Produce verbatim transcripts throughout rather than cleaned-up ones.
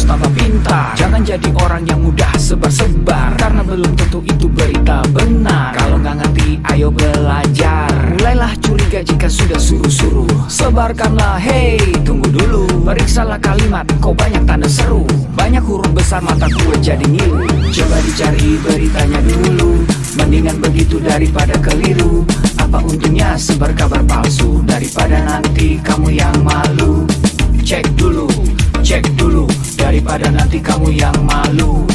harus tambah pintar. Jangan jadi orang yang mudah sebar-sebar, karena belum tentu itu berita benar. Kalau nggak ngerti, ayo belajar. Mulailah curiga jika sudah suruh-suruh. Sebarkanlah, hey, tunggu dulu. Periksalah kalimat, kok banyak tanda seru. Banyak huruf besar, mata gue jadi ngilu. Coba dicari beritanya dulu, mendingan begitu daripada keliru. Apa untungnya sebar kabar palsu, daripada nanti kamu yang malu. Cek dulu, cek dulu, daripada nanti kamu yang malu.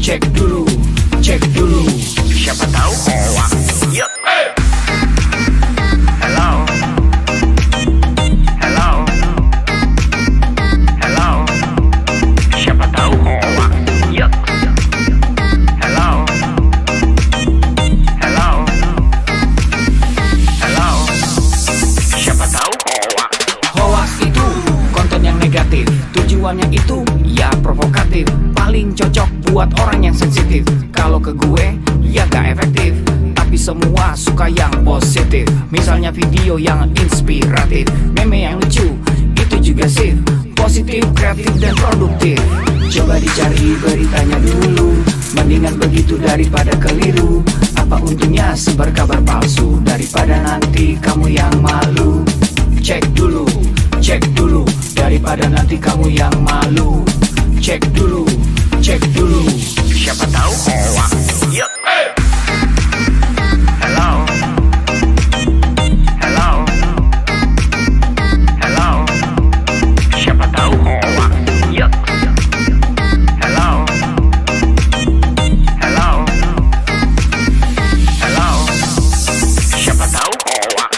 Cek dulu, cek dulu, siapa tahu hoax. Yep. Hello, hello, hello, siapa tahu hoax. Yep. Hello, hello, hello, siapa tahu hoax. Hoax itu konten yang negatif, tujuannya itu ya provokatif, paling cocok buat orang yang sensitif. Kalau ke gue ya gak efektif, tapi semua suka yang positif. Misalnya video yang inspiratif, meme yang lucu, itu juga sih positif, kreatif, dan produktif. Coba dicari beritanya dulu, mendingan begitu daripada keliru. Apa untungnya sebar kabar palsu, daripada nanti kamu yang malu. Cek dulu, cek dulu, daripada nanti kamu yang malu. Cek dulu, cek dulu, siapa tahu hoax. Yep. Hello, hello, hello, siapa tahu hoax. Yep. Hello, hello, hello, siapa tahu hoax.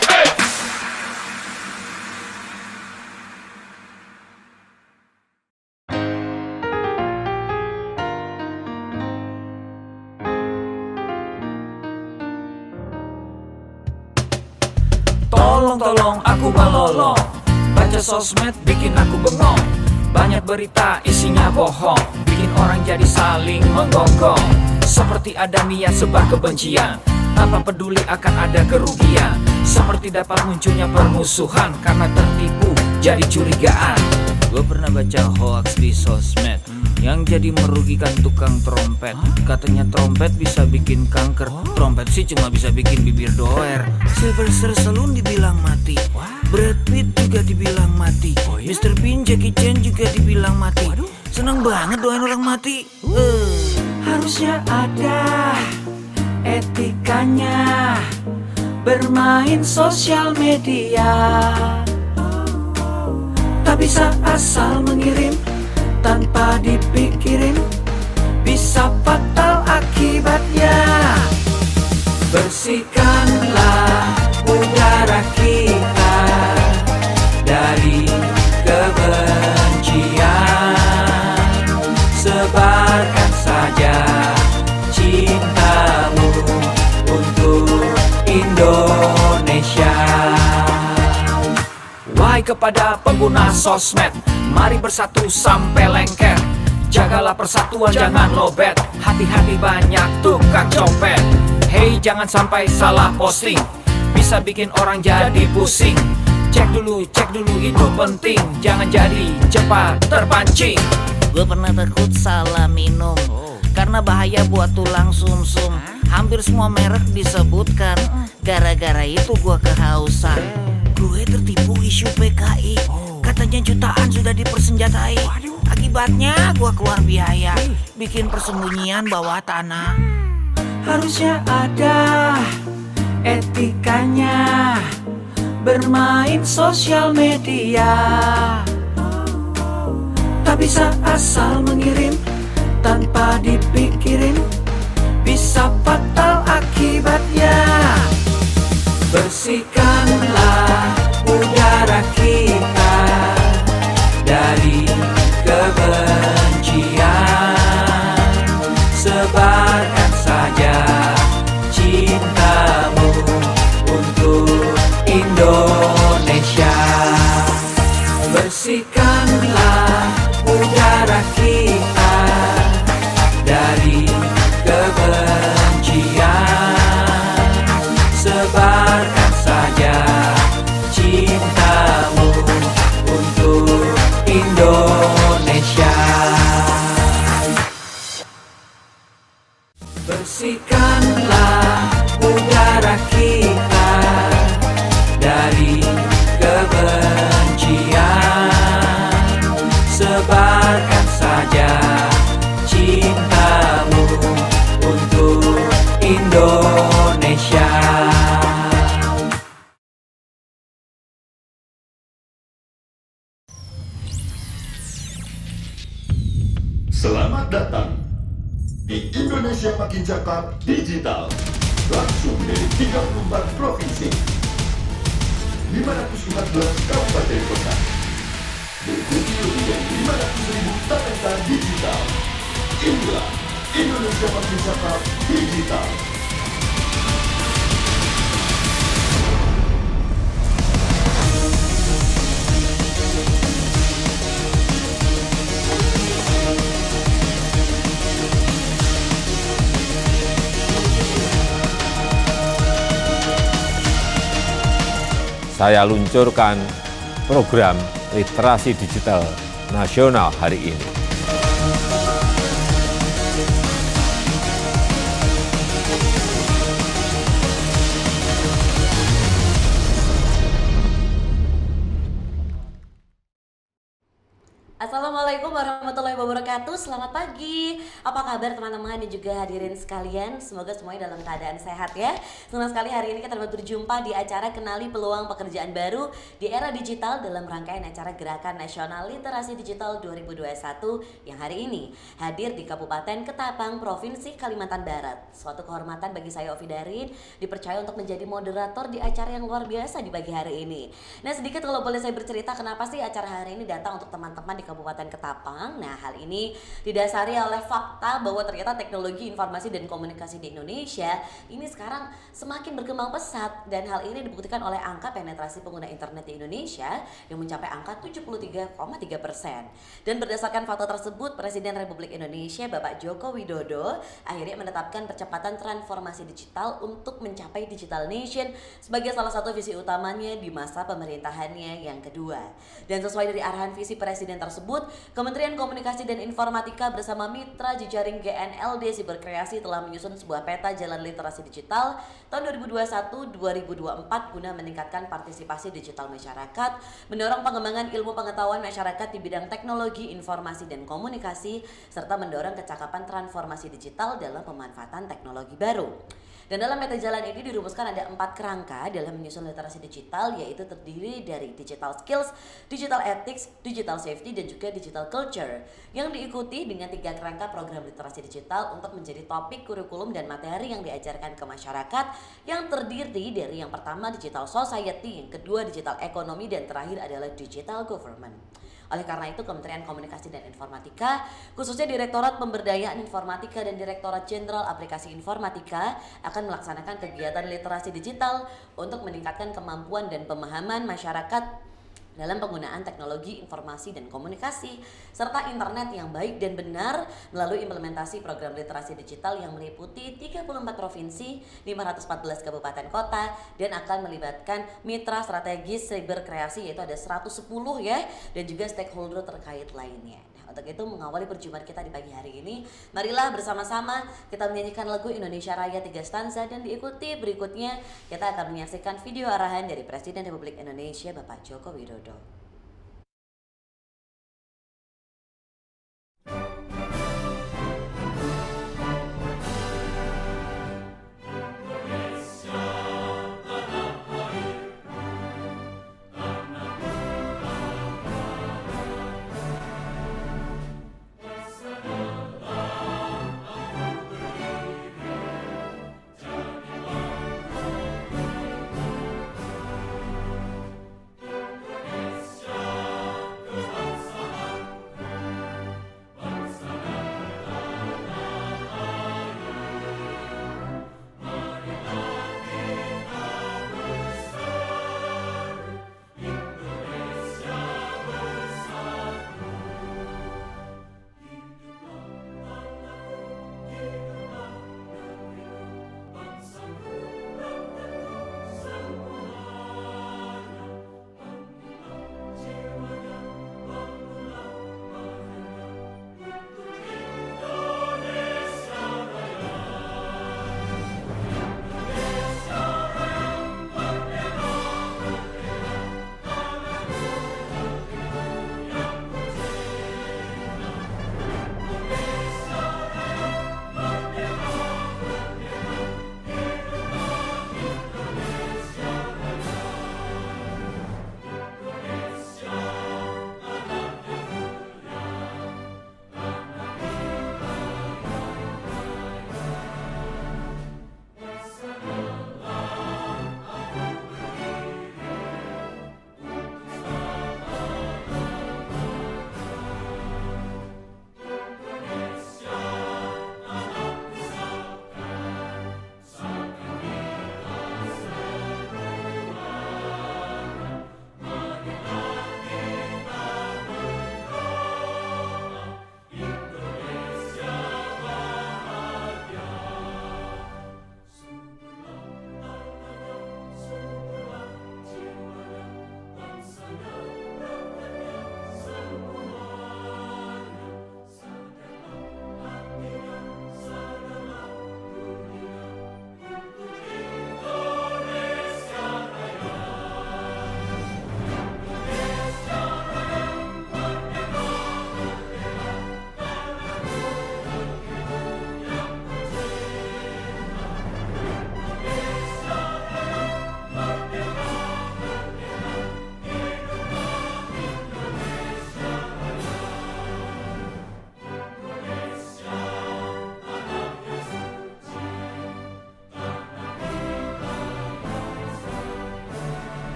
Tolong aku melolong, baca sosmed bikin aku bengong. Banyak berita isinya bohong, bikin orang jadi saling menggonggong. Seperti ada niat sebar kebencian, tanpa peduli akan ada kerugian. Seperti dapat munculnya permusuhan, karena tertipu jadi curigaan. Gue pernah baca hoax di sosmed yang jadi merugikan tukang trompet. Katanya trompet bisa bikin kanker. Trompet sih cuma bisa bikin bibir doer. Sylvester Stallone dibilang mati, Brad Pitt juga dibilang mati, mister Bean, Jackie Chan juga dibilang mati. Seneng banget doain orang mati. uh. Harusnya ada etikanya bermain sosial media, tak bisa asal mengirim tanpa dipikirin, bisa fatal akibatnya. Bersihkanlah udara kita dari kebencian, sebarkan saja cintamu untuk Indonesia. Wahai kepada pengguna sosmed, mari bersatu sampai lengket. Jagalah persatuan, jangan lobet. Hati-hati banyak tukang copet. Hei, jangan sampai salah posting, bisa bikin orang jadi pusing. Cek dulu, cek dulu, itu penting. Jangan jadi cepat terpancing. Gue pernah takut salah minum, karena bahaya buat tulang sumsum. Hampir semua merek disebutkan, gara-gara itu gue kehausan. Gue tertipu isu P K I, katanya jutaan sudah dipersenjatai. Akibatnya gua keluar biaya, bikin persembunyian bawah tanah. Harusnya ada etikanya bermain sosial media, tak bisa asal mengirim tanpa dipikirin, bisa fatal akibatnya. Bersihkanlah udara kita dari kebencian, sebarkan saja cintamu untuk Indonesia. Bersihkanlah udara kita dari kebencian, sebarkan saja cintamu untuk Indonesia. Selamat datang di Indonesia Makin Cakap Digital. Langsung dari tiga puluh empat provinsi, lima ratus empat belas kabupaten kota, berikuti lebih dari lima ratus ribu talenta digital. Inilah Indonesia Makin Cakap Digital. Saya luncurkan program Literasi Digital Nasional hari ini. Assalamualaikum warahmatullahi wabarakatuh. Selamat pagi. Apa kabar teman-teman dan juga hadirin sekalian? Semoga semuanya dalam keadaan sehat ya. Senang sekali hari ini kita berjumpa di acara Kenali Peluang Pekerjaan Baru di Era Digital dalam rangkaian acara Gerakan Nasional Literasi Digital dua ribu dua puluh satu yang hari ini hadir di Kabupaten Ketapang, Provinsi Kalimantan Barat. Suatu kehormatan bagi saya, Ovi Darin, dipercaya untuk menjadi moderator di acara yang luar biasa di pagi hari ini. Nah, sedikit kalau boleh saya bercerita, kenapa sih acara hari ini datang untuk teman-teman di Kabupaten Ketapang. Nah, hal ini didasari oleh fakta bahwa ternyata teknologi informasi dan komunikasi di Indonesia ini sekarang semakin berkembang pesat, dan hal ini dibuktikan oleh angka penetrasi pengguna internet di Indonesia yang mencapai angka tujuh puluh tiga koma tiga persen. Dan berdasarkan fakta tersebut, Presiden Republik Indonesia Bapak Joko Widodo akhirnya menetapkan percepatan transformasi digital untuk mencapai digital nation sebagai salah satu visi utamanya di masa pemerintahannya yang kedua. Dan sesuai dari arahan visi Presiden tersebut, Kementerian Komunikasi dan Informatika bersama mitra jejaring G N L D Siberkreasi telah menyusun sebuah peta jalan literasi digital tahun dua ribu dua puluh satu sampai dua ribu dua puluh empat guna meningkatkan partisipasi digital masyarakat, mendorong pengembangan ilmu pengetahuan masyarakat di bidang teknologi, informasi, dan komunikasi, serta mendorong kecakapan transformasi digital dalam pemanfaatan teknologi baru. Dan dalam peta jalan ini dirumuskan ada empat kerangka dalam menyusun literasi digital, yaitu terdiri dari digital skills, digital ethics, digital safety, dan juga digital culture, yang diikuti dengan tiga kerangka program literasi digital untuk menjadi topik, kurikulum, dan materi yang diajarkan ke masyarakat, yang terdiri dari yang pertama digital society, yang kedua digital economy, dan terakhir adalah digital government. Oleh karena itu, Kementerian Komunikasi dan Informatika, khususnya Direktorat Pemberdayaan Informatika dan Direktorat Jenderal Aplikasi Informatika, akan melaksanakan kegiatan literasi digital untuk meningkatkan kemampuan dan pemahaman masyarakat dalam penggunaan teknologi informasi dan komunikasi serta internet yang baik dan benar melalui implementasi program literasi digital yang meliputi tiga puluh empat provinsi, lima ratus empat belas kabupaten kota, dan akan melibatkan mitra strategis Siberkreasi, yaitu ada seratus sepuluh ya, dan juga stakeholder terkait lainnya. Nah, untuk itu mengawali perjumpaan kita di pagi hari ini, marilah bersama-sama kita menyanyikan lagu Indonesia Raya tiga stanza, dan diikuti berikutnya kita akan menyaksikan video arahan dari Presiden Republik Indonesia Bapak Joko Widodo.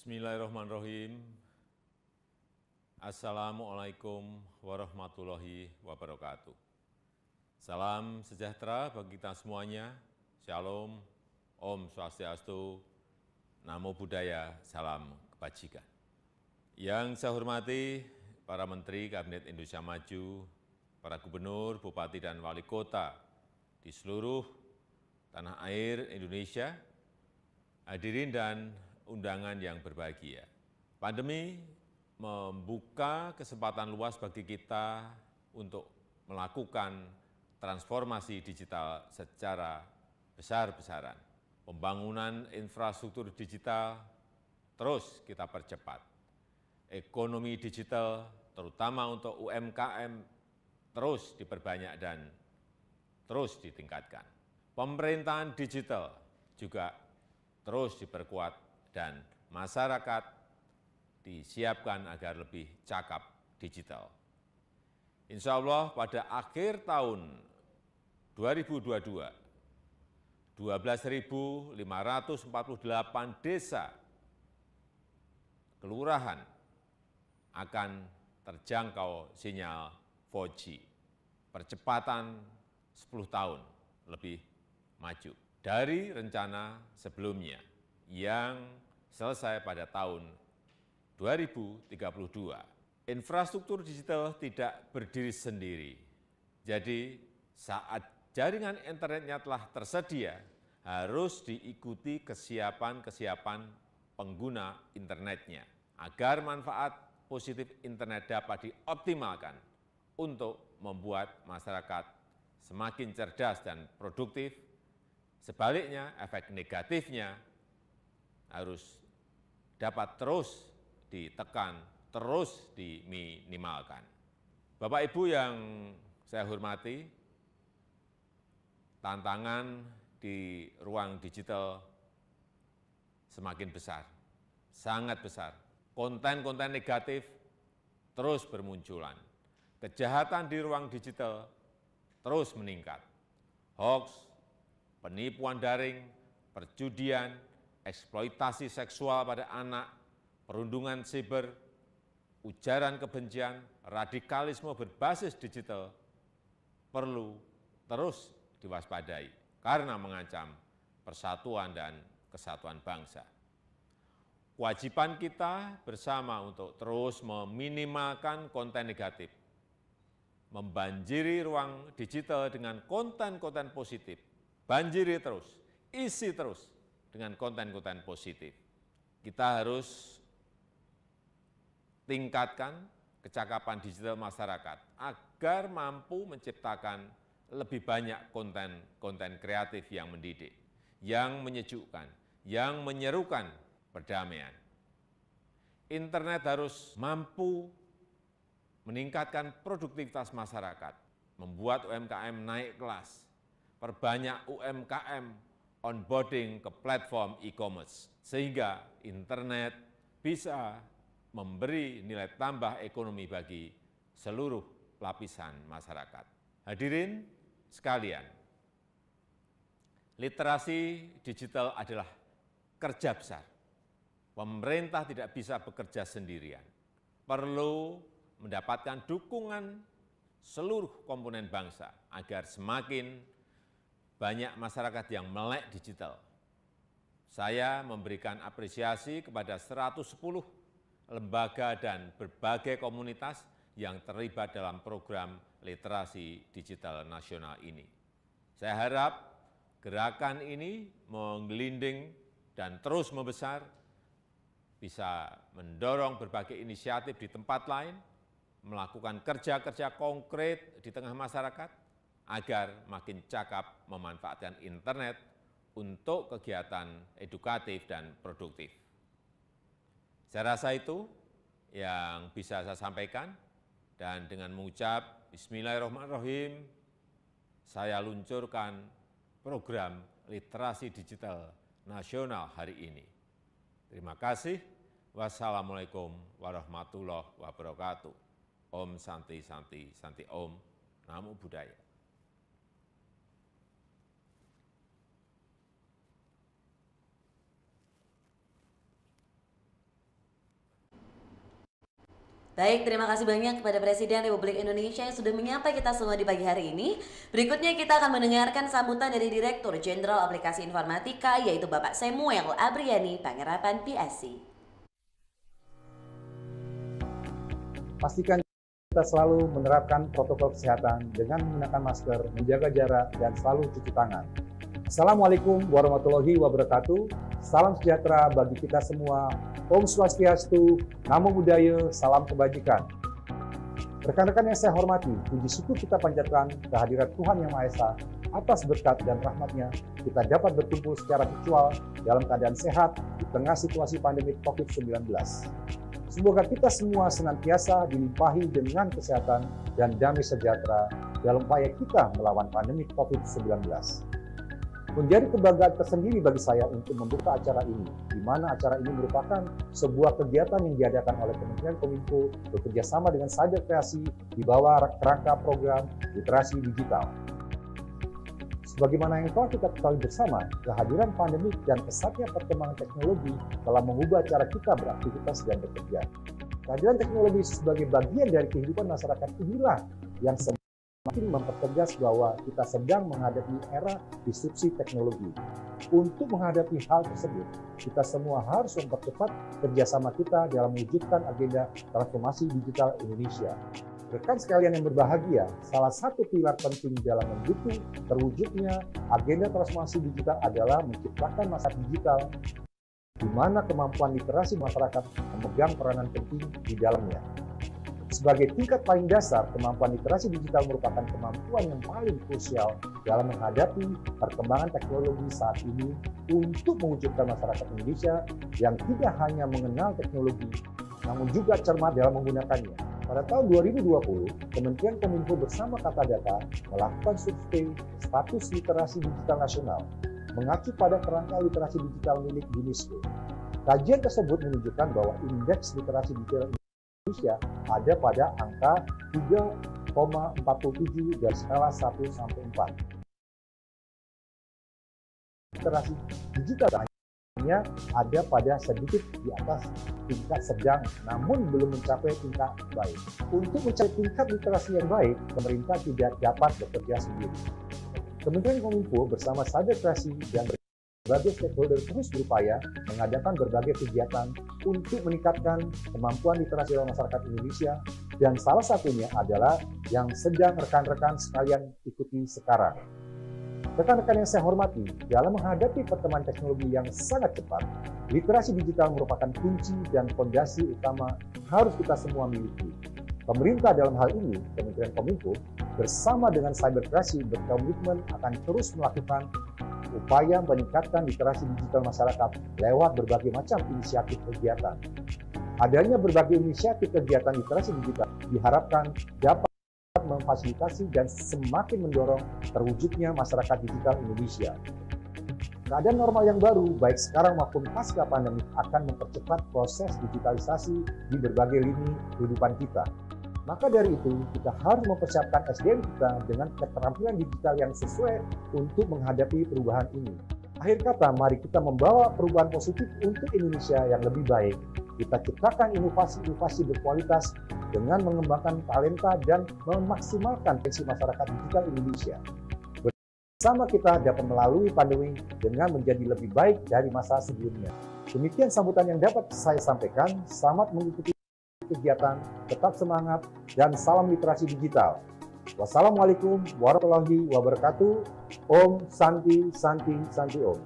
Bismillahirrahmanirrahim. Assalamualaikum warahmatullahi wabarakatuh. Salam sejahtera bagi kita semuanya. Shalom, Om Swastiastu, Namo Buddhaya, Salam Kebajikan. Yang saya hormati para Menteri Kabinet Indonesia Maju, para Gubernur, Bupati, dan Wali Kota di seluruh tanah air Indonesia, hadirin dan undangan yang berbahagia. Pandemi membuka kesempatan luas bagi kita untuk melakukan transformasi digital secara besar-besaran. Pembangunan infrastruktur digital terus kita percepat. Ekonomi digital, terutama untuk U M K M, terus diperbanyak dan terus ditingkatkan. Pemerintahan digital juga terus diperkuat dan masyarakat disiapkan agar lebih cakap digital. Insya Allah pada akhir tahun dua ribu dua puluh dua, dua belas ribu lima ratus empat puluh delapan desa, kelurahan akan terjangkau sinyal empat G. Percepatan sepuluh tahun lebih maju dari rencana sebelumnya yang selesai pada tahun dua ribu tiga puluh dua. Infrastruktur digital tidak berdiri sendiri. Jadi, saat jaringan internetnya telah tersedia, harus diikuti kesiapan-kesiapan pengguna internetnya, agar manfaat positif internet dapat dioptimalkan untuk membuat masyarakat semakin cerdas dan produktif. Sebaliknya, efek negatifnya harus dapat terus ditekan, terus diminimalkan. Bapak Ibu yang saya hormati, tantangan di ruang digital semakin besar, sangat besar. Konten-konten negatif terus bermunculan. Kejahatan di ruang digital terus meningkat. Hoaks, penipuan daring, perjudian, eksploitasi seksual pada anak, perundungan siber, ujaran kebencian, radikalisme berbasis digital perlu terus diwaspadai karena mengancam persatuan dan kesatuan bangsa. Kewajiban kita bersama untuk terus meminimalkan konten negatif, membanjiri ruang digital dengan konten-konten positif, banjiri terus, isi terus, dengan konten-konten positif. Kita harus tingkatkan kecakapan digital masyarakat agar mampu menciptakan lebih banyak konten-konten kreatif yang mendidik, yang menyejukkan, yang menyerukan perdamaian. Internet harus mampu meningkatkan produktivitas masyarakat, membuat U M K M naik kelas, perbanyak U M K M onboarding ke platform e-commerce, sehingga internet bisa memberi nilai tambah ekonomi bagi seluruh lapisan masyarakat. Hadirin sekalian, literasi digital adalah kerja besar. Pemerintah tidak bisa bekerja sendirian. Perlu mendapatkan dukungan seluruh komponen bangsa agar semakin banyak masyarakat yang melek digital. Saya memberikan apresiasi kepada seratus sepuluh lembaga dan berbagai komunitas yang terlibat dalam program literasi digital nasional ini. Saya harap gerakan ini menggelinding dan terus membesar, bisa mendorong berbagai inisiatif di tempat lain, melakukan kerja-kerja konkret di tengah masyarakat, agar makin cakap memanfaatkan internet untuk kegiatan edukatif dan produktif. Saya rasa itu yang bisa saya sampaikan, dan dengan mengucap Bismillahirrahmanirrahim, saya luncurkan program literasi digital nasional hari ini. Terima kasih. Wassalamualaikum warahmatullahi wabarakatuh. Om Santi Santi Santi Om. Namo Buddhaya. Baik, terima kasih banyak kepada Presiden Republik Indonesia yang sudah menyapa kita semua di pagi hari ini. Berikutnya kita akan mendengarkan sambutan dari Direktur Jenderal Aplikasi Informatika, yaitu Bapak Samuel Abriani, Pangerapan P S I. Pastikan kita selalu menerapkan protokol kesehatan dengan menggunakan masker, menjaga jarak, dan selalu cuci tangan. Assalamualaikum warahmatullahi wabarakatuh. Salam sejahtera bagi kita semua. Om Swastiastu, Namo Buddhaya, salam kebajikan. Rekan-rekan yang saya hormati, puji syukur kita panjatkan kehadirat Tuhan Yang Maha Esa. Atas berkat dan rahmatnya, kita dapat berkumpul secara virtual dalam keadaan sehat di tengah situasi pandemi COVID sembilan belas. Semoga kita semua senantiasa dilimpahi dengan kesehatan dan damai sejahtera dalam upaya kita melawan pandemi COVID sembilan belas. Menjadi kebanggaan tersendiri bagi saya untuk membuka acara ini, di mana acara ini merupakan sebuah kegiatan yang diadakan oleh Kementerian Kominfo bekerjasama dengan Siberkreasi di bawah kerangka program Literasi Digital. Sebagaimana yang telah kita ketahui bersama, kehadiran pandemi dan pesatnya perkembangan teknologi telah mengubah cara kita beraktivitas dan bekerja. Kehadiran teknologi sebagai bagian dari kehidupan masyarakat inilah yang makin mempertegas bahwa kita sedang menghadapi era disrupsi teknologi. Untuk menghadapi hal tersebut, kita semua harus mempercepat kerjasama kita dalam mewujudkan agenda transformasi digital Indonesia. Rekan sekalian yang berbahagia, salah satu pilar penting dalam mendukung terwujudnya agenda transformasi digital adalah menciptakan masyarakat digital, di mana kemampuan literasi masyarakat memegang peranan penting di dalamnya. Sebagai tingkat paling dasar, kemampuan literasi digital merupakan kemampuan yang paling krusial dalam menghadapi perkembangan teknologi saat ini untuk mewujudkan masyarakat Indonesia yang tidak hanya mengenal teknologi, namun juga cermat dalam menggunakannya. Pada tahun dua ribu dua puluh, Kementerian Kominfo bersama KataData melakukan survei status literasi digital nasional mengacu pada kerangka literasi digital milik UNESCO. Kajian tersebut menunjukkan bahwa indeks literasi digital Indonesia ada pada angka tiga koma empat tujuh dari skala satu sampai empat. Literasi digital hanya ada pada sedikit di atas tingkat sedang, namun belum mencapai tingkat baik. Untuk mencapai tingkat literasi yang baik, pemerintah tidak dapat bekerja sendiri. Kementerian Kominfo bersama Siberkreasi dan berbagai stakeholder terus berupaya mengadakan berbagai kegiatan untuk meningkatkan kemampuan literasi masyarakat Indonesia, dan salah satunya adalah yang sedang rekan-rekan sekalian ikuti sekarang. Rekan-rekan yang saya hormati, dalam menghadapi perkembangan teknologi yang sangat cepat, literasi digital merupakan kunci dan fondasi utama harus kita semua miliki. Pemerintah dalam hal ini, Kementerian Kominfo, bersama dengan Siberkreasi berkomitmen akan terus melakukan upaya meningkatkan literasi digital masyarakat lewat berbagai macam inisiatif kegiatan. Adanya berbagai inisiatif kegiatan literasi digital diharapkan dapat memfasilitasi dan semakin mendorong terwujudnya masyarakat digital Indonesia. Keadaan normal yang baru, baik sekarang maupun pasca pandemi, akan mempercepat proses digitalisasi di berbagai lini kehidupan kita. Maka dari itu, kita harus mempersiapkan S D M kita dengan keterampilan digital yang sesuai untuk menghadapi perubahan ini. Akhir kata, mari kita membawa perubahan positif untuk Indonesia yang lebih baik. Kita ciptakan inovasi-inovasi berkualitas dengan mengembangkan talenta dan memaksimalkan potensi masyarakat digital Indonesia. Bersama kita dapat melalui pandemi dengan menjadi lebih baik dari masa sebelumnya. Demikian sambutan yang dapat saya sampaikan. Selamat mengikuti kegiatan, tetap semangat, dan salam literasi digital. Wassalamualaikum warahmatullahi wabarakatuh. Om Santi Santi Santi Om.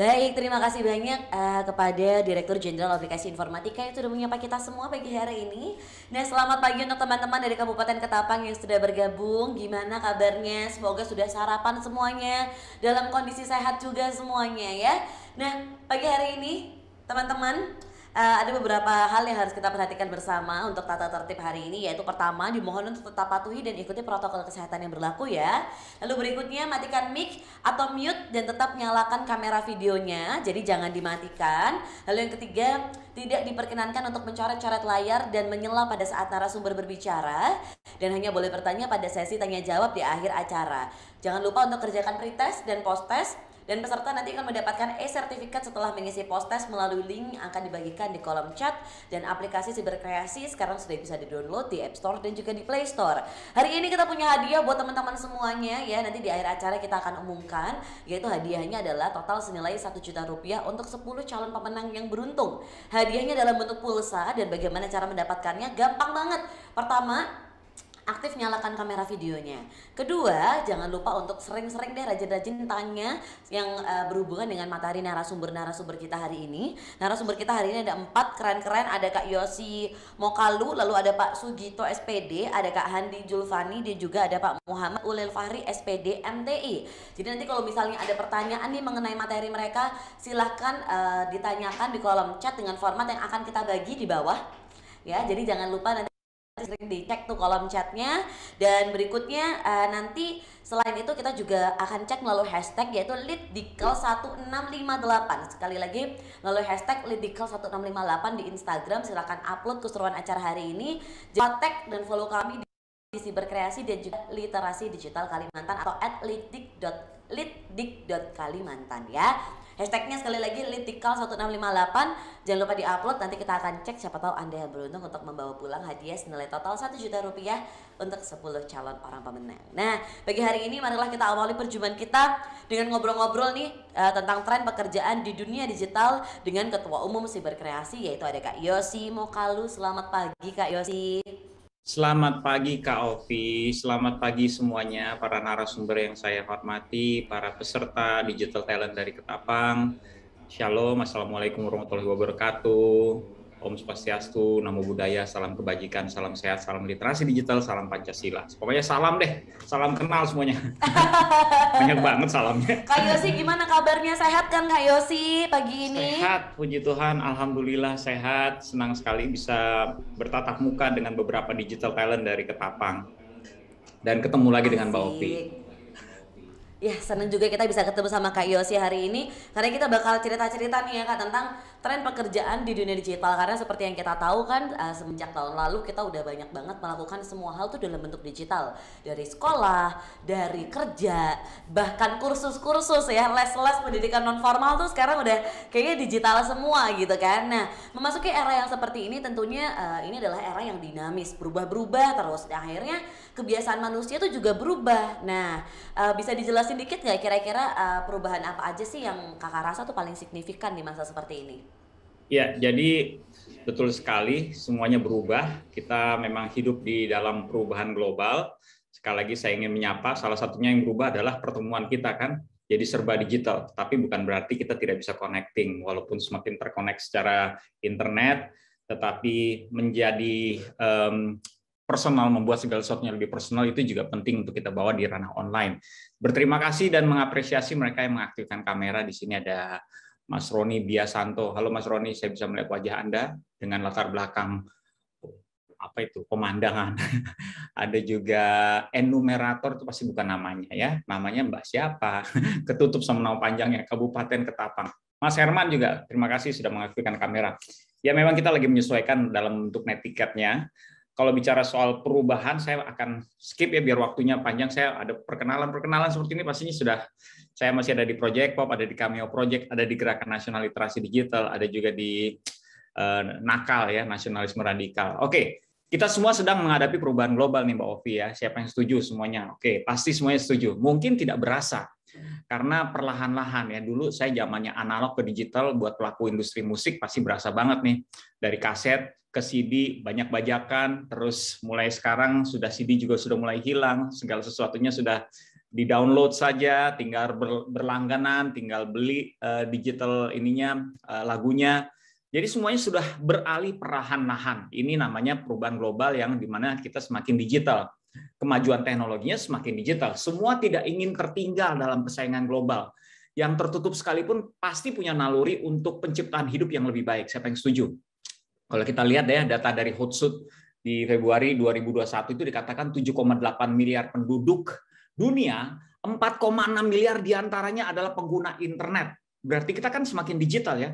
Baik, terima kasih banyak uh, kepada Direktur Jenderal Aplikasi Informatika yang sudah menyapa kita semua pagi hari ini. Nah, selamat pagi untuk teman-teman dari Kabupaten Ketapang yang sudah bergabung. Gimana kabarnya? Semoga sudah sarapan semuanya, dalam kondisi sehat juga semuanya ya. Nah, pagi hari ini teman-teman uh, ada beberapa hal yang harus kita perhatikan bersama untuk tata tertib hari ini, yaitu pertama, dimohon untuk tetap patuhi dan ikuti protokol kesehatan yang berlaku ya. Lalu berikutnya, matikan mic atau mute dan tetap nyalakan kamera videonya, jadi jangan dimatikan. Lalu yang ketiga, tidak diperkenankan untuk mencoret-coret layar dan menyela pada saat narasumber berbicara, dan hanya boleh bertanya pada sesi tanya jawab di akhir acara. Jangan lupa untuk kerjakan pretest dan posttest. Dan peserta nanti akan mendapatkan e-sertifikat setelah mengisi post-test melalui link yang akan dibagikan di kolom chat. Dan aplikasi Siberkreasi sekarang sudah bisa di-download di App Store dan juga di Play Store. Hari ini kita punya hadiah buat teman-teman semuanya ya. Nanti di akhir acara kita akan umumkan, yaitu hadiahnya adalah total senilai satu juta rupiah untuk sepuluh calon pemenang yang beruntung. Hadiahnya dalam bentuk pulsa, dan bagaimana cara mendapatkannya gampang banget. Pertama, aktif nyalakan kamera videonya. Kedua, jangan lupa untuk sering-sering deh rajin-rajin tanya yang uh, berhubungan dengan materi narasumber-narasumber kita hari ini. Narasumber kita hari ini ada empat keren-keren. Ada Kak Yosi Mokalu, lalu ada Pak Sugito S P D, ada Kak Handi Julfani, dia juga ada Pak Muhammad Ulil Fahri S P D M T I. Jadi nanti kalau misalnya ada pertanyaan nih mengenai materi mereka, silahkan uh, ditanyakan di kolom chat dengan format yang akan kita bagi di bawah. Ya, jadi jangan lupa nanti sering dicek tuh kolom chatnya. Dan berikutnya uh, nanti selain itu kita juga akan cek melalui hashtag, yaitu litdikel satu enam lima delapan. Sekali lagi, melalui hashtag litdikel satu enam lima delapan di Instagram. Silahkan upload keseruan acara hari ini, jangan tag dan follow kami di Siberkreasi dan juga Literasi Digital Kalimantan atau at litdik dot litdik dot kalimantan ya. Hashtagnya sekali lagi litdikel satu enam lima delapan. Jangan lupa di-upload, nanti kita akan cek siapa tahu Anda yang beruntung untuk membawa pulang hadiah senilai total satu juta rupiah untuk sepuluh calon orang pemenang. Nah, bagi hari ini marilah kita awali perjumpaan kita dengan ngobrol-ngobrol nih uh, tentang tren pekerjaan di dunia digital dengan Ketua Umum Siberkreasi, yaitu ada Kak Yosi Mokalu. Selamat pagi Kak Yosi. Selamat pagi Kak Ovi, selamat pagi semuanya para narasumber yang saya hormati, para peserta digital talent dari Ketapang. Shalom, Assalamualaikum warahmatullahi wabarakatuh, Om Swastiastu, Namo Buddhaya, salam kebajikan, salam sehat, salam literasi digital, salam Pancasila. Pokoknya salam deh, salam kenal semuanya. Banyak banget salamnya. Kak Yosi, gimana kabarnya? Sehat kan Kak Yosi pagi ini? Sehat, puji Tuhan, Alhamdulillah sehat. Senang sekali bisa bertatap muka dengan beberapa digital talent dari Ketapang. Dan ketemu lagi Asik. dengan Mbak Opi. Ya, senang juga kita bisa ketemu sama Kak Yosi hari ini, karena kita bakal cerita-cerita nih ya Kak tentang tren pekerjaan di dunia digital. Karena seperti yang kita tahu kan, uh, semenjak tahun lalu kita udah banyak banget melakukan semua hal tuh dalam bentuk digital. Dari sekolah, dari kerja, bahkan kursus-kursus ya, les-les pendidikan non formal tuh sekarang udah kayaknya digital semua gitu kan. Nah, memasuki era yang seperti ini tentunya uh, ini adalah era yang dinamis, berubah-berubah terus. Dan akhirnya kebiasaan manusia tuh juga berubah. Nah, uh, bisa dijelaskan sedikit nggak kira-kira uh, perubahan apa aja sih yang kakak rasa tuh paling signifikan di masa seperti ini? Ya, jadi betul sekali, semuanya berubah. Kita memang hidup di dalam perubahan global. Sekali lagi saya ingin menyapa, salah satunya yang berubah adalah pertemuan kita kan, jadi serba digital. Tapi bukan berarti kita tidak bisa connecting, walaupun semakin terkonek secara internet, tetapi menjadi um, personal, membuat segala sesuatunya lebih personal, itu juga penting untuk kita bawa di ranah online. Berterima kasih dan mengapresiasi mereka yang mengaktifkan kamera. Di sini ada Mas Roni Biasanto. Halo Mas Roni, saya bisa melihat wajah Anda dengan latar belakang apa itu, pemandangan. Ada juga enumerator, itu pasti bukan namanya ya. Namanya Mbak siapa? Ketutup sama nama panjangnya, Kabupaten Ketapang. Mas Herman juga, terima kasih sudah mengaktifkan kamera. Ya memang kita lagi menyesuaikan dalam bentuk net tiketnya. Kalau bicara soal perubahan, saya akan skip ya biar waktunya panjang. Saya ada perkenalan-perkenalan seperti ini pastinya sudah. Saya masih ada di Project Pop, ada di Cameo Project, ada di Gerakan Nasional Literasi Digital, ada juga di eh, Nakal ya, Nasionalisme Radikal. Oke, kita semua sedang menghadapi perubahan global nih Mbak Ovi ya. Siapa yang setuju semuanya? Oke, pasti semuanya setuju. Mungkin tidak berasa karena perlahan-lahan ya. Dulu saya zamannya analog ke digital, buat pelaku industri musik pasti berasa banget nih, dari kaset ke C D, banyak bajakan, terus mulai sekarang sudah C D juga sudah mulai hilang, segala sesuatunya sudah di-download saja, tinggal berlangganan, tinggal beli uh, digital ininya, uh, lagunya. Jadi semuanya sudah beralih perlahan-lahan. Ini namanya perubahan global yang dimana kita semakin digital. Kemajuan teknologinya semakin digital. Semua tidak ingin tertinggal dalam persaingan global. yang tertutup sekalipun pasti punya naluri untuk penciptaan hidup yang lebih baik. Siapa yang setuju? Kalau kita lihat ya data dari Hotsuite di Februari dua ribu dua puluh satu itu dikatakan tujuh koma delapan miliar penduduk dunia, empat koma enam miliar diantaranya adalah pengguna internet. Berarti kita kan semakin digital ya.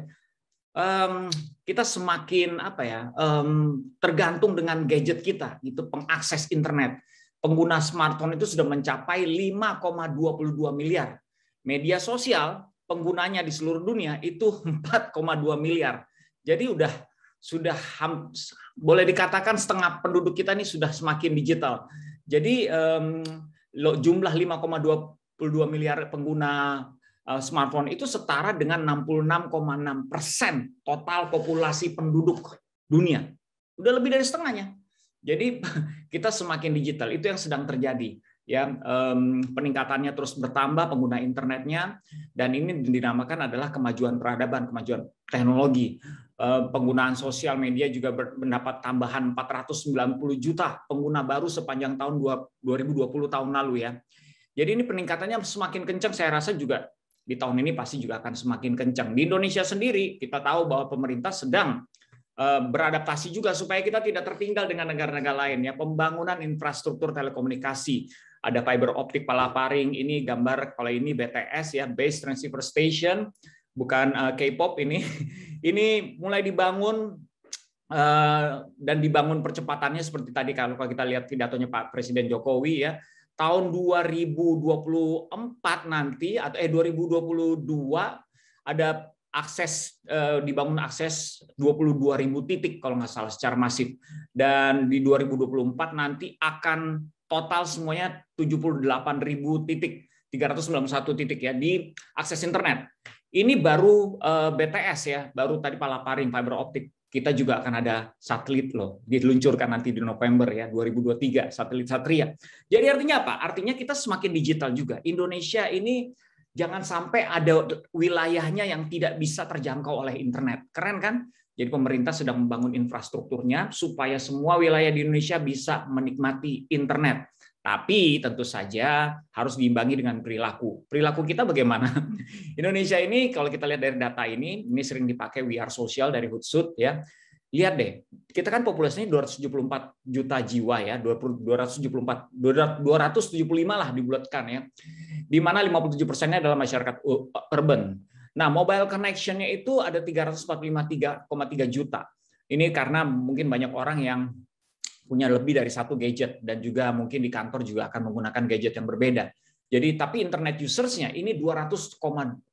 Um, kita semakin apa ya um, tergantung dengan gadget kita, itu pengakses internet. Pengguna smartphone itu sudah mencapai lima koma dua dua miliar. Media sosial penggunanya di seluruh dunia itu empat koma dua miliar. Jadi udah sudah boleh dikatakan setengah penduduk kita ini sudah semakin digital. Jadi um, jumlah lima koma dua dua miliar pengguna smartphone itu setara dengan enam puluh enam koma enam persen total populasi penduduk dunia. Udah lebih dari setengahnya. Jadi kita semakin digital, itu yang sedang terjadi. Ya, um, peningkatannya terus bertambah pengguna internetnya, dan ini dinamakan adalah kemajuan peradaban, kemajuan teknologi. Uh, penggunaan sosial media juga mendapat tambahan empat ratus sembilan puluh juta pengguna baru sepanjang tahun dua ribu dua puluh tahun lalu ya. Jadi ini peningkatannya semakin kencang, saya rasa juga di tahun ini pasti juga akan semakin kencang. Di Indonesia sendiri, kita tahu bahwa pemerintah sedang beradaptasi juga supaya kita tidak tertinggal dengan negara-negara lain. Ya, pembangunan infrastruktur telekomunikasi, ada fiber optik Palapa Ring, ini gambar kalau ini B T S ya, Base Transceiver Station, bukan K-pop ini. Ini mulai dibangun dan dibangun percepatannya seperti tadi kalau kita lihat pidatonya Pak Presiden Jokowi ya. Tahun dua ribu dua puluh empat nanti atau eh dua ribu dua puluh dua ada akses eh, dibangun akses dua puluh dua ribu titik kalau nggak salah secara masif, dan di dua ribu dua puluh empat nanti akan total semuanya tujuh puluh delapan ribu titik, tiga ratus sembilan puluh satu titik ya di akses internet. Ini baru eh, B T S ya, baru tadi Palapa Ring fiber optik. Kita juga akan ada satelit loh, diluncurkan nanti di November ya dua ribu dua puluh tiga, satelit Satria. Jadi artinya apa? Artinya kita semakin digital juga. Indonesia ini jangan sampai ada wilayahnya yang tidak bisa terjangkau oleh internet. Keren kan? Jadi pemerintah sedang membangun infrastrukturnya supaya semua wilayah di Indonesia bisa menikmati internet. Tapi tentu saja harus diimbangi dengan perilaku. Perilaku kita bagaimana? Indonesia ini kalau kita lihat dari data ini, ini sering dipakai We Are Social dari Hotsuite ya. Lihat deh, kita kan populasinya dua ratus tujuh puluh empat juta jiwa ya, dua ratus tujuh puluh empat, dua ratus tujuh puluh lima lah dibulatkan ya. Di mana lima puluh tujuh persennya adalah masyarakat urban. Nah, mobile connection-nya itu ada tiga ratus empat puluh lima koma tiga juta. Ini karena mungkin banyak orang yang punya lebih dari satu gadget, dan juga mungkin di kantor juga akan menggunakan gadget yang berbeda. Jadi, tapi internet usersnya ini dua ratus,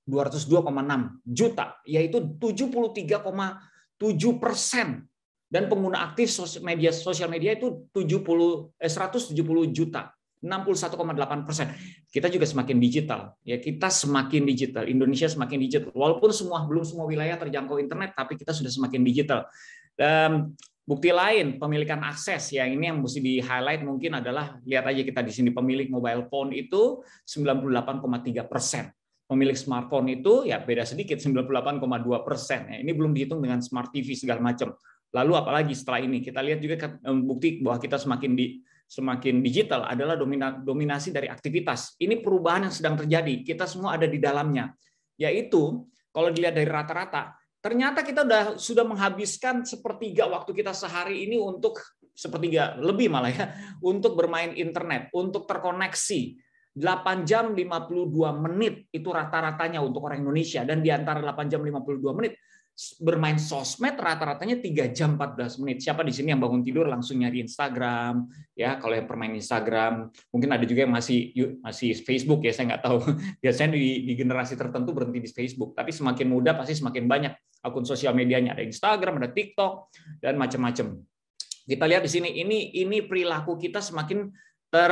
dua ratus dua koma enam juta, yaitu tujuh puluh tiga koma tujuh persen, dan pengguna aktif sosial media sosial media itu tujuh puluh, eh, seratus tujuh puluh juta, enam puluh satu koma delapan persen. Kita juga semakin digital, ya kita semakin digital. Indonesia semakin digital, walaupun semua belum semua wilayah terjangkau internet, tapi kita sudah semakin digital. Dan bukti lain, pemilikan akses ya, ini yang mesti di-highlight mungkin adalah, lihat aja kita di sini, pemilik mobile phone itu sembilan puluh delapan koma tiga persen. Pemilik smartphone itu ya beda sedikit, sembilan puluh delapan koma dua persen. Ini belum dihitung dengan smart T V segala macam. Lalu apalagi setelah ini, kita lihat juga bukti bahwa kita semakin di, semakin digital adalah dominasi dari aktivitas. Ini perubahan yang sedang terjadi, kita semua ada di dalamnya. Yaitu, kalau dilihat dari rata-rata, ternyata kita sudah sudah menghabiskan sepertiga waktu kita sehari ini untuk sepertiga lebih malah ya untuk bermain internet, untuk terkoneksi. delapan jam lima puluh dua menit itu rata-ratanya untuk orang Indonesia, dan di antara delapan jam lima puluh dua menit bermain sosmed rata-ratanya tiga jam empat belas menit. Siapa di sini yang bangun tidur langsung nyari Instagram ya? Kalau yang bermain Instagram, mungkin ada juga yang masih masih Facebook ya, saya nggak tahu. Biasanya di, di generasi tertentu berhenti di Facebook, tapi semakin muda pasti semakin banyak akun sosial medianya, ada Instagram, ada TikTok, dan macam-macam. Kita lihat di sini, ini ini perilaku kita semakin ter,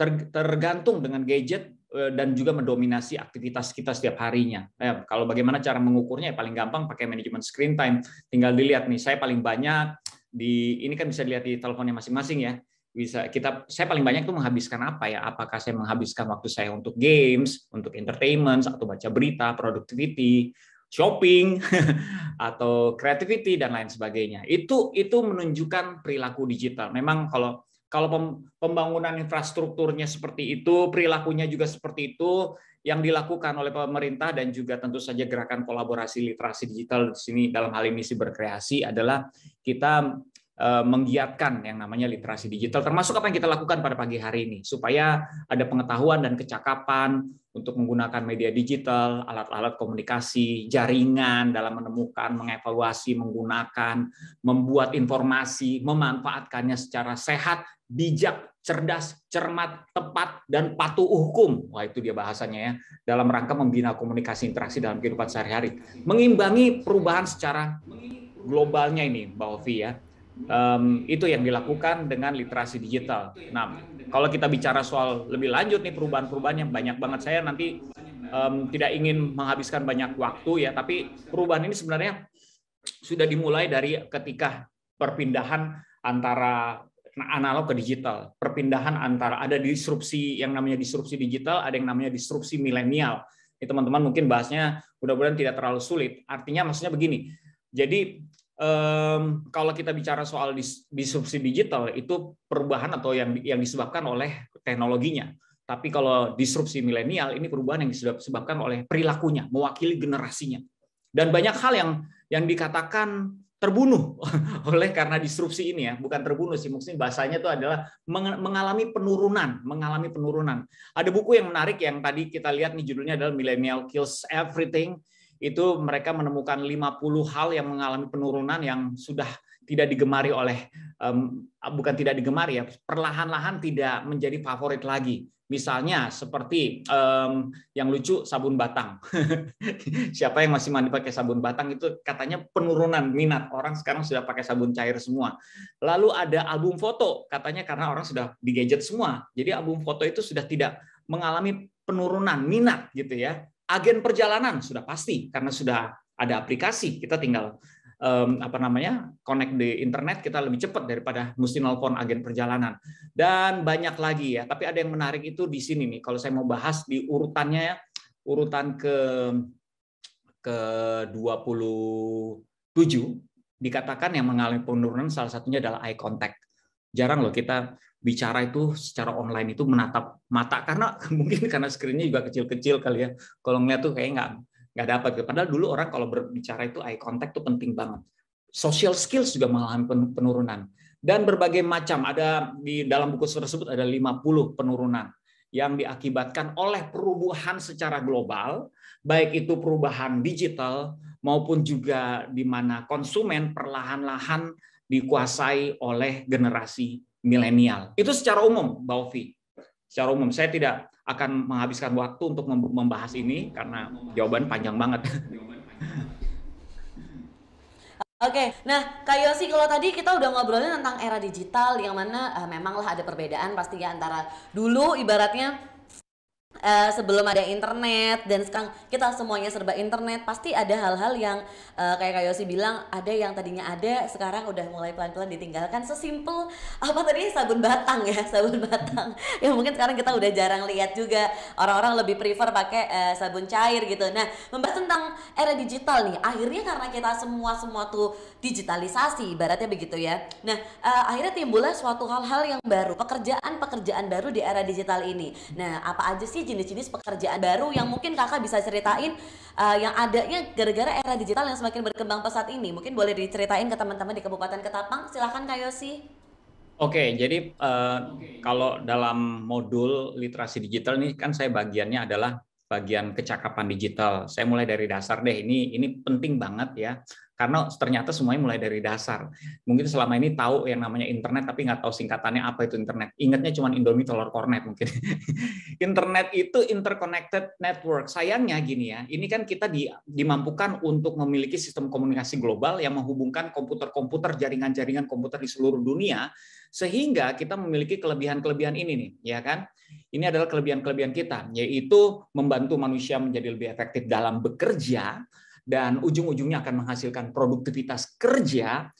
ter, tergantung dengan gadget dan juga mendominasi aktivitas kita setiap harinya. Eh, kalau bagaimana cara mengukurnya, ya paling gampang pakai manajemen screen time. Tinggal dilihat nih, saya paling banyak di ini kan bisa dilihat di teleponnya masing-masing ya. Bisa kita saya paling banyak tuh menghabiskan apa ya? Apakah saya menghabiskan waktu saya untuk games, untuk entertainment, atau baca berita, productivity, shopping, atau creativity dan lain sebagainya. Itu itu menunjukkan perilaku digital. Memang kalau Kalau pembangunan infrastrukturnya seperti itu, perilakunya juga seperti itu, yang dilakukan oleh pemerintah dan juga tentu saja gerakan kolaborasi literasi digital di sini dalam hal ini Siberkreasi adalah kita menggiatkan yang namanya literasi digital, termasuk apa yang kita lakukan pada pagi hari ini, supaya ada pengetahuan dan kecakapan untuk menggunakan media digital, alat-alat komunikasi, jaringan dalam menemukan, mengevaluasi, menggunakan, membuat informasi, memanfaatkannya secara sehat, bijak, cerdas, cermat, tepat, dan patuh hukum. Wah, itu dia bahasanya ya, dalam rangka membina komunikasi interaksi dalam kehidupan sehari-hari. Mengimbangi perubahan secara globalnya ini, Mbak Ovi ya. Um, itu yang dilakukan dengan literasi digital. Nah, kalau kita bicara soal lebih lanjut nih perubahan-perubahan yang banyak banget, saya nanti um, tidak ingin menghabiskan banyak waktu ya, tapi perubahan ini sebenarnya sudah dimulai dari ketika perpindahan antara analog ke digital, perpindahan antara ada disrupsi yang namanya disrupsi digital, ada yang namanya disrupsi milenial. Ini teman-teman mungkin bahasnya mudah-mudahan tidak terlalu sulit. Artinya maksudnya begini, jadi Um, kalau kita bicara soal disrupsi digital itu perubahan atau yang yang disebabkan oleh teknologinya. Tapi kalau disrupsi milenial ini perubahan yang disebabkan oleh perilakunya, mewakili generasinya. Dan banyak hal yang yang dikatakan terbunuh oleh karena disrupsi ini ya, bukan terbunuh sih, mungkin bahasanya itu adalah mengalami penurunan, mengalami penurunan. Ada buku yang menarik yang tadi kita lihat nih judulnya adalah Millennial Kills Everything. Itu mereka menemukan lima puluh hal yang mengalami penurunan yang sudah tidak digemari oleh, um, bukan tidak digemari ya, perlahan-lahan tidak menjadi favorit lagi. Misalnya seperti um, yang lucu sabun batang. Siapa yang masih mandi pakai sabun batang itu katanya penurunan minat. Orang sekarang sudah pakai sabun cair semua. Lalu ada album foto, katanya karena orang sudah di gadget semua. Jadi album foto itu sudah tidak mengalami penurunan minat gitu ya. Agen perjalanan sudah pasti karena sudah ada aplikasi, kita tinggal um, apa namanya connect di internet, kita lebih cepat daripada mesti nelpon agen perjalanan dan banyak lagi ya. Tapi ada yang menarik itu di sini nih, kalau saya mau bahas di urutannya, urutan ke ke dua puluh tujuh dikatakan yang mengalami penurunan salah satunya adalah eye contact. Jarang loh kita bicara itu secara online itu menatap mata, karena mungkin karena screen-nya juga kecil-kecil kali ya. Kalau ngeliat tuh kayak nggak nggak dapat. Padahal dulu orang kalau berbicara itu eye contact tuh penting banget. Social skills juga mengalami penurunan. Dan berbagai macam, ada di dalam buku tersebut ada lima puluh penurunan yang diakibatkan oleh perubahan secara global, baik itu perubahan digital maupun juga di mana konsumen perlahan-lahan dikuasai oleh generasi milenial. Itu secara umum, Mbak Ovi. Secara umum, saya tidak akan menghabiskan waktu untuk membahas ini karena jawaban panjang banget. Oke, nah Kak Yosi, kalau tadi kita udah ngobrolin tentang era digital yang mana uh, memanglah ada perbedaan pastinya antara dulu ibaratnya Uh, sebelum ada internet dan sekarang kita semuanya serba internet, pasti ada hal-hal yang uh, kayak Kak Yosi bilang, ada yang tadinya ada sekarang udah mulai pelan-pelan ditinggalkan. Sesimpel apa tadi sabun batang ya, sabun batang yang mungkin sekarang kita udah jarang lihat juga, orang-orang lebih prefer pakai uh, sabun cair gitu. Nah, membahas tentang era digital nih, akhirnya karena kita semua semua tuh digitalisasi ibaratnya begitu ya. Nah, uh, akhirnya timbullah suatu hal-hal yang baru, pekerjaan-pekerjaan baru di era digital ini. Nah, apa aja sih jenis-jenis pekerjaan baru yang mungkin kakak bisa ceritain uh, yang adanya gara-gara era digital yang semakin berkembang pesat ini? Mungkin boleh diceritain ke teman-teman di Kabupaten Ketapang. Silahkan Kak Yosi. Oke, jadi uh, Oke. kalau dalam modul literasi digital ini kan saya bagiannya adalah bagian kecakapan digital. Saya mulai dari dasar deh, ini ini penting banget ya. Karena ternyata semuanya mulai dari dasar. Mungkin selama ini tahu yang namanya internet, tapi nggak tahu singkatannya apa itu internet. Ingatnya cuma Indomie telur kornet mungkin. Internet itu interconnected network. Sayangnya gini ya, ini kan kita dimampukan untuk memiliki sistem komunikasi global yang menghubungkan komputer-komputer, jaringan-jaringan komputer di seluruh dunia, sehingga kita memiliki kelebihan-kelebihan ini nih, ya kan? Ini adalah kelebihan-kelebihan kita, yaitu membantu manusia menjadi lebih efektif dalam bekerja, dan ujung-ujungnya akan menghasilkan produktivitas kerja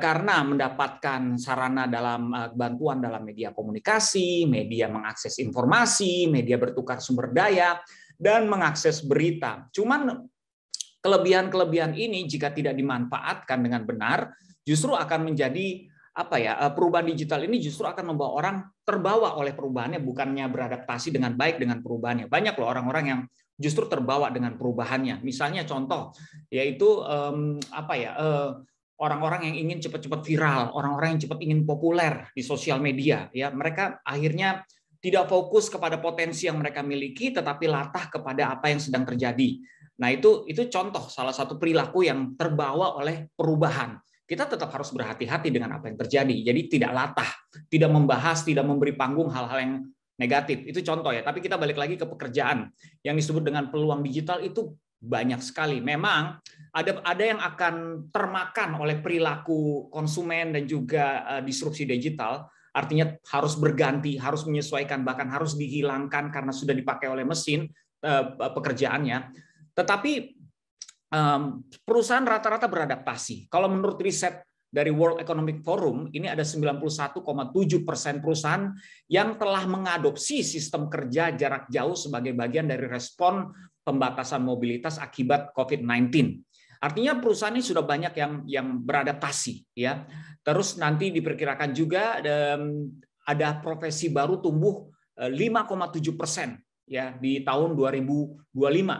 karena mendapatkan sarana dalam bantuan dalam media komunikasi, media mengakses informasi, media bertukar sumber daya, dan mengakses berita. Cuman kelebihan-kelebihan ini jika tidak dimanfaatkan dengan benar, justru akan menjadi apa ya, perubahan digital ini justru akan membawa orang terbawa oleh perubahannya, bukannya beradaptasi dengan baik dengan perubahannya. Banyak loh orang-orang yang justru terbawa dengan perubahannya. Misalnya contoh yaitu um, apa ya uh, orang-orang yang ingin cepat-cepat viral, orang-orang yang cepat ingin populer di sosial media, ya mereka akhirnya tidak fokus kepada potensi yang mereka miliki, tetapi latah kepada apa yang sedang terjadi. Nah itu itu contoh salah satu perilaku yang terbawa oleh perubahan. Kita tetap harus berhati-hati dengan apa yang terjadi. Jadi tidak latah, tidak membahas, tidak memberi panggung hal-hal yang negatif. Itu contoh ya. Tapi kita balik lagi ke pekerjaan yang disebut dengan peluang digital itu banyak sekali. Memang ada ada yang akan termakan oleh perilaku konsumen dan juga disrupsi digital, artinya harus berganti, harus menyesuaikan, bahkan harus dihilangkan karena sudah dipakai oleh mesin pekerjaannya. Tetapi perusahaan rata-rata beradaptasi. Kalau menurut riset dari World Economic Forum, ini ada sembilan puluh satu koma tujuh persen perusahaan yang telah mengadopsi sistem kerja jarak jauh sebagai bagian dari respon pembatasan mobilitas akibat COVID sembilan belas. Artinya perusahaan ini sudah banyak yang yang beradaptasi, ya. Terus nanti diperkirakan juga ada, ada profesi baru tumbuh lima koma tujuh persen ya di tahun dua ribu dua puluh lima,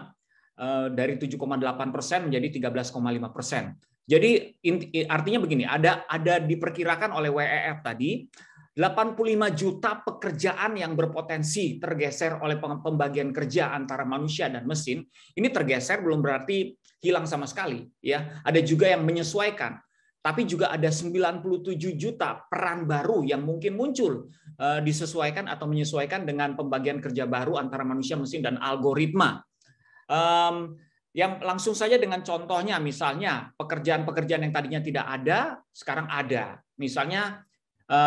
dari tujuh koma delapan persen menjadi tiga belas koma lima persen. Jadi artinya begini, ada ada diperkirakan oleh W E F tadi delapan puluh lima juta pekerjaan yang berpotensi tergeser oleh pembagian kerja antara manusia dan mesin. Ini tergeser belum berarti hilang sama sekali, ya. Ada juga yang menyesuaikan, tapi juga ada sembilan puluh tujuh juta peran baru yang mungkin muncul, disesuaikan atau menyesuaikan dengan pembagian kerja baru antara manusia, mesin, dan algoritma. Um, Yang langsung saja dengan contohnya, misalnya pekerjaan-pekerjaan yang tadinya tidak ada, sekarang ada. Misalnya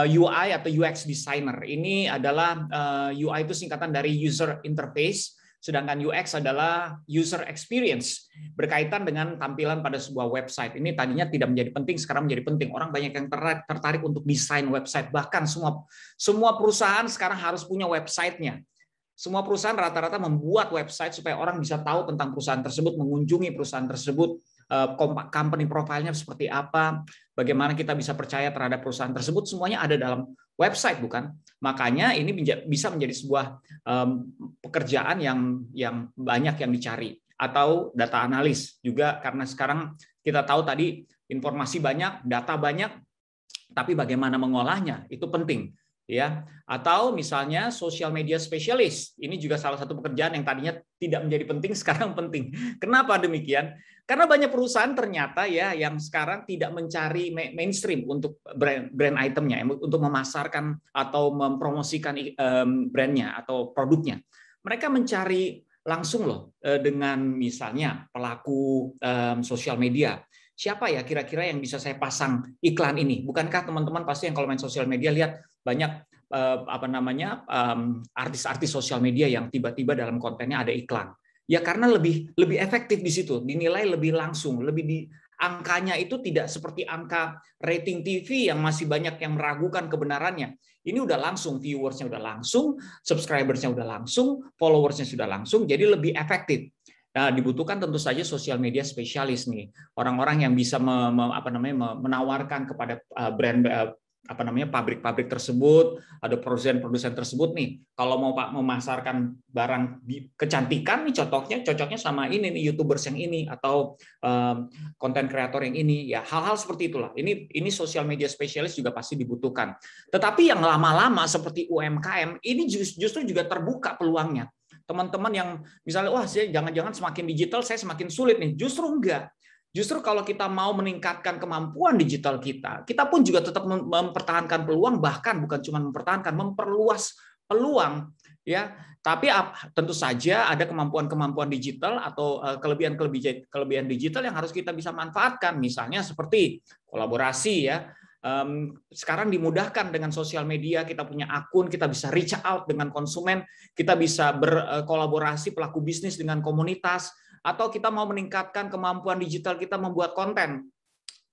U I atau U X designer. Ini adalah U I itu singkatan dari user interface, sedangkan U X adalah user experience, berkaitan dengan tampilan pada sebuah website. Ini tadinya tidak menjadi penting, sekarang menjadi penting. Orang banyak yang tertarik untuk desain website, bahkan semua semua perusahaan sekarang harus punya websitenya. Semua perusahaan rata-rata membuat website supaya orang bisa tahu tentang perusahaan tersebut, mengunjungi perusahaan tersebut, company profile-nya seperti apa, bagaimana kita bisa percaya terhadap perusahaan tersebut, semuanya ada dalam website, bukan? Makanya ini bisa menjadi sebuah pekerjaan yang yang banyak yang dicari, atau data analis juga, karena sekarang kita tahu tadi informasi banyak, data banyak, tapi bagaimana mengolahnya itu penting. Ya, atau misalnya social media specialist. Ini juga salah satu pekerjaan yang tadinya tidak menjadi penting, sekarang penting. Kenapa demikian? Karena banyak perusahaan ternyata ya yang sekarang tidak mencari mainstream untuk brand, brand itemnya, untuk memasarkan atau mempromosikan brandnya atau produknya. Mereka mencari langsung loh dengan misalnya pelaku sosial media. Siapa ya kira-kira yang bisa saya pasang iklan ini? Bukankah teman-teman pasti yang kalau main sosial media lihat banyak eh, apa namanya artis-artis eh, sosial media yang tiba-tiba dalam kontennya ada iklan. Ya karena lebih lebih efektif di situ, dinilai lebih langsung, lebih di angkanya itu tidak seperti angka rating T V yang masih banyak yang meragukan kebenarannya. Ini udah langsung, viewersnya udah langsung, subscribersnya udah langsung, followersnya sudah langsung, jadi lebih efektif. Nah, dibutuhkan tentu saja social media spesialis nih, orang-orang yang bisa me, me, apa namanya menawarkan kepada brand apa namanya pabrik-pabrik tersebut, ada produsen-produsen tersebut nih. Kalau mau Pak memasarkan barang kecantikan nih, cocoknya cocoknya sama ini nih, YouTubers yang ini atau konten um, kreator yang ini, ya hal-hal seperti itulah. Ini ini social media spesialis juga pasti dibutuhkan. Tetapi yang lama-lama seperti U M K M ini justru juga terbuka peluangnya. Teman-teman yang misalnya, wah saya jangan-jangan semakin digital saya semakin sulit nih. Justru enggak. Justru kalau kita mau meningkatkan kemampuan digital kita, kita pun juga tetap mempertahankan peluang, bahkan bukan cuma mempertahankan, memperluas peluang. Ya, tapi tentu saja ada kemampuan-kemampuan digital atau kelebihan-kelebihan digital yang harus kita bisa manfaatkan. Misalnya seperti kolaborasi ya. Sekarang dimudahkan dengan sosial media, kita punya akun, kita bisa reach out dengan konsumen, kita bisa berkolaborasi pelaku bisnis dengan komunitas, atau kita mau meningkatkan kemampuan digital kita membuat konten.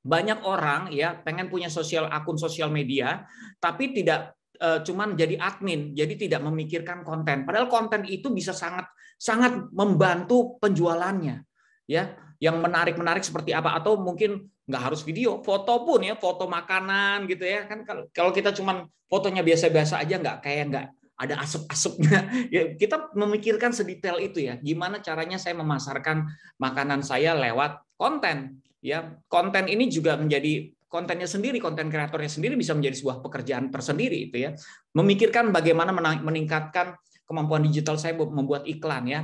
Banyak orang ya pengen punya sosial akun sosial media, tapi tidak cuman jadi admin, jadi tidak memikirkan konten. Padahal konten itu bisa sangat sangat membantu penjualannya. Ya, yang menarik-menarik seperti apa, atau mungkin nggak harus video, foto pun ya, foto makanan gitu ya kan. Kalau kalau kita cuman fotonya biasa-biasa aja, nggak kayak nggak ada asap-asapnya. Ya, kita memikirkan sedetail itu ya, gimana caranya saya memasarkan makanan saya lewat konten. Ya, konten ini juga menjadi kontennya sendiri, konten kreatornya sendiri bisa menjadi sebuah pekerjaan tersendiri itu ya. Memikirkan bagaimana meningkatkan kemampuan digital saya membuat iklan ya.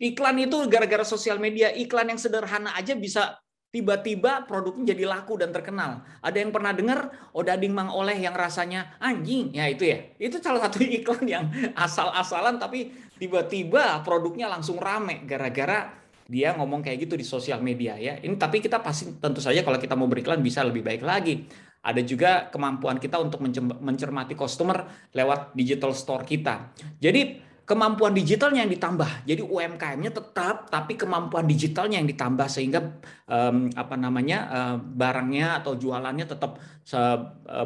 Iklan itu gara-gara sosial media, iklan yang sederhana aja bisa tiba-tiba produknya jadi laku dan terkenal. Ada yang pernah dengar odading mang oleh yang rasanya anjing? Ya itu ya. Itu salah satu iklan yang asal-asalan tapi tiba-tiba produknya langsung rame gara-gara dia ngomong kayak gitu di sosial media ya. Ini tapi kita pasti tentu saja kalau kita mau beriklan bisa lebih baik lagi. Ada juga kemampuan kita untuk mencermati customer lewat digital store kita. Jadi kemampuan digitalnya yang ditambah. Jadi U M K M-nya tetap, tapi kemampuan digitalnya yang ditambah sehingga um, apa namanya uh, barangnya atau jualannya tetap uh,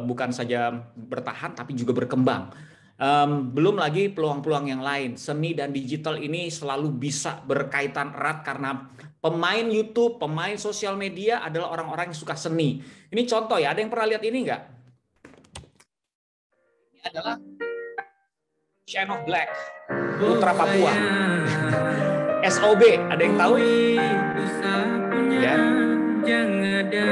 bukan saja bertahan tapi juga berkembang. Um, belum lagi peluang-peluang yang lain. Seni dan digital ini selalu bisa berkaitan erat karena pemain YouTube, pemain sosial media adalah orang-orang yang suka seni. Ini contoh ya, ada yang pernah lihat ini enggak? Ini adalah Shine of Black, Putra Papua. S O B, ada yang tahu? Ya. Yang ada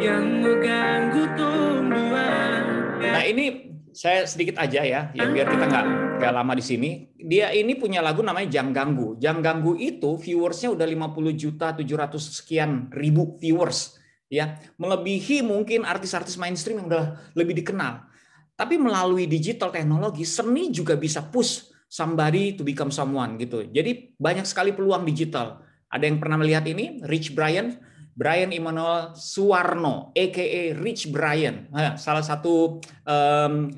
yang mengganggu tumbuhan. Nah ini saya sedikit aja ya, ya biar kita nggak nggak lama di sini. Dia ini punya lagu namanya Jang Ganggu. Jang Ganggu itu viewersnya udah lima puluh juta tujuh ratus sekian ribu viewers, ya melebihi mungkin artis-artis mainstream yang udah lebih dikenal. Tapi melalui digital teknologi, seni juga bisa push somebody to become someone gitu. Jadi banyak sekali peluang digital. Ada yang pernah melihat ini, Rich Brian? Brian Emmanuel Suwarno, a k a. Rich Brian. Nah, salah satu um,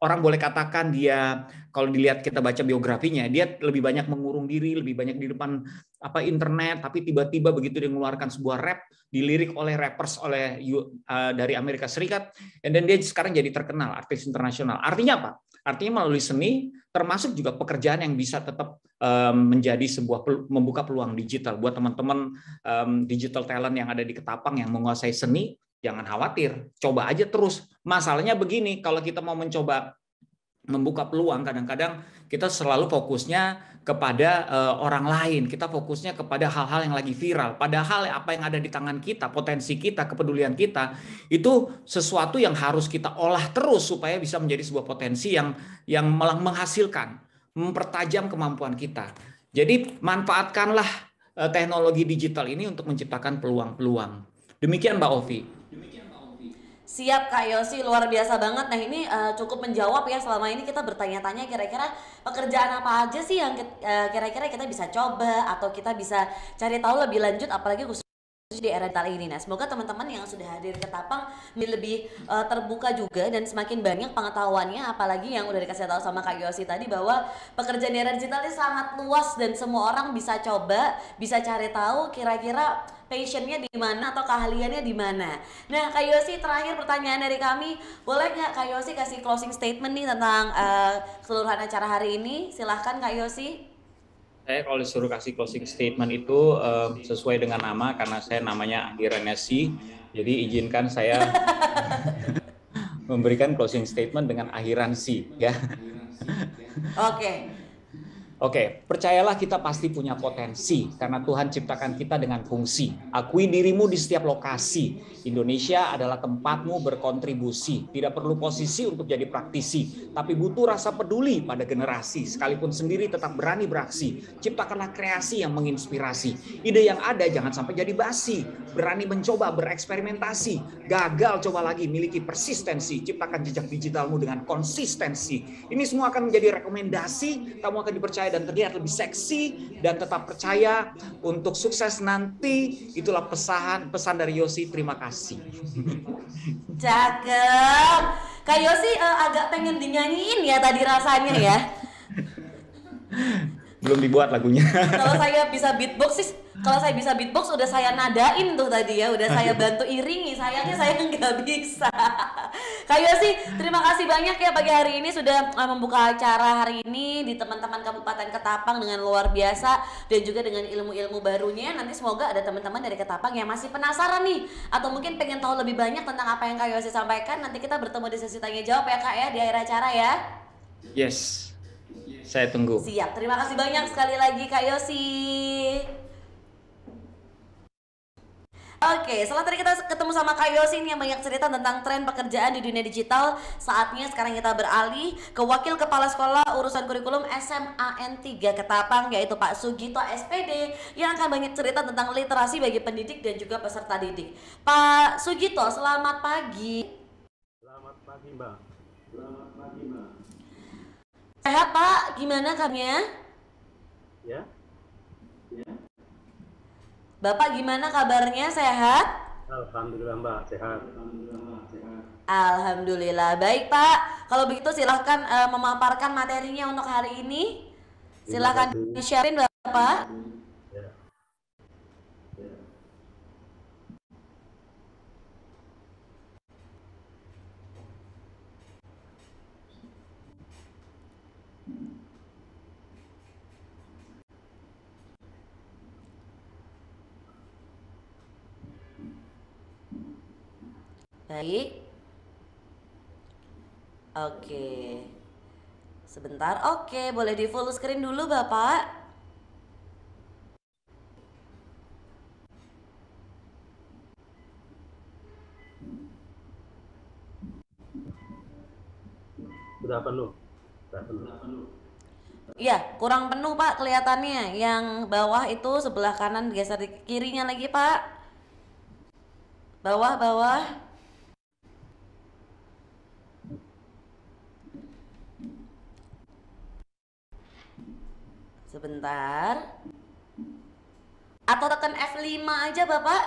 orang boleh katakan dia, kalau dilihat kita baca biografinya, dia lebih banyak mengurung diri, lebih banyak di depan apa internet, tapi tiba-tiba begitu dia mengeluarkan sebuah rap, dilirik oleh rappers oleh uh, dari Amerika Serikat, dan dia sekarang jadi terkenal, artis internasional. Artinya apa? Artinya melalui seni, termasuk juga pekerjaan yang bisa tetap um, menjadi sebuah membuka peluang digital buat teman-teman um, digital talent yang ada di Ketapang yang menguasai seni. Jangan khawatir, coba aja terus. Masalahnya begini, kalau kita mau mencoba membuka peluang, kadang-kadang kita selalu fokusnya kepada uh, orang lain, kita fokusnya kepada hal-hal yang lagi viral. Padahal apa yang ada di tangan kita, potensi kita, kepedulian kita, itu sesuatu yang harus kita olah terus supaya bisa menjadi sebuah potensi yang yang menghasilkan, mempertajam kemampuan kita. Jadi manfaatkanlah uh, teknologi digital ini untuk menciptakan peluang-peluang. Demikian Mbak Ovi. Siap Kak Yosi, luar biasa banget. Nah ini uh, cukup menjawab ya, selama ini kita bertanya-tanya kira-kira pekerjaan apa aja sih yang kira-kira uh, kita bisa coba atau kita bisa cari tahu lebih lanjut, apalagi khusus di era digital ini. Nah semoga teman-teman yang sudah hadir ke Ketapang lebih uh, terbuka juga dan semakin banyak pengetahuannya, apalagi yang udah dikasih tahu sama Kak Yosi tadi bahwa pekerjaan di era digital ini sangat luas dan semua orang bisa coba, bisa cari tahu kira-kira passionnya di mana atau keahliannya di mana. Nah, Kak Yosi, terakhir pertanyaan dari kami, boleh nggak Kak Yosi kasih closing statement nih tentang uh, keseluruhan acara hari ini? Silahkan Kak Yosi. Saya kalau disuruh kasih closing statement itu uh, sesuai dengan nama, karena saya namanya Andi Renesi, jadi izinkan saya memberikan closing statement dengan akhiran si, ya. Oke. Okay. Oke, percayalah kita pasti punya potensi karena Tuhan ciptakan kita dengan fungsi. Akui dirimu di setiap lokasi. Indonesia adalah tempatmu berkontribusi. Tidak perlu posisi untuk jadi praktisi, tapi butuh rasa peduli pada generasi. Sekalipun sendiri tetap berani beraksi. Ciptakanlah kreasi yang menginspirasi. Ide yang ada jangan sampai jadi basi. Berani mencoba, bereksperimentasi. Gagal coba lagi, miliki persistensi. Ciptakan jejak digitalmu dengan konsistensi. Ini semua akan menjadi rekomendasi, kamu akan dipercaya dan terlihat lebih seksi, dan tetap percaya untuk sukses nanti. Itulah pesan pesan dari Yosi. Terima kasih. Cakep. Kak Yosi eh, agak pengen dinyanyiin ya tadi rasanya ya. Belum dibuat lagunya. Kalau saya bisa beatbox sih Kalau saya bisa beatbox udah saya nadain tuh tadi ya, udah saya bantu iringi, sayangnya saya nggak bisa. Kak Yosi, terima kasih banyak ya pagi hari ini sudah membuka acara hari ini di teman-teman Kabupaten Ketapang dengan luar biasa dan juga dengan ilmu-ilmu barunya. Nanti semoga ada teman-teman dari Ketapang yang masih penasaran nih atau mungkin pengen tahu lebih banyak tentang apa yang Kak Yosi sampaikan. Nanti kita bertemu di sesi tanya jawab ya Kak ya di akhir acara ya. Yes, saya tunggu. Siap, terima kasih banyak sekali lagi Kak Yosi. Oke, setelah tadi kita ketemu sama Kak Yosi ini yang banyak cerita tentang tren pekerjaan di dunia digital. Saatnya sekarang kita beralih ke Wakil Kepala Sekolah Urusan Kurikulum S M A N tiga Ketapang, yaitu Pak Sugito S P D, yang akan banyak cerita tentang literasi bagi pendidik dan juga peserta didik. Pak Sugito, selamat pagi. Selamat pagi, Mbak. Selamat pagi, Mbak. Sehat, Pak? Gimana kabarnya? Ya. Ya. Bapak gimana kabarnya, sehat? Alhamdulillah Mbak, sehat. Alhamdulillah, sehat. Alhamdulillah. Baik Pak, kalau begitu silahkan uh, memaparkan materinya untuk hari ini. Silahkan di-sharein Bapak. Ya. Ya. Baik. Oke. Sebentar. Oke, boleh di full screen dulu, Bapak. Sudah penuh. Sudah penuh. Iya, kurang penuh, Pak, kelihatannya. Yang bawah itu sebelah kanan geser di kirinya lagi, Pak. Bawah, bawah. Sebentar. Atau tekan F lima aja, Bapak.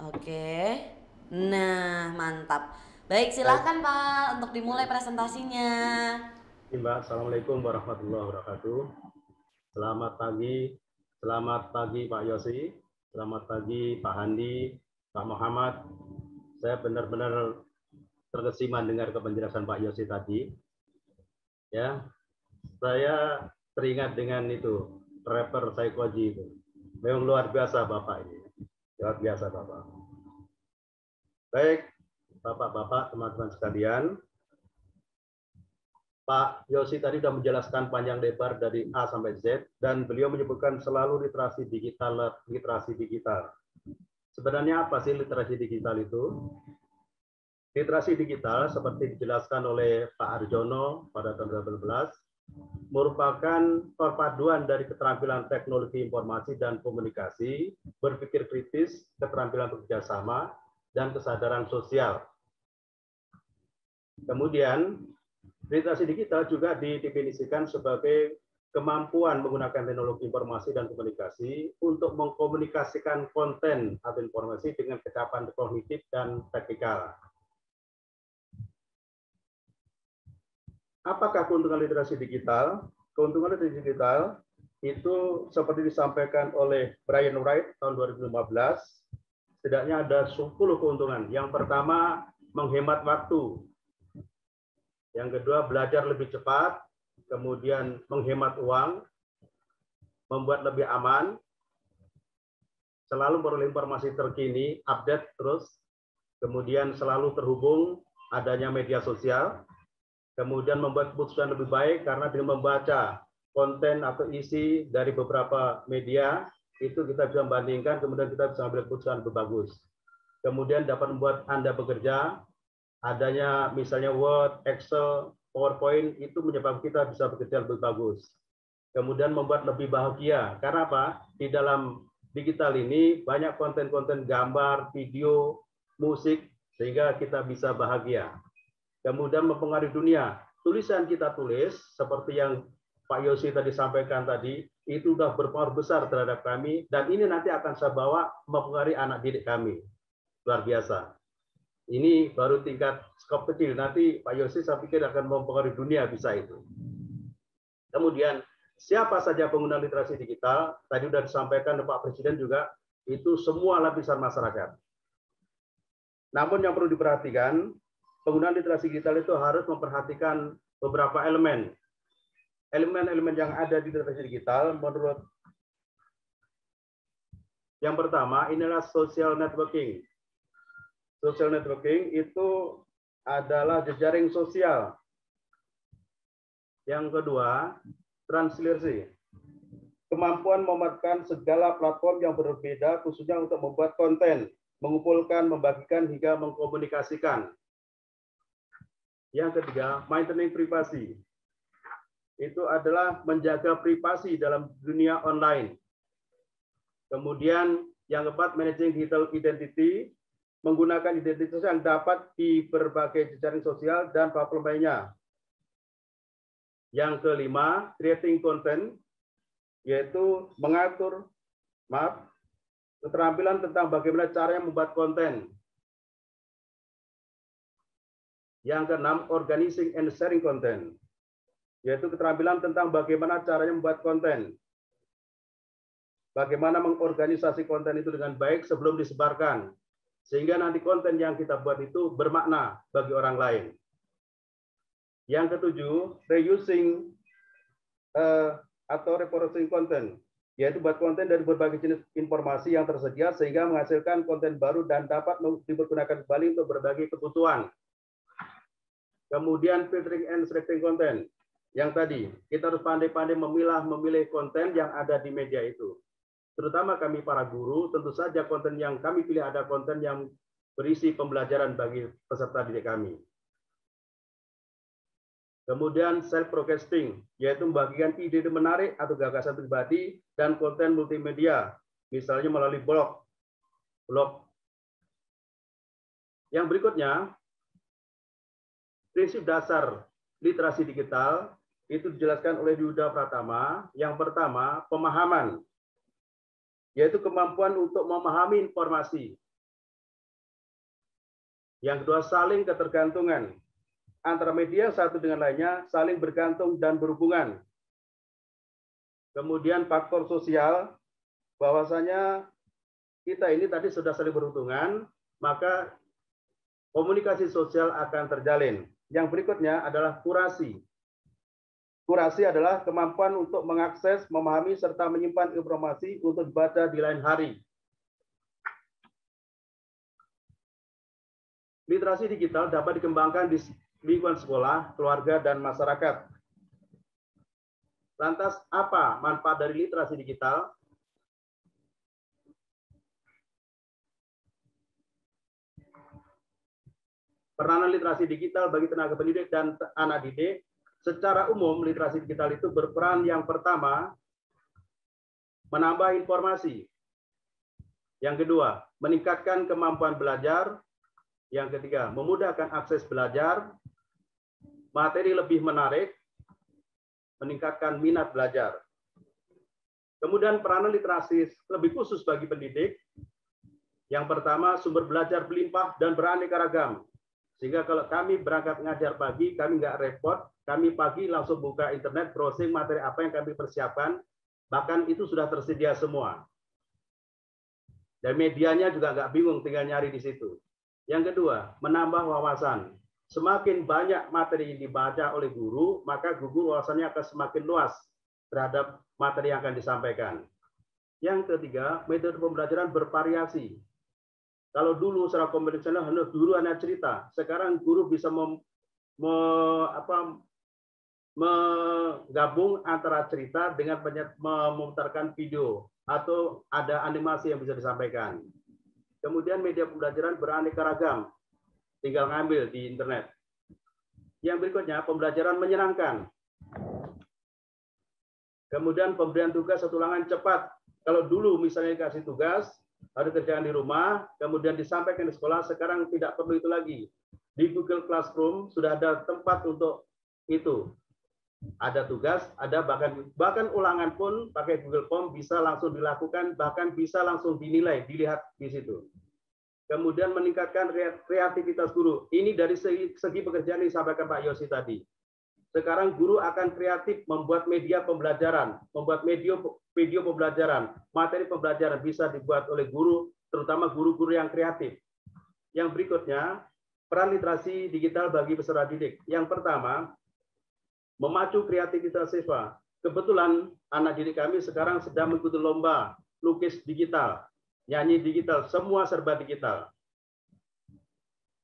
Oke. Nah, mantap. Baik, silakan Pak untuk dimulai presentasinya. Mbak, assalamualaikum warahmatullahi wabarakatuh. Selamat pagi. Selamat pagi Pak Yosi. Selamat pagi Pak Handi, Pak Muhammad. Saya benar-benar terkesima dengar penjelasan Pak Yosi tadi. Ya, saya teringat dengan itu rapper psikologi itu. Memang luar biasa Bapak ini. Luar biasa Bapak. Baik, Bapak-bapak, teman-teman sekalian. Pak Yosi tadi sudah menjelaskan panjang lebar dari A sampai Z dan beliau menyebutkan selalu literasi digital, literasi digital. Sebenarnya apa sih literasi digital itu? Literasi digital seperti dijelaskan oleh Pak Arjono pada tahun dua ribu delapan belas merupakan perpaduan dari keterampilan teknologi informasi dan komunikasi, berpikir kritis, keterampilan bekerjasama, dan kesadaran sosial. Kemudian literasi digital juga didefinisikan sebagai kemampuan menggunakan teknologi informasi dan komunikasi untuk mengkomunikasikan konten atau informasi dengan kecakapan kognitif dan teknikal. Apakah keuntungan literasi digital? Keuntungan literasi digital itu seperti disampaikan oleh Brian Wright tahun dua ribu lima belas, setidaknya ada sepuluh keuntungan. Yang pertama, menghemat waktu. Yang kedua, belajar lebih cepat, kemudian menghemat uang, membuat lebih aman, selalu peroleh informasi terkini, update terus, kemudian selalu terhubung adanya media sosial, kemudian membuat keputusan lebih baik karena dengan membaca konten atau isi dari beberapa media, itu kita bisa membandingkan, kemudian kita bisa ambil keputusan lebih bagus. Kemudian dapat membuat Anda bekerja, adanya misalnya Word, Excel, PowerPoint itu menyebabkan kita bisa bekerja lebih bagus. Kemudian membuat lebih bahagia. Karena apa? Di dalam digital ini banyak konten-konten gambar, video, musik sehingga kita bisa bahagia. Kemudian mempengaruhi dunia. Tulisan kita tulis seperti yang Pak Yosi tadi sampaikan tadi itu sudah berpengaruh besar terhadap kami dan ini nanti akan saya bawa mempengaruhi anak didik kami. Luar biasa. Ini baru tingkat skop kecil. Nanti Pak Yosi saya pikir akan mempengaruhi dunia bisa itu. Kemudian siapa saja pengguna literasi digital, tadi sudah disampaikan oleh Pak Presiden juga, itu semua lapisan masyarakat. Namun yang perlu diperhatikan, penggunaan literasi digital itu harus memperhatikan beberapa elemen. Elemen-elemen yang ada di literasi digital menurut yang pertama, inilah social networking. Social networking itu adalah jejaring sosial. Yang kedua, transliterasi. Kemampuan memanfaatkan segala platform yang berbeda khususnya untuk membuat konten, mengumpulkan, membagikan, hingga mengkomunikasikan. Yang ketiga, maintaining privasi. Itu adalah menjaga privasi dalam dunia online. Kemudian yang keempat, managing digital identity, menggunakan identitas yang dapat di berbagai jejaring sosial dan platform lainnya. Yang kelima, creating content, yaitu mengatur, maaf, keterampilan tentang bagaimana caranya membuat konten. Yang keenam, organizing and sharing content, yaitu keterampilan tentang bagaimana caranya membuat konten, bagaimana mengorganisasi konten itu dengan baik sebelum disebarkan, sehingga nanti konten yang kita buat itu bermakna bagi orang lain. Yang ketujuh, reusing uh, atau repurposing content, yaitu buat konten dari berbagai jenis informasi yang tersedia sehingga menghasilkan konten baru dan dapat dipergunakan kembali untuk berbagai kebutuhan. Kemudian filtering and selecting konten. Yang tadi, kita harus pandai-pandai memilah, memilih konten yang ada di media itu. Terutama kami para guru, tentu saja konten yang kami pilih ada konten yang berisi pembelajaran bagi peserta didik kami. Kemudian self-broadcasting, yaitu membagikan ide-ide menarik atau gagasan pribadi dan konten multimedia, misalnya melalui blog. blog. Yang berikutnya, prinsip dasar literasi digital itu dijelaskan oleh Yuda Pratama. Yang pertama, pemahaman, yaitu kemampuan untuk memahami informasi. Yang kedua, saling ketergantungan antara media satu dengan lainnya, saling bergantung dan berhubungan. Kemudian faktor sosial, bahwasanya kita ini tadi sudah saling berhubungan, maka komunikasi sosial akan terjalin. Yang berikutnya adalah kurasi. Kurasi adalah kemampuan untuk mengakses, memahami, serta menyimpan informasi untuk dibaca di lain hari. Literasi digital dapat dikembangkan di lingkungan sekolah, keluarga, dan masyarakat. Lantas, apa manfaat dari literasi digital? Peranan literasi digital bagi tenaga pendidik dan anak didik. Secara umum, literasi digital itu berperan yang pertama, menambah informasi. Yang kedua, meningkatkan kemampuan belajar. Yang ketiga, memudahkan akses belajar. Materi lebih menarik, meningkatkan minat belajar. Kemudian peranan literasi lebih khusus bagi pendidik. Yang pertama, sumber belajar berlimpah dan beraneka ragam. Sehingga kalau kami berangkat ngajar pagi, kami nggak repot, kami pagi langsung buka internet, browsing materi apa yang kami persiapkan, bahkan itu sudah tersedia semua. Dan medianya juga nggak bingung, tinggal nyari di situ. Yang kedua, menambah wawasan. Semakin banyak materi yang dibaca oleh guru, maka guru wawasannya akan semakin luas terhadap materi yang akan disampaikan. Yang ketiga, metode pembelajaran bervariasi. Kalau dulu secara konvensional hanya guru hanya cerita, sekarang guru bisa mem, me, apa, menggabung antara cerita dengan memutarkan video atau ada animasi yang bisa disampaikan. Kemudian media pembelajaran beraneka ragam, tinggal ngambil di internet. Yang berikutnya pembelajaran menyenangkan. Kemudian pemberian tugas satulangan cepat. Kalau dulu misalnya dikasih tugas harus kerjaan di rumah, kemudian disampaikan di sekolah, sekarang tidak perlu itu lagi. Di Google Classroom sudah ada tempat untuk itu. Ada tugas, ada bahkan bahkan ulangan pun pakai Google Form bisa langsung dilakukan, bahkan bisa langsung dinilai, dilihat di situ. kemudian meningkatkan kreativitas guru. Ini dari segi, segi pekerjaan yang disampaikan Pak Yosi tadi. Sekarang guru akan kreatif membuat media pembelajaran, membuat medio, video pembelajaran, materi pembelajaran bisa dibuat oleh guru, terutama guru-guru yang kreatif. Yang berikutnya, peran literasi digital bagi peserta didik. Yang pertama, memacu kreativitas siswa. Kebetulan anak didik kami sekarang sedang mengikuti lomba lukis digital, nyanyi digital, semua serba digital.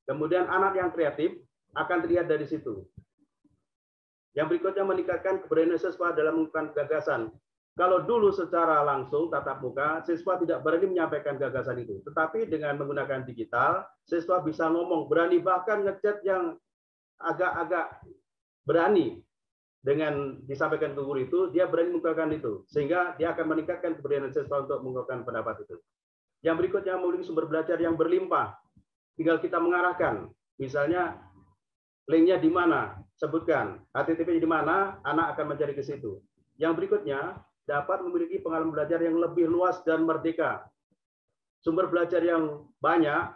Kemudian anak yang kreatif akan terlihat dari situ. Yang berikutnya meningkatkan keberanian siswa dalam mengungkapkan gagasan. Kalau dulu secara langsung tatap muka, siswa tidak berani menyampaikan gagasan itu. Tetapi dengan menggunakan digital, siswa bisa ngomong, berani, bahkan ngechat yang agak-agak berani. Dengan disampaikan ke guru itu, dia berani mengungkapkan itu. Sehingga dia akan meningkatkan keberanian siswa untuk mengungkapkan pendapat itu. Yang berikutnya, memiliki sumber belajar yang berlimpah. Tinggal kita mengarahkan. Misalnya, linknya di mana? Sebutkan. H T T P-nya di mana? Anak akan mencari ke situ. Yang berikutnya, dapat memiliki pengalaman belajar yang lebih luas dan merdeka. Sumber belajar yang banyak.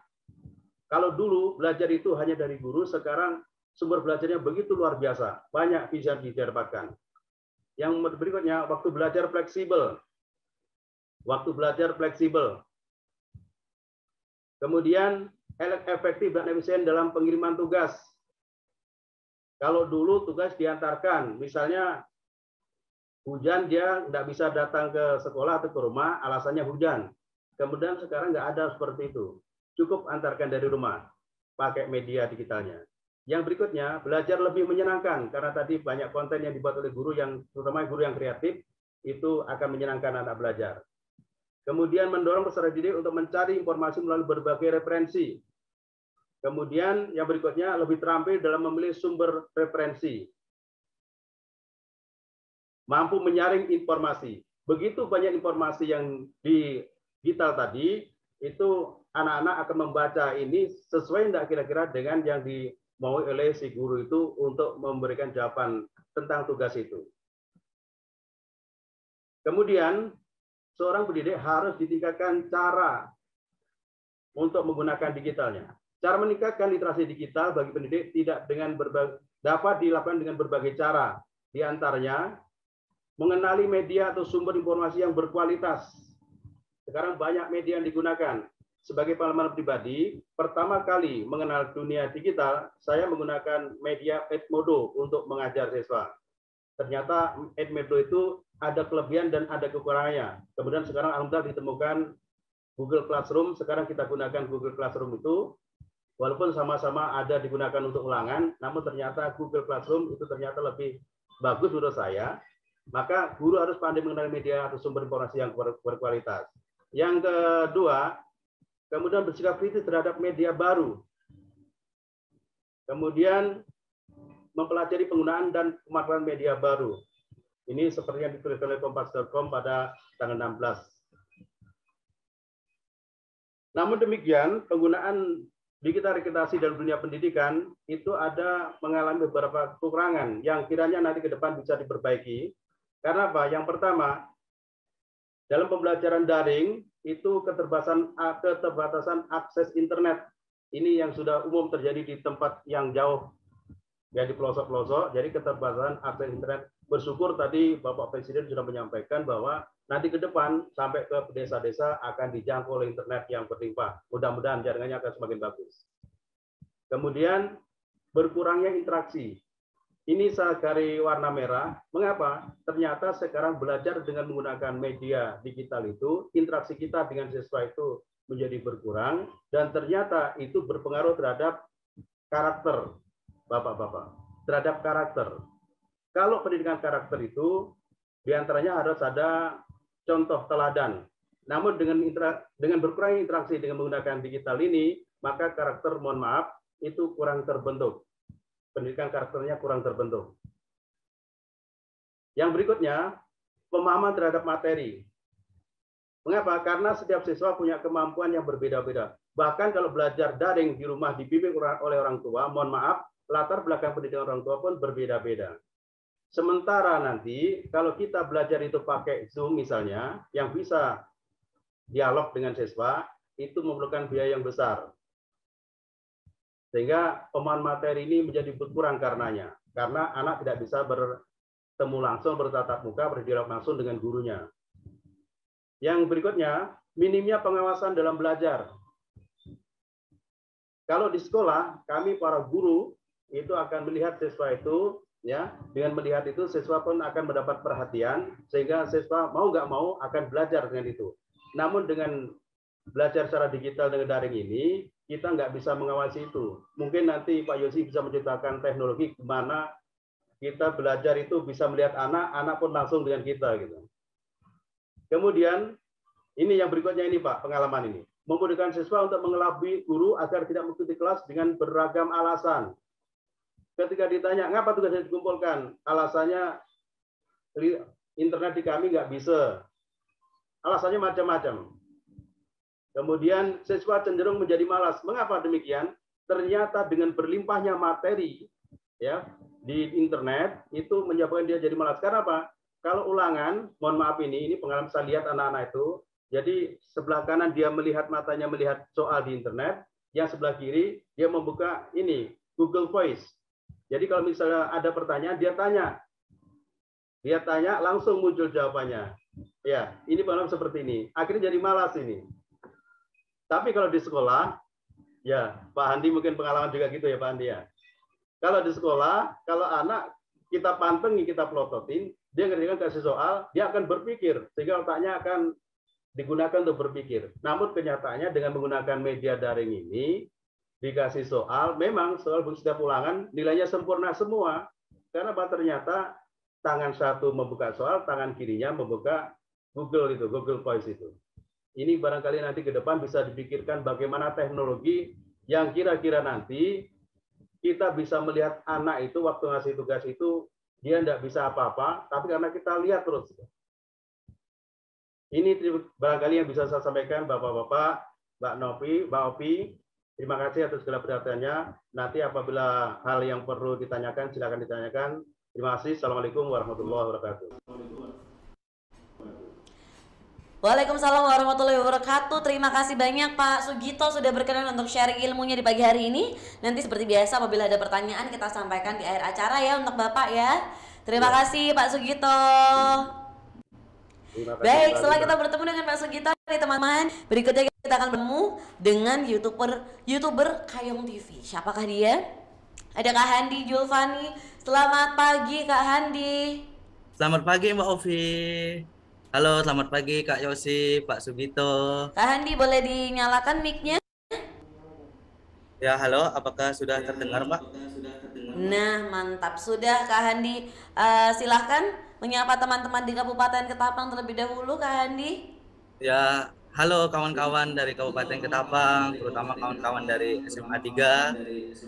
Kalau dulu belajar itu hanya dari guru, sekarang sumber belajarnya begitu luar biasa, banyak bisa didapatkan. Yang berikutnya, waktu belajar fleksibel. Waktu belajar fleksibel. Kemudian, efektif dan efisien dalam pengiriman tugas. Kalau dulu tugas diantarkan, misalnya hujan dia tidak bisa datang ke sekolah atau ke rumah, alasannya hujan. Kemudian sekarang nggak ada seperti itu. Cukup antarkan dari rumah, pakai media digitalnya. Yang berikutnya, belajar lebih menyenangkan. Karena tadi banyak konten yang dibuat oleh guru, yang terutama guru yang kreatif, itu akan menyenangkan anak belajar. Kemudian mendorong peserta didik untuk mencari informasi melalui berbagai referensi. Kemudian yang berikutnya, lebih terampil dalam memilih sumber referensi. Mampu menyaring informasi. Begitu banyak informasi yang di digital tadi, itu anak-anak akan membaca ini sesuai enggak kira-kira dengan yang di mau oleh si guru itu untuk memberikan jawaban tentang tugas itu. Kemudian, seorang pendidik harus ditingkatkan cara untuk menggunakan digitalnya. Cara meningkatkan literasi digital bagi pendidik tidak dengan berbagai, dapat dilakukan dengan berbagai cara. Di antaranya, mengenali media atau sumber informasi yang berkualitas. Sekarang banyak media yang digunakan. Sebagai pengalaman pribadi, pertama kali mengenal dunia digital, saya menggunakan media Edmodo untuk mengajar siswa. Ternyata Edmodo itu ada kelebihan dan ada kekurangannya. Kemudian sekarang alhamdulillah ditemukan Google Classroom, sekarang kita gunakan Google Classroom itu, walaupun sama-sama ada digunakan untuk ulangan, namun ternyata Google Classroom itu ternyata lebih bagus menurut saya, maka guru harus pandai mengenal media atau sumber informasi yang berkualitas. Yang kedua, kemudian bersikap kritis terhadap media baru. Kemudian mempelajari penggunaan dan pemanfaatan media baru. Ini seperti yang ditulis oleh kompas titik com pada tanggal enam belas. Namun demikian, penggunaan digitalisasi dalam dunia pendidikan itu ada mengalami beberapa kekurangan yang kiranya nanti ke depan bisa diperbaiki. Karena apa? Yang pertama, dalam pembelajaran daring, itu keterbatasan keterbatasan akses internet. Ini yang sudah umum terjadi di tempat yang jauh, ya di pelosok-pelosok, jadi keterbatasan akses internet. Bersyukur tadi Bapak Presiden sudah menyampaikan bahwa nanti ke depan sampai ke desa-desa akan dijangkau oleh internet yang berlimpah. Mudah-mudahan jaringannya akan semakin bagus. Kemudian berkurangnya interaksi. Ini saya cari warna merah. Mengapa? Ternyata sekarang belajar dengan menggunakan media digital itu, interaksi kita dengan siswa itu menjadi berkurang, dan ternyata itu berpengaruh terhadap karakter, Bapak-Bapak, terhadap karakter. Kalau pendidikan karakter itu, diantaranya harus ada contoh teladan. Namun dengan, dengan berkurangnya interaksi dengan menggunakan digital ini, maka karakter, mohon maaf, itu kurang terbentuk. Pendidikan karakternya kurang terbentuk. Yang berikutnya, pemahaman terhadap materi. Mengapa? Karena setiap siswa punya kemampuan yang berbeda-beda. Bahkan kalau belajar daring di rumah dibimbing oleh orang tua, mohon maaf, latar belakang pendidikan orang tua pun berbeda-beda. Sementara nanti, kalau kita belajar itu pakai Zoom misalnya, yang bisa dialog dengan siswa, itu memerlukan biaya yang besar. Sehingga pemahaman materi ini menjadi berkurang karenanya. Karena anak tidak bisa bertemu langsung, bertatap muka, berdialog langsung dengan gurunya. Yang berikutnya, minimnya pengawasan dalam belajar. Kalau di sekolah, kami para guru itu akan melihat siswa itu, ya, dengan melihat itu siswa pun akan mendapat perhatian, sehingga siswa mau nggak mau akan belajar dengan itu. Namun dengan belajar secara digital dengan daring ini, kita nggak bisa mengawasi itu. Mungkin nanti Pak Yosi bisa menciptakan teknologi di mana kita belajar itu bisa melihat anak, anak pun langsung dengan kita. Gitu. Kemudian, ini yang berikutnya ini Pak, pengalaman ini. Memudahkan siswa untuk mengelabui guru agar tidak mengikuti kelas dengan beragam alasan. Ketika ditanya, ngapa tugasnya dikumpulkan? Alasannya, internet di kami nggak bisa. Alasannya macam-macam. Kemudian siswa cenderung menjadi malas. Mengapa demikian? Ternyata dengan berlimpahnya materi ya di internet itu menyebabkan dia jadi malas. Karena apa? Kalau ulangan, mohon maaf ini, ini pengalaman saya lihat anak-anak itu. Jadi sebelah kanan dia melihat matanya melihat soal di internet, yang sebelah kiri dia membuka ini Google Voice. Jadi kalau misalnya ada pertanyaan dia tanya, dia tanya langsung muncul jawabannya. Ya, ini pengalaman seperti ini. Akhirnya jadi malas ini. Tapi kalau di sekolah, ya Pak Handi mungkin pengalaman juga gitu ya Pak Handi ya. Kalau di sekolah, kalau anak kita pantengi, kita pelototin, dia ngerjakan kasih soal, dia akan berpikir. Sehingga otaknya akan digunakan untuk berpikir. Namun kenyataannya dengan menggunakan media daring ini, dikasih soal, memang soal setiap ulangan nilainya sempurna semua. Karena Pak ternyata tangan satu membuka soal, tangan kirinya membuka Google itu, Google Voice itu. Ini barangkali nanti ke depan bisa dipikirkan bagaimana teknologi yang kira-kira nanti kita bisa melihat anak itu waktu ngasih tugas itu, dia tidak bisa apa-apa, tapi karena kita lihat terus. Ini barangkali yang bisa saya sampaikan Bapak-Bapak, Mbak Novi, Mbak Opi. Terima kasih atas segala perhatiannya. Nanti apabila hal yang perlu ditanyakan, silakan ditanyakan. Terima kasih. Assalamualaikum warahmatullahi wabarakatuh. Waalaikumsalam warahmatullahi wabarakatuh. Terima kasih banyak Pak Sugito sudah berkenan untuk sharing ilmunya di pagi hari ini. Nanti seperti biasa apabila ada pertanyaan kita sampaikan di akhir acara ya untuk Bapak ya. Terima ya. kasih Pak Sugito. Terima kasih, Baik, setelah kita bertemu dengan Pak Sugito nih teman-teman, berikutnya kita akan bertemu dengan YouTuber YouTuber Kayong T V. Siapakah dia? Ada Kak Handi Julfani. Selamat pagi Kak Handi. Selamat pagi Mbak Ovi. Halo, selamat pagi Kak Yosi, Pak Sugito. Kak Handi, boleh dinyalakan mic-nya? Ya, halo, apakah sudah ya, terdengar, Pak? Nah, mantap. Sudah, Kak Handi. Uh, silahkan menyapa teman-teman di Kabupaten Ketapang terlebih dahulu, Kak Handi. Ya, halo kawan-kawan dari Kabupaten Ketapang, terutama kawan-kawan dari S M A tiga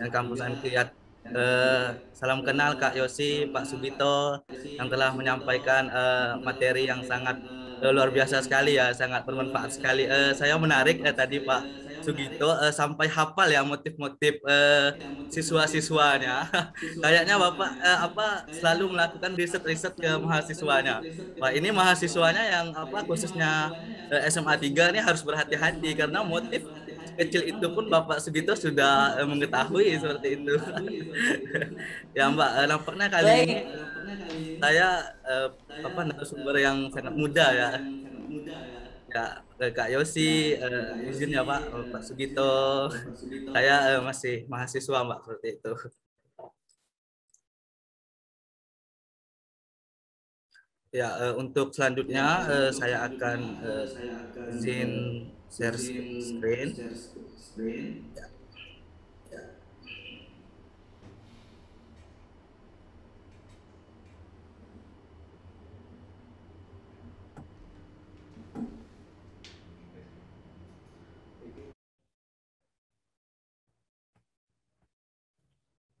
dan Kampus Ankiat. Uh, salam kenal Kak Yosi, Pak Sugito yang telah menyampaikan uh, materi yang sangat uh, luar biasa sekali ya, sangat bermanfaat sekali. Uh, saya menarik uh, tadi Pak Sugito uh, sampai hafal ya motif-motif uh, siswa-siswanya. Kayaknya Bapak uh, apa selalu melakukan riset-riset ke mahasiswanya. Wah, ini mahasiswanya yang apa khususnya uh, S M A tiga ini harus berhati-hati karena motif kecil itu pun Bapak Sugito sudah mengetahui seperti itu. Ya Mbak, nampaknya kali Baik. ini saya eh, apa narasumber yang sangat muda ya. Ya Kak Yosi, eh, izin ya Pak, Pak Sugito. Saya eh, masih mahasiswa Mbak seperti itu. Ya, uh, untuk selanjutnya uh, saya akan uh, izin share screen. Ya. Ya.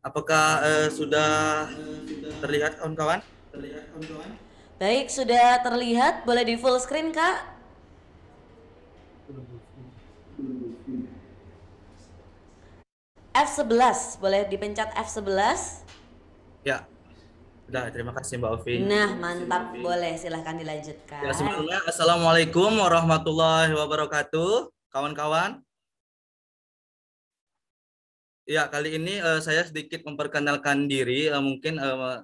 Apakah uh, sudah terlihat kawan-kawan? Terlihat kawan-kawan? Baik, sudah terlihat. Boleh di full screen, Kak? F sebelas. Boleh dipencet F sebelas? Ya. Sudah, terima kasih Mbak Ovi. Nah, mantap. Boleh, silahkan dilanjutkan. Ya, sebenarnya Assalamualaikum warahmatullahi wabarakatuh. kawan-kawan. Ya, kali ini uh, saya sedikit memperkenalkan diri. Uh, mungkin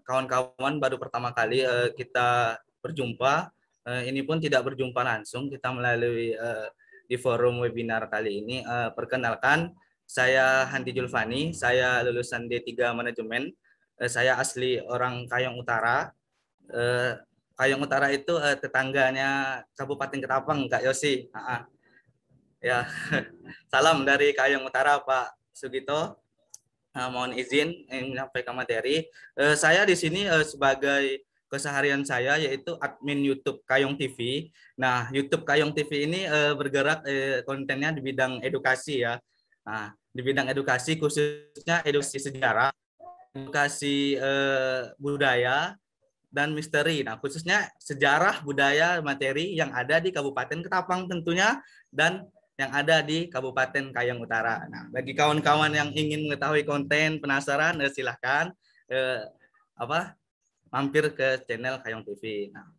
kawan-kawan uh, baru pertama kali uh, kita berjumpa. Uh, ini pun tidak berjumpa langsung. Kita melalui uh, di forum webinar kali ini. Uh, perkenalkan, saya Handi Julfani. Saya lulusan D tiga Manajemen. Uh, saya asli orang Kayong Utara. Uh, Kayong Utara itu uh, tetangganya Kabupaten Ketapang, Kak Yosi. Uh -huh. Ya, salam dari Kayong Utara, Pak Sugito. Uh, mohon izin menyampaikan materi. Uh, saya di sini uh, sebagai keseharian saya yaitu admin YouTube Kayong T V. Nah, YouTube Kayong T V ini uh, bergerak uh, kontennya di bidang edukasi ya. Nah, di bidang edukasi khususnya edukasi sejarah, edukasi uh, budaya dan misteri. Nah, khususnya sejarah, budaya, materi yang ada di Kabupaten Ketapang tentunya dan yang ada di Kabupaten Kayong Utara. Nah, bagi kawan-kawan yang ingin mengetahui konten penasaran, eh, silahkan eh, apa mampir ke channel Kayong T V. Nah,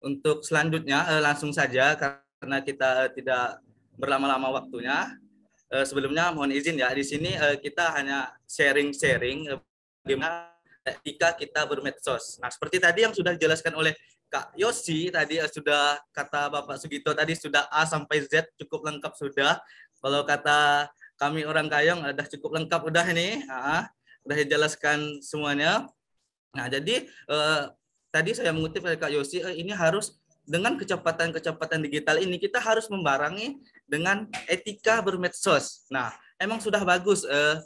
untuk selanjutnya eh, langsung saja karena kita eh, tidak berlama-lama waktunya. Eh, sebelumnya mohon izin ya, di sini eh, kita hanya sharing-sharing eh, bagaimana etika kita bermedsos. Nah, seperti tadi yang sudah dijelaskan oleh Kak Yosi tadi, sudah kata Bapak Sugito tadi sudah A sampai Z cukup lengkap sudah. Kalau kata kami orang Kayong sudah cukup lengkap udah ini, ah, udah dijelaskan semuanya. Nah, jadi eh, tadi saya mengutip dari Kak Yosi, eh, ini harus dengan kecepatan-kecepatan digital ini kita harus membarengi dengan etika bermedsos. Nah, emang sudah bagus eh,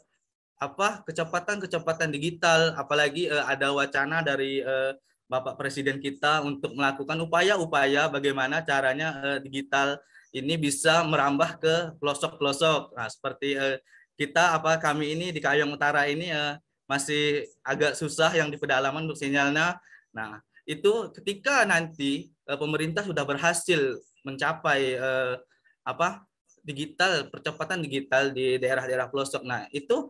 apa kecepatan-kecepatan digital, apalagi eh, ada wacana dari eh, Bapak Presiden kita untuk melakukan upaya-upaya bagaimana caranya eh, digital ini bisa merambah ke pelosok-pelosok. Nah, seperti eh, kita apa kami ini di Kayong Utara ini eh, masih agak susah yang di pedalaman untuk sinyalnya. Nah, itu ketika nanti eh, pemerintah sudah berhasil mencapai eh, apa digital, percepatan digital di daerah-daerah pelosok. Nah, itu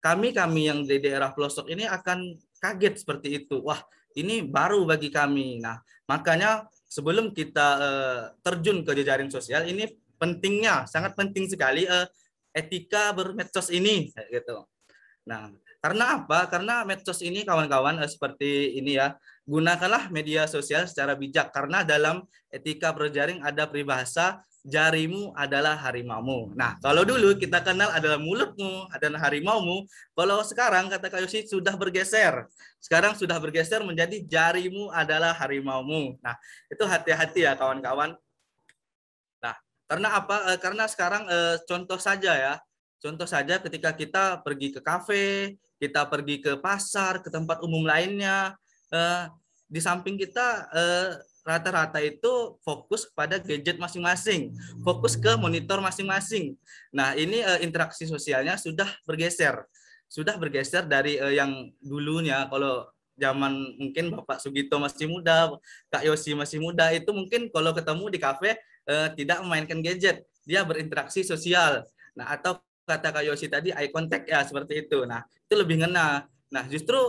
kami-kami yang di daerah pelosok ini akan kaget seperti itu. Wah, ini baru bagi kami. Nah, makanya sebelum kita eh, terjun ke jejaring sosial, ini pentingnya, sangat penting sekali eh, etika bermedsos ini. Gitu. Nah, karena apa? Karena medsos ini kawan-kawan eh, seperti ini ya, gunakanlah media sosial secara bijak. Karena dalam etika berjaring ada peribahasa, jarimu adalah harimaumu. Nah, kalau dulu kita kenal adalah mulutmu adalah harimaumu, kalau sekarang kata Kak Yosi sudah bergeser. Sekarang sudah bergeser menjadi jarimu adalah harimaumu. Nah, itu hati-hati ya kawan-kawan. Nah, karena apa? Eh, karena sekarang eh, contoh saja ya. Contoh saja ketika kita pergi ke kafe, kita pergi ke pasar, ke tempat umum lainnya, eh, di samping kita eh, rata-rata itu fokus pada gadget masing-masing, fokus ke monitor masing-masing. Nah, ini e, interaksi sosialnya sudah bergeser, sudah bergeser dari e, yang dulunya. Kalau zaman mungkin Bapak Sugito masih muda, Kak Yosi masih muda, itu mungkin kalau ketemu di kafe e, tidak memainkan gadget, dia berinteraksi sosial. Nah, atau kata Kak Yosi tadi eye contact ya seperti itu. Nah, itu lebih ngena. Nah, justru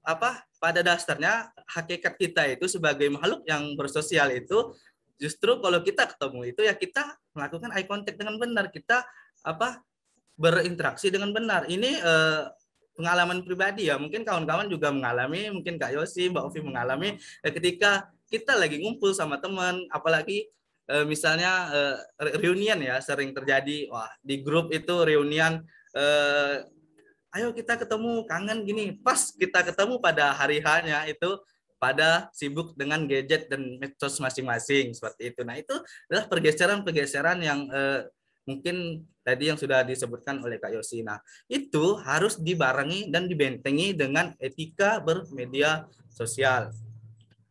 apa? Pada dasarnya hakikat kita itu sebagai makhluk yang bersosial itu justru kalau kita ketemu itu ya kita melakukan eye contact dengan benar, kita apa berinteraksi dengan benar. Ini eh, pengalaman pribadi ya, mungkin kawan-kawan juga mengalami, mungkin Kak Yosi, Mbak Ovi mengalami eh, ketika kita lagi ngumpul sama teman, apalagi eh, misalnya eh, reunian ya sering terjadi. Wah, di grup itu reunian eh, ayo kita ketemu, kangen gini. Pas kita ketemu pada hari hanya itu pada sibuk dengan gadget dan medsos masing-masing seperti itu. Nah, itu adalah pergeseran-pergeseran yang eh, mungkin tadi yang sudah disebutkan oleh Kak Yosi. Nah, itu harus dibarengi dan dibentengi dengan etika bermedia sosial.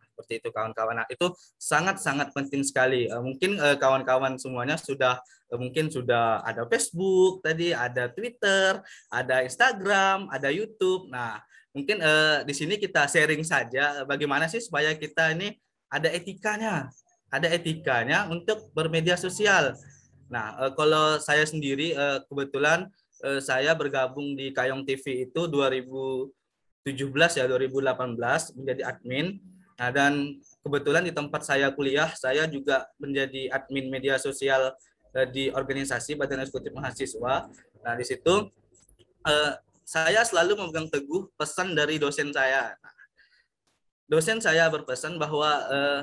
Seperti itu kawan-kawan. Nah, itu sangat-sangat penting sekali. Eh, mungkin kawan-kawan eh, semuanya sudah mungkin sudah ada Facebook tadi, ada Twitter, ada Instagram, ada YouTube. Nah, mungkin eh, di sini kita sharing saja bagaimana sih supaya kita ini ada etikanya, ada etikanya untuk bermedia sosial. Nah, eh, kalau saya sendiri eh, kebetulan eh, saya bergabung di Kayong T V itu dua ribu tujuh belas ya, dua ribu delapan belas menjadi admin. Nah, dan kebetulan di tempat saya kuliah, saya juga menjadi admin media sosial di organisasi Badan Eksekutif Mahasiswa. Nah, di situ eh, saya selalu memegang teguh pesan dari dosen saya. Nah, dosen saya berpesan bahwa eh,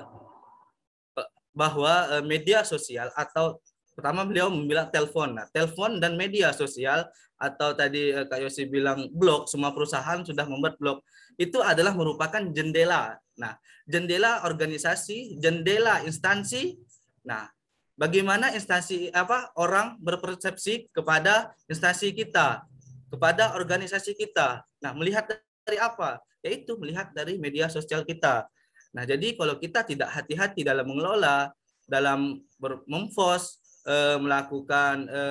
bahwa media sosial atau pertama beliau bilang telepon. Nah, telepon dan media sosial atau tadi Kak Yosi bilang blog, semua perusahaan sudah membuat blog. Itu adalah merupakan jendela. Nah, jendela organisasi, jendela instansi. Nah, bagaimana instansi apa orang berpersepsi kepada instansi kita, kepada organisasi kita. Nah, melihat dari apa? Yaitu melihat dari media sosial kita. Nah, jadi kalau kita tidak hati-hati dalam mengelola, dalam mempost, E, melakukan e,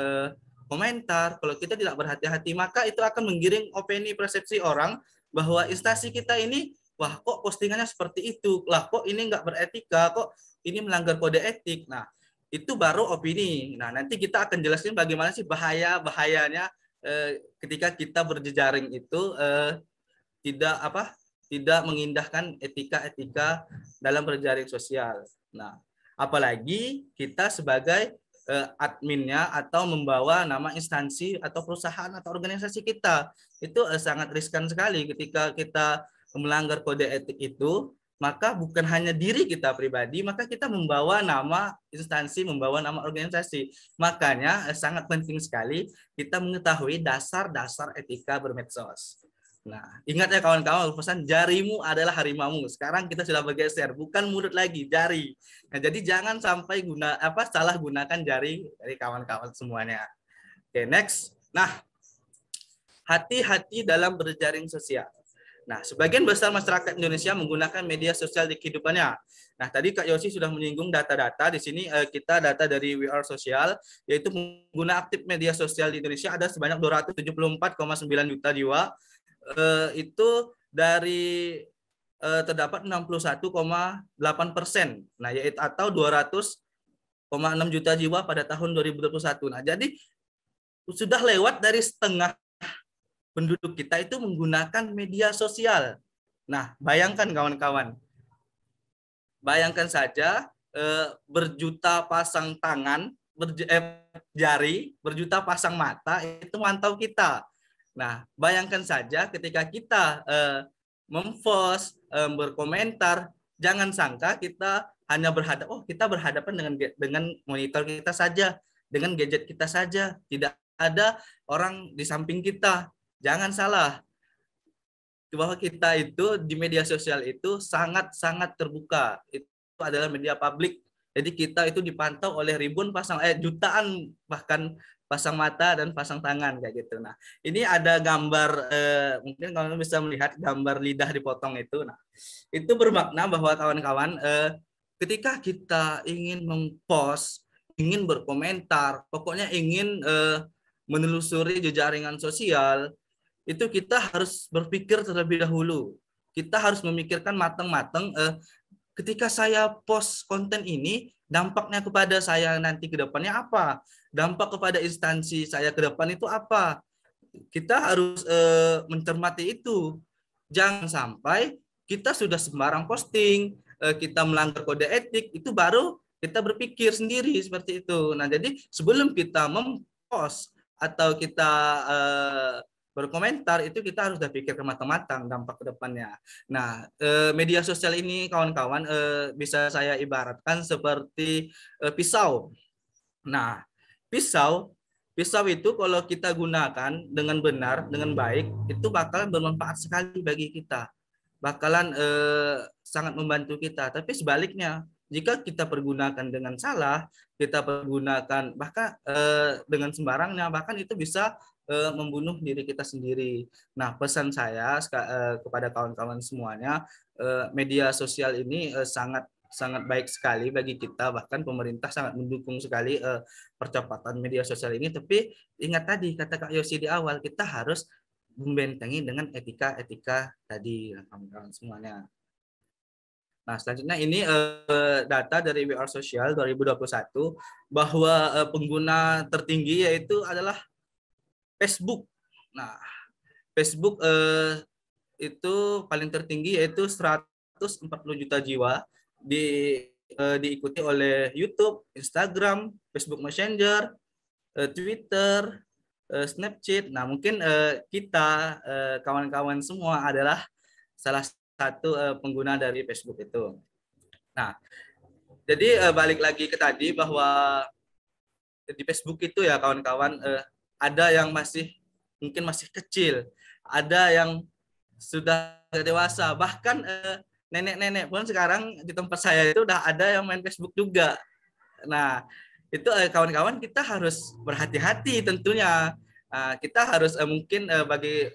komentar, kalau kita tidak berhati-hati maka itu akan menggiring opini persepsi orang bahwa instansi kita ini, wah kok postingannya seperti itu, lah kok ini nggak beretika, kok ini melanggar kode etik. Nah, itu baru opini. Nah, nanti kita akan jelasin bagaimana sih bahaya bahayanya e, ketika kita berjejaring itu e, tidak apa tidak mengindahkan etika-etika dalam berjejaring sosial. Nah, apalagi kita sebagai adminnya atau membawa nama instansi atau perusahaan atau organisasi kita, itu sangat riskan sekali. Ketika kita melanggar kode etik itu, maka bukan hanya diri kita pribadi, maka kita membawa nama instansi, membawa nama organisasi. Makanya sangat penting sekali kita mengetahui dasar-dasar etika bermedsos. Nah, ingat ya kawan-kawan, pesan jarimu adalah harimaumu. Sekarang kita sudah bergeser, bukan mulut lagi, jari. Nah, jadi jangan sampai guna apa salah gunakan jari dari kawan-kawan semuanya. Oke, next. Nah, hati-hati dalam berjaring sosial. Nah, sebagian besar masyarakat Indonesia menggunakan media sosial di kehidupannya. Nah, tadi Kak Yosi sudah menyinggung data-data. Di sini eh, kita data dari We Are Social, yaitu pengguna aktif media sosial di Indonesia ada sebanyak dua ratus tujuh puluh empat koma sembilan juta jiwa. Uh, itu dari uh, terdapat enam puluh satu koma delapan persen, nah yaitu atau dua ratus koma enam juta jiwa pada tahun dua ribu dua puluh satu. Nah, jadi sudah lewat dari setengah penduduk kita itu menggunakan media sosial. Nah, bayangkan kawan-kawan, bayangkan saja uh, berjuta pasang tangan, berj eh, jari, berjuta pasang mata itu mantau kita. Nah, bayangkan saja ketika kita eh, mempost, eh, berkomentar, jangan sangka kita hanya berhadap, oh kita berhadapan dengan dengan monitor kita saja, dengan gadget kita saja, tidak ada orang di samping kita. Jangan salah bahwa kita itu di media sosial itu sangat-sangat terbuka. Itu adalah media publik. Jadi kita itu dipantau oleh ribuan pasang, eh, jutaan bahkan pasang mata dan pasang tangan kayak gitu. Nah, ini ada gambar eh, mungkin kawan bisa melihat gambar lidah dipotong itu. Nah, itu bermakna bahwa kawan-kawan eh, ketika kita ingin mempost, ingin berkomentar, pokoknya ingin eh, menelusuri jejaringan sosial, itu kita harus berpikir terlebih dahulu. Kita harus memikirkan matang-matang. Eh, ketika saya post konten ini, dampaknya kepada saya nanti ke depannya apa? Dampak kepada instansi saya ke depan itu apa? Kita harus eh, mencermati itu. Jangan sampai kita sudah sembarang posting, eh, kita melanggar kode etik, itu baru kita berpikir sendiri seperti itu. Nah, jadi sebelum kita mempost atau kita eh, berkomentar, itu kita harus sudah pikir ke matang-matang dampak ke depannya. Nah, eh, media sosial ini kawan-kawan eh, bisa saya ibaratkan seperti eh, pisau. Nah, Pisau, pisau itu kalau kita gunakan dengan benar, dengan baik, itu bakalan bermanfaat sekali bagi kita. Bakalan eh, sangat membantu kita. Tapi sebaliknya, jika kita pergunakan dengan salah, kita pergunakan bahkan eh, dengan sembarangnya, bahkan itu bisa eh, membunuh diri kita sendiri. Nah, pesan saya eh, kepada kawan-kawan semuanya, eh, media sosial ini eh, sangat sangat baik sekali bagi kita, bahkan pemerintah sangat mendukung sekali eh, percepatan media sosial ini. Tapi ingat tadi kata Kak Yosi di awal, kita harus membentengi dengan etika-etika tadi kawan-kawan semuanya. Nah, selanjutnya ini eh, data dari We Are Social dua ribu dua puluh satu bahwa eh, pengguna tertinggi yaitu adalah Facebook. Nah, Facebook eh, itu paling tertinggi yaitu seratus empat puluh juta jiwa. Di eh, diikuti oleh YouTube, Instagram, Facebook Messenger, eh, Twitter, eh, Snapchat. Nah, mungkin eh, kita eh, kawan-kawan semua adalah salah satu eh, pengguna dari Facebook itu. Nah, jadi eh, balik lagi ke tadi bahwa di Facebook itu ya kawan-kawan eh, ada yang masih mungkin masih kecil, ada yang sudah dewasa, bahkan eh, nenek-nenek pun sekarang di tempat saya itu udah ada yang main Facebook juga. Nah, itu kawan-kawan eh, kita harus berhati-hati tentunya. Nah, kita harus eh, mungkin eh, bagi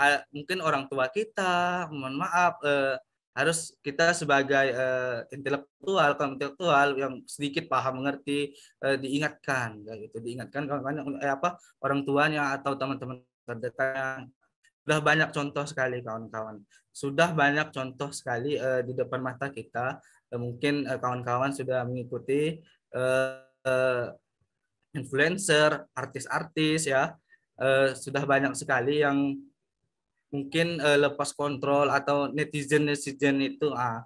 eh, mungkin orang tua kita, mohon maaf, eh, harus kita sebagai uh, intelektual, kaum intelektual yang sedikit paham mengerti uh, diingatkan, gitu, diingatkan kawan-kawan eh, apa orang tuanya atau teman-teman terdekat. Sudah banyak contoh sekali kawan-kawan, sudah banyak contoh sekali uh, di depan mata kita. Uh, mungkin uh, kawan-kawan sudah mengikuti uh, uh, influencer, artis-artis ya, uh, sudah banyak sekali yang mungkin uh, lepas kontrol atau netizen-netizen itu. Ah.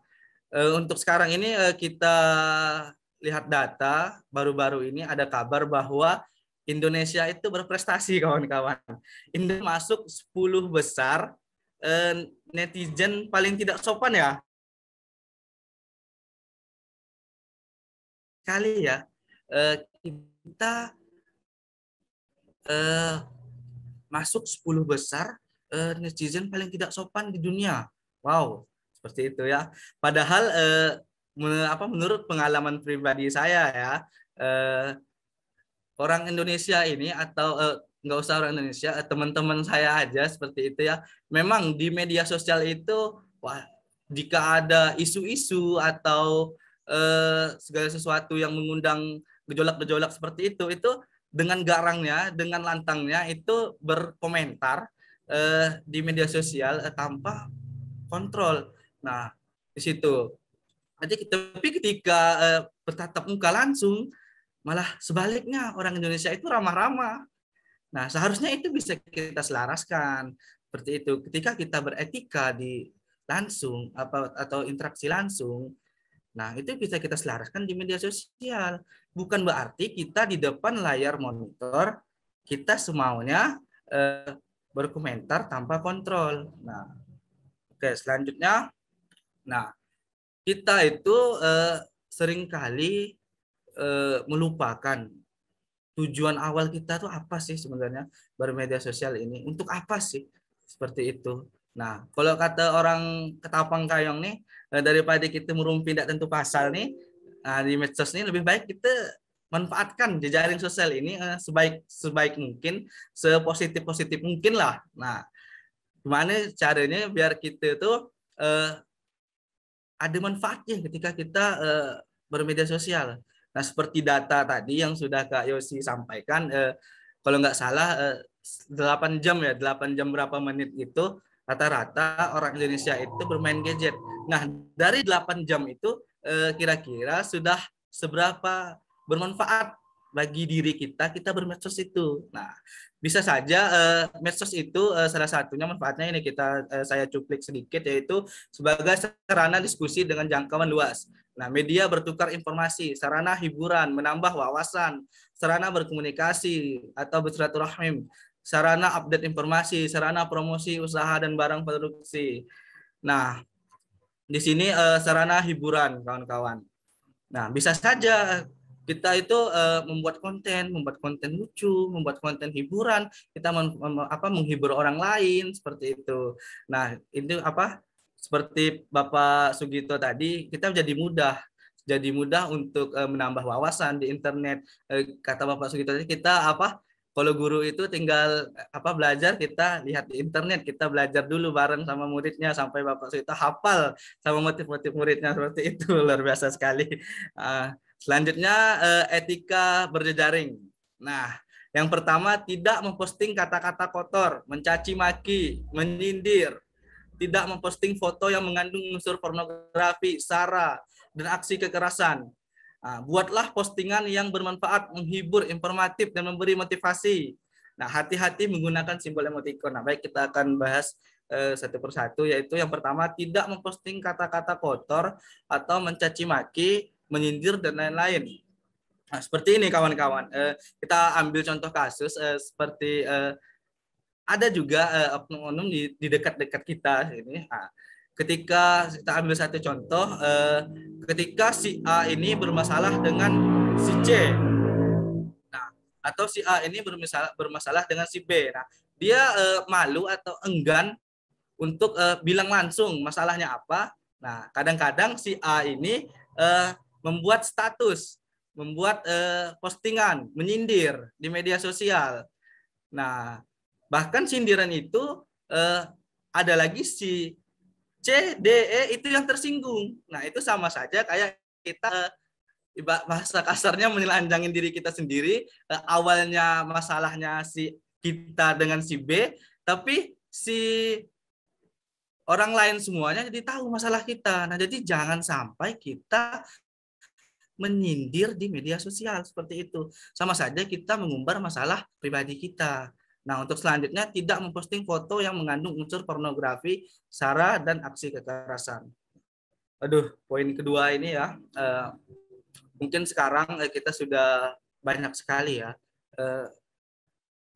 Uh, untuk sekarang ini uh, kita lihat data, baru-baru ini ada kabar bahwa Indonesia itu berprestasi kawan-kawan. Indonesia masuk sepuluh besar uh, netizen paling tidak sopan ya. Kali ya, uh, kita uh, masuk sepuluh besar Uh, netizen paling tidak sopan di dunia. Wow, seperti itu ya. Padahal uh, men apa, menurut pengalaman pribadi saya ya, uh, orang Indonesia ini atau uh, nggak usah orang Indonesia, uh, teman-teman saya aja seperti itu ya. Memang di media sosial itu, wah, jika ada isu-isu atau uh, segala sesuatu yang mengundang gejolak-gejolak seperti itu, itu dengan garangnya, dengan lantangnya itu berkomentar Uh, di media sosial uh, tanpa kontrol. Nah, di situ. Jadi, tapi ketika uh, bertatap muka langsung, malah sebaliknya orang Indonesia itu ramah-ramah. Nah, seharusnya itu bisa kita selaraskan seperti itu. Ketika kita beretika di langsung apa, atau interaksi langsung, nah itu bisa kita selaraskan di media sosial. Bukan berarti kita di depan layar monitor kita semaunya Uh, berkomentar tanpa kontrol. Nah, oke, selanjutnya, nah kita itu eh, seringkali eh, melupakan tujuan awal kita tuh apa sih sebenarnya bermedia sosial ini, untuk apa sih seperti itu. Nah, kalau kata orang Ketapang Kayong nih, eh, daripada kita merumpi tidak tentu pasal nih, nah, di medsos ini lebih baik kita manfaatkan jejaring sosial ini eh, sebaik sebaik mungkin, sepositif positif mungkin lah. Nah, gimana caranya biar kita tuh eh, ada manfaatnya ketika kita eh, bermedia sosial. Nah, seperti data tadi yang sudah Kak Yosi sampaikan, eh, kalau nggak salah eh, delapan jam ya, delapan jam berapa menit itu rata-rata orang Indonesia itu bermain gadget. Nah, dari delapan jam itu eh, kira-kira sudah seberapa bermanfaat bagi diri kita, kita bermedsos itu. Nah, bisa saja eh, medsos itu eh, salah satunya manfaatnya ini kita eh, saya cuplik sedikit, yaitu sebagai sarana diskusi dengan jangkauan luas. Nah, media bertukar informasi, sarana hiburan, menambah wawasan, sarana berkomunikasi atau bersilaturahim, sarana update informasi, sarana promosi usaha dan barang produksi. Nah, di sini eh, sarana hiburan kawan-kawan. Nah, bisa saja kita itu uh, membuat konten, membuat konten lucu, membuat konten hiburan, kita mem, mem, apa, menghibur orang lain seperti itu. Nah, itu apa? Seperti Bapak Sugito tadi, kita jadi mudah, jadi mudah untuk uh, menambah wawasan di internet. Uh, kata Bapak Sugito tadi, kita apa? Kalau guru itu tinggal apa belajar, kita lihat di internet, kita belajar dulu bareng sama muridnya sampai Bapak Sugito hafal sama motif-motif muridnya seperti itu. Luar biasa sekali. Uh, Selanjutnya etika berjejaring. Nah, yang pertama, tidak memposting kata-kata kotor, mencaci maki, menyindir, tidak memposting foto yang mengandung unsur pornografi, sara, dan aksi kekerasan. Nah, buatlah postingan yang bermanfaat, menghibur, informatif, dan memberi motivasi. Nah, hati-hati menggunakan simbol emotikon. Nah, baik, kita akan bahas satu persatu, yaitu yang pertama tidak memposting kata-kata kotor atau mencaci maki, menyindir dan lain-lain. Nah, seperti ini kawan-kawan. Eh, kita ambil contoh kasus eh, seperti eh, ada juga eh, oknum-oknum di, di dekat-dekat kita ini. Nah, ketika kita ambil satu contoh, eh, ketika si A ini bermasalah dengan si C, nah, atau si A ini bermasalah, bermasalah dengan si B. Nah, dia eh, malu atau enggan untuk uh, bilang langsung masalahnya apa. Nah, kadang-kadang si A ini uh, membuat status, membuat uh, postingan, menyindir di media sosial. Nah, bahkan sindiran itu uh, ada lagi si C, D, E itu yang tersinggung. Nah, itu sama saja kayak kita uh, bahasa kasarnya menelanjangin diri kita sendiri. Uh, awalnya masalahnya si kita dengan si B, tapi si orang lain semuanya jadi tahu masalah kita. Nah, jadi jangan sampai kita menyindir di media sosial seperti itu. Sama saja kita mengumbar masalah pribadi kita. Nah, untuk selanjutnya tidak memposting foto yang mengandung unsur pornografi, sara dan aksi kekerasan. Aduh, poin kedua ini ya. Eh, mungkin sekarang kita sudah banyak sekali ya. Eh,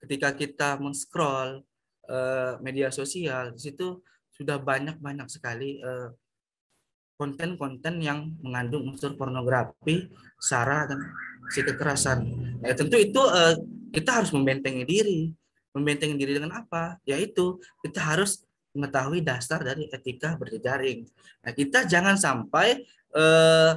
ketika kita men-scroll eh, media sosial, di situ sudah banyak-banyak sekali konten-konten eh, yang mengandung unsur pornografi, sara, dan aksi kekerasan. Nah, tentu itu eh, kita harus membentengi diri. Membentengi diri dengan apa? Yaitu kita harus mengetahui dasar dari etika berjejaring. Nah, kita jangan sampai eh,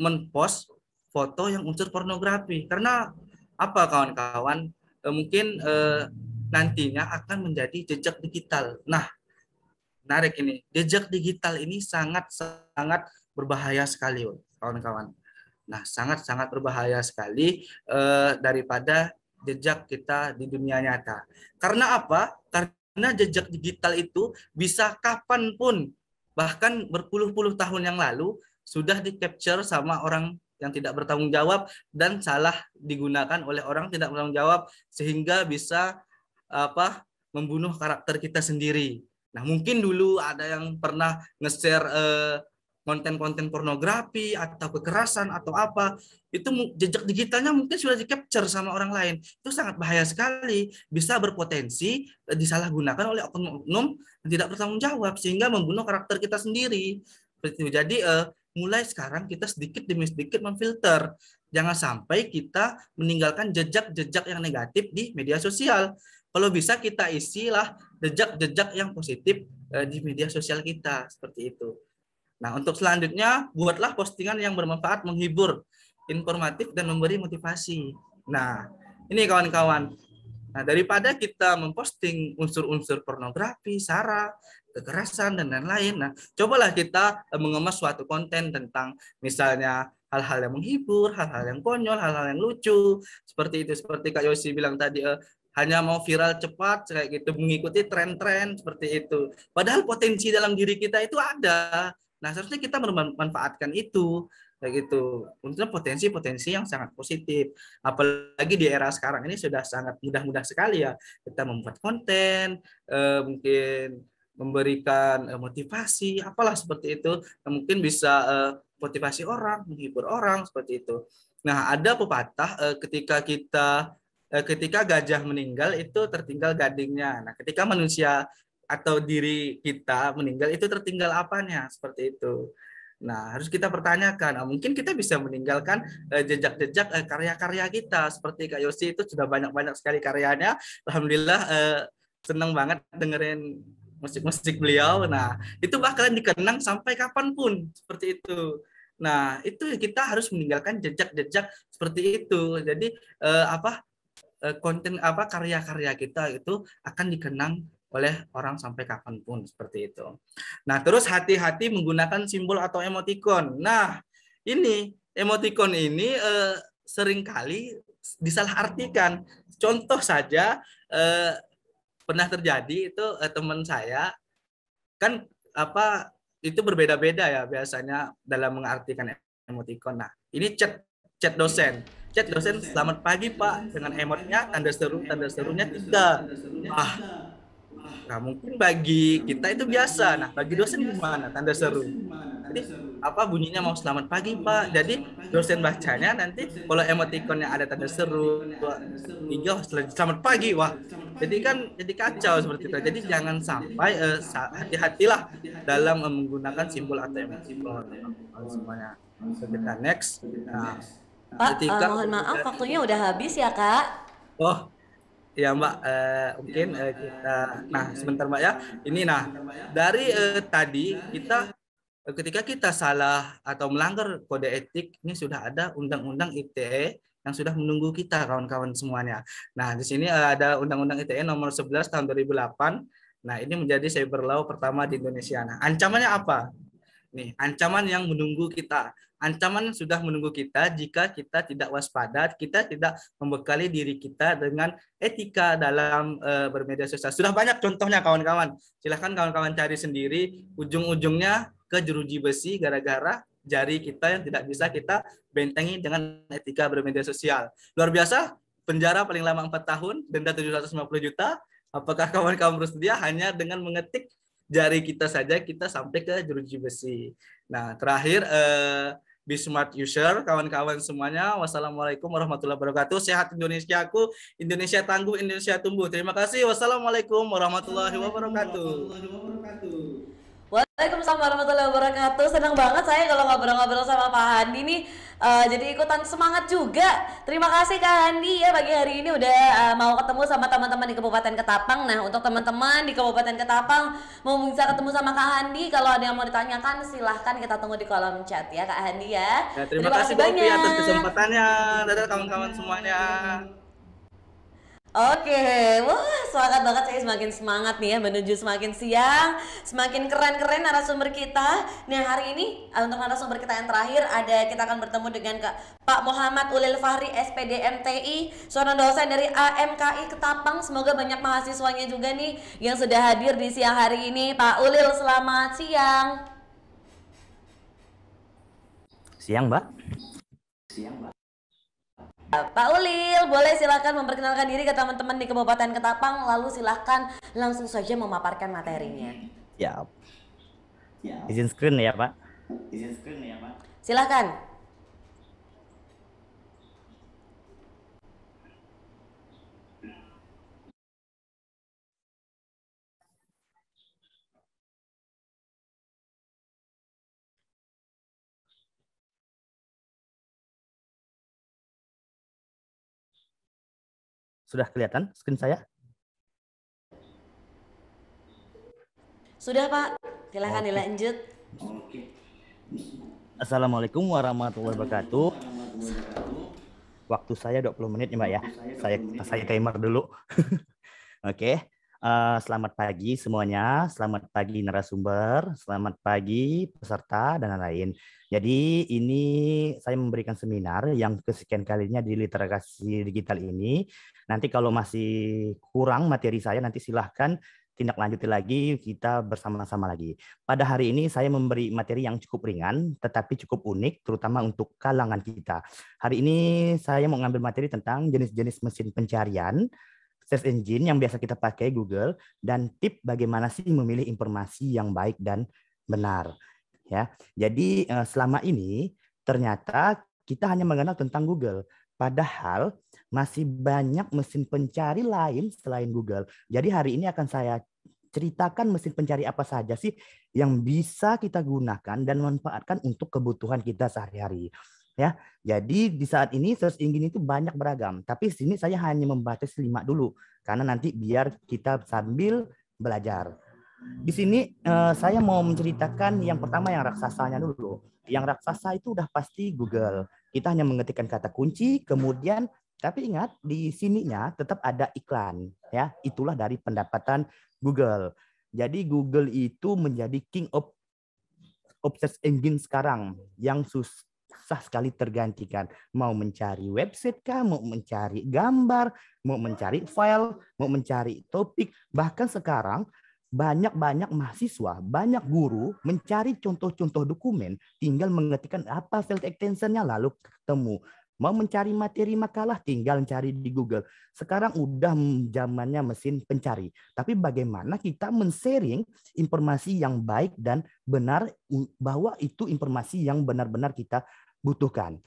men-post foto yang unsur pornografi. Karena apa kawan-kawan? Eh, mungkin eh, nantinya akan menjadi jejak digital. Nah, menarik ini. Jejak digital ini sangat-sangat berbahaya sekali, kawan-kawan. Nah, sangat-sangat berbahaya sekali eh, daripada jejak kita di dunia nyata. Karena apa? Karena jejak digital itu bisa kapanpun, bahkan berpuluh-puluh tahun yang lalu, sudah di-capture sama orang yang tidak bertanggung jawab dan salah digunakan oleh orang tidak bertanggung jawab, sehingga bisa apa membunuh karakter kita sendiri. Nah, mungkin dulu ada yang pernah nge-share eh, konten-konten pornografi atau kekerasan atau apa, itu jejak digitalnya mungkin sudah di-capture sama orang lain. Itu sangat bahaya sekali, bisa berpotensi eh, disalahgunakan oleh oknum yang tidak bertanggung jawab sehingga membunuh karakter kita sendiri. Jadi eh, mulai sekarang kita sedikit demi sedikit memfilter. Jangan sampai kita meninggalkan jejak-jejak yang negatif di media sosial. Kalau bisa kita isilah jejak-jejak yang positif di media sosial kita, seperti itu. Nah, untuk selanjutnya, buatlah postingan yang bermanfaat, menghibur, informatif, dan memberi motivasi. Nah, ini kawan-kawan. Nah, daripada kita memposting unsur-unsur pornografi, sara, kekerasan, dan lain-lain. Nah, cobalah kita mengemas suatu konten tentang misalnya hal-hal yang menghibur, hal-hal yang konyol, hal-hal yang lucu. Seperti itu, seperti Kak Yosi bilang tadi, eh, hanya mau viral cepat kayak gitu, mengikuti tren-tren seperti itu. Padahal potensi dalam diri kita itu ada. Nah, seharusnya kita memanfaatkan itu kayak gitu untuk potensi-potensi yang sangat positif. Apalagi di era sekarang ini sudah sangat mudah-mudah sekali ya kita membuat konten, eh, mungkin memberikan eh, motivasi, apalah seperti itu. Mungkin bisa eh, motivasi orang, menghibur orang seperti itu. Nah, ada pepatah eh, ketika kita ketika gajah meninggal itu tertinggal gadingnya. Nah, ketika manusia atau diri kita meninggal itu tertinggal apanya? Seperti itu. Nah, harus kita pertanyakan. Nah, mungkin kita bisa meninggalkan jejak-jejak eh, eh, karya-karya kita. Seperti Kak Yosi itu sudah banyak-banyak sekali karyanya. Alhamdulillah eh, senang banget dengerin musik-musik beliau. Nah, itu bakalan dikenang sampai kapanpun. Seperti itu. Nah, itu kita harus meninggalkan jejak-jejak seperti itu. Jadi eh, apa? konten apa karya-karya kita itu akan dikenang oleh orang sampai kapanpun, seperti itu. Nah, terus hati-hati menggunakan simbol atau emotikon. Nah, ini emotikon ini eh, seringkali disalahartikan. Contoh saja eh, pernah terjadi itu eh, teman saya kan apa itu berbeda-beda ya biasanya dalam mengartikan emotikon. Nah, ini chat chat dosen. Chat dosen, selamat pagi Pak, dengan emotnya tanda seru, tanda serunya tiga. Ah, Nah, mungkin bagi kita itu biasa. Nah, bagi dosen gimana? Tanda seru. Jadi, apa bunyinya mau selamat pagi, Pak. Jadi, dosen bacanya nanti kalau emotikonnya ada tanda seru, hijau selamat pagi, wah. Jadi kan jadi kacau seperti itu. Jadi jangan sampai eh, hati-hatilah dalam eh, menggunakan simbol atau emotikon semuanya. Kita next. Nah, Pak, ketika, uh, mohon maaf waktunya udah habis ya, Kak. Oh. Ya Mbak, eh, mungkin eh, kita, nah sebentar Mbak ya, ini nah dari eh, tadi kita ketika kita salah atau melanggar kode etik ini sudah ada Undang-Undang I T E yang sudah menunggu kita kawan-kawan semuanya. Nah di sini eh, ada Undang-Undang I T E nomor sebelas tahun dua ribu delapan. Nah ini menjadi cyber law pertama di Indonesia. Nah ancamannya apa? Nih, ancaman yang menunggu kita. Ancaman sudah menunggu kita jika kita tidak waspada, kita tidak membekali diri kita dengan etika dalam e, bermedia sosial. Sudah banyak contohnya kawan-kawan. Silahkan kawan-kawan cari sendiri. Ujung-ujungnya ke jeruji besi gara-gara jari kita yang tidak bisa kita bentengi dengan etika bermedia sosial. Luar biasa, penjara paling lama empat tahun, denda tujuh ratus lima puluh juta. Apakah kawan-kawan bersedia hanya dengan mengetik jari kita saja kita sampai ke jeruji besi. Nah, terakhir eh, be smart user, kawan-kawan semuanya. Wassalamualaikum warahmatullahi wabarakatuh. Sehat Indonesia aku, Indonesia tangguh, Indonesia tumbuh. Terima kasih. Wassalamualaikum warahmatullahi wabarakatuh. Waalaikumsalam warahmatullahi wabarakatuh. Senang banget saya kalau ngobrol-ngobrol sama Pak Handi nih. Uh, jadi ikutan semangat juga. Terima kasih Kak Handi ya pagi hari ini udah uh, mau ketemu sama teman-teman di Kabupaten Ketapang. Nah untuk teman-teman di Kabupaten Ketapang mau bisa ketemu sama Kak Handi, kalau ada yang mau ditanyakan silahkan kita tunggu di kolom chat ya Kak Handi ya. Nah, terima, terima kasih banyak Bopi atas kesempatannya. Dadah kawan-kawan semuanya. Oke, okay. Wah semangat banget, saya semakin semangat nih ya menuju semakin siang, semakin keren-keren narasumber kita. Nah hari ini untuk narasumber kita yang terakhir ada kita akan bertemu dengan Kak, Pak Muhammad Ulil Fahri S P D M T I, seorang dosen dari A M K I Ketapang. Semoga banyak mahasiswanya juga nih yang sudah hadir di siang hari ini. Pak Ulil selamat siang. Siang Mbak. Siang Mbak. Pak Ulil, boleh silakan memperkenalkan diri ke teman-teman di Kabupaten Ketapang, lalu silakan langsung saja memaparkan materinya. Ya. Ya. Izin screen ya, Pak. Izin screen ya, Pak. Silakan. Sudah kelihatan screen saya? Sudah Pak, silahkan okay. Dilanjut. Oke. Assalamualaikum warahmatullahi wabarakatuh. Waktu saya dua puluh menit nih Mbak ya. Saya saya timer dulu. Oke. Okay. Uh, selamat pagi semuanya. Selamat pagi narasumber. Selamat pagi peserta dan lain-lain. Jadi ini saya memberikan seminar yang kesekian kalinya di literasi digital ini. Nanti kalau masih kurang materi saya nanti silahkan tindak lanjuti lagi, kita bersama-sama lagi. Pada hari ini saya memberi materi yang cukup ringan tetapi cukup unik terutama untuk kalangan kita. Hari ini saya mau ngambil materi tentang jenis-jenis mesin pencarian, search engine yang biasa kita pakai Google, dan tip bagaimana sih memilih informasi yang baik dan benar. Ya, jadi selama ini ternyata kita hanya mengenal tentang Google, padahal masih banyak mesin pencari lain selain Google. Jadi hari ini akan saya ceritakan mesin pencari apa saja sih yang bisa kita gunakan dan manfaatkan untuk kebutuhan kita sehari-hari. Ya, jadi di saat ini search engine itu banyak beragam, tapi sini saya hanya membaca lima dulu karena nanti biar kita sambil belajar. Di sini eh, saya mau menceritakan yang pertama yang raksasanya dulu. Yang raksasa itu udah pasti Google. Kita hanya mengetikkan kata kunci, kemudian tapi ingat di sininya tetap ada iklan. Ya, itulah dari pendapatan Google. Jadi Google itu menjadi king of, of search engine sekarang yang susah sekali tergantikan. Mau mencari website kah, mau mencari gambar, mau mencari file, mau mencari topik, bahkan sekarang banyak-banyak mahasiswa, banyak guru mencari contoh-contoh dokumen, tinggal mengetikkan apa field extensionnya lalu ketemu. Mau mencari materi makalah tinggal cari di Google. Sekarang udah zamannya mesin pencari. Tapi bagaimana kita men-sharing informasi yang baik dan benar, bahwa itu informasi yang benar-benar kita butuhkan.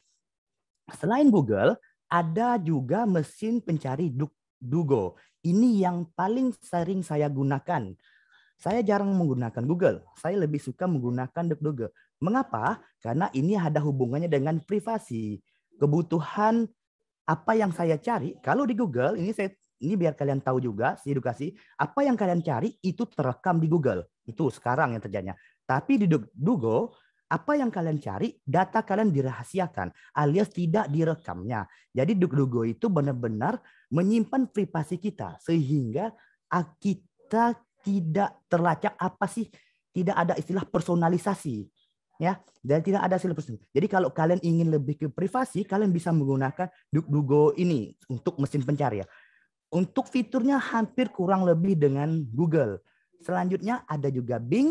Selain Google, ada juga mesin pencari DuckDuckGo. Ini yang paling sering saya gunakan. Saya jarang menggunakan Google. Saya lebih suka menggunakan DuckDuckGo. Mengapa? Karena ini ada hubungannya dengan privasi. Kebutuhan apa yang saya cari, kalau di Google, ini saya ini biar kalian tahu juga, edukasi, apa yang kalian cari itu terekam di Google. Itu sekarang yang terjadinya. Tapi di DuckDuckGo, apa yang kalian cari, data kalian dirahasiakan, alias tidak direkamnya. Jadi DuckDuckGo itu benar-benar menyimpan privasi kita, sehingga kita tidak terlacak apa sih, tidak ada istilah personalisasi. Ya, dan tidak ada silapus. Jadi kalau kalian ingin lebih ke privasi, kalian bisa menggunakan DuckDuckGo ini untuk mesin pencari ya. Untuk fiturnya hampir kurang lebih dengan Google. Selanjutnya ada juga Bing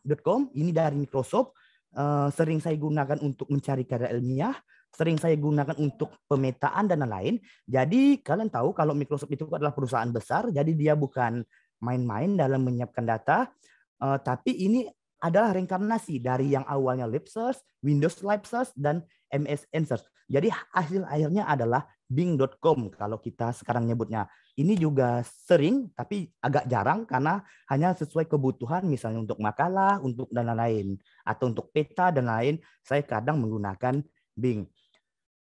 dot com, ini dari Microsoft. Uh, sering saya gunakan untuk mencari karya ilmiah, sering saya gunakan untuk pemetaan dan lain-lain. Jadi kalian tahu kalau Microsoft itu adalah perusahaan besar, jadi dia bukan main-main dalam menyiapkan data, uh, tapi ini adalah reinkarnasi dari yang awalnya Lib Search, Windows Live Search, dan M S N Search. Jadi hasil akhirnya adalah Bing dot com kalau kita sekarang nyebutnya. Ini juga sering, tapi agak jarang karena hanya sesuai kebutuhan, misalnya untuk makalah, untuk dan lain-lain, atau untuk peta dan lain. Saya kadang menggunakan Bing.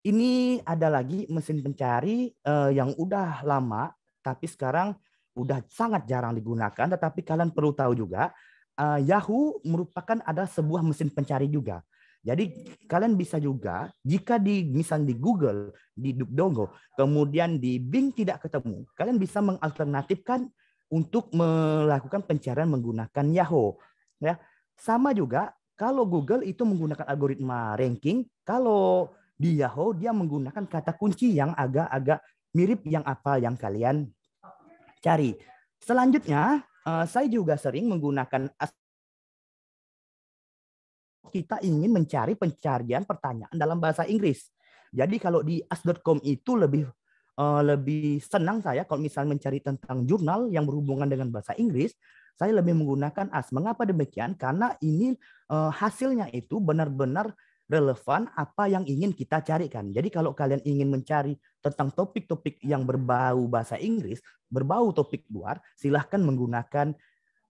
Ini ada lagi mesin pencari eh, yang udah lama, tapi sekarang udah sangat jarang digunakan. Tetapi kalian perlu tahu juga. Uh, Yahoo merupakan ada sebuah mesin pencari juga. Jadi kalian bisa juga jika di misal di Google, di DuckDuckGo, kemudian di Bing tidak ketemu, kalian bisa mengalternatifkan untuk melakukan pencarian menggunakan Yahoo. Ya, sama juga kalau Google itu menggunakan algoritma ranking, kalau di Yahoo dia menggunakan kata kunci yang agak-agak mirip yang apa yang kalian cari. Selanjutnya Uh, saya juga sering menggunakan kita ingin mencari pencarian pertanyaan dalam bahasa Inggris. Jadi kalau di ask dot com itu lebih uh, lebih senang saya kalau misalnya mencari tentang jurnal yang berhubungan dengan bahasa Inggris, saya lebih menggunakan ask. Mengapa demikian? Karena ini uh, hasilnya itu benar-benar relevan apa yang ingin kita carikan. Jadi kalau kalian ingin mencari tentang topik-topik yang berbau bahasa Inggris, berbau topik luar, silahkan menggunakan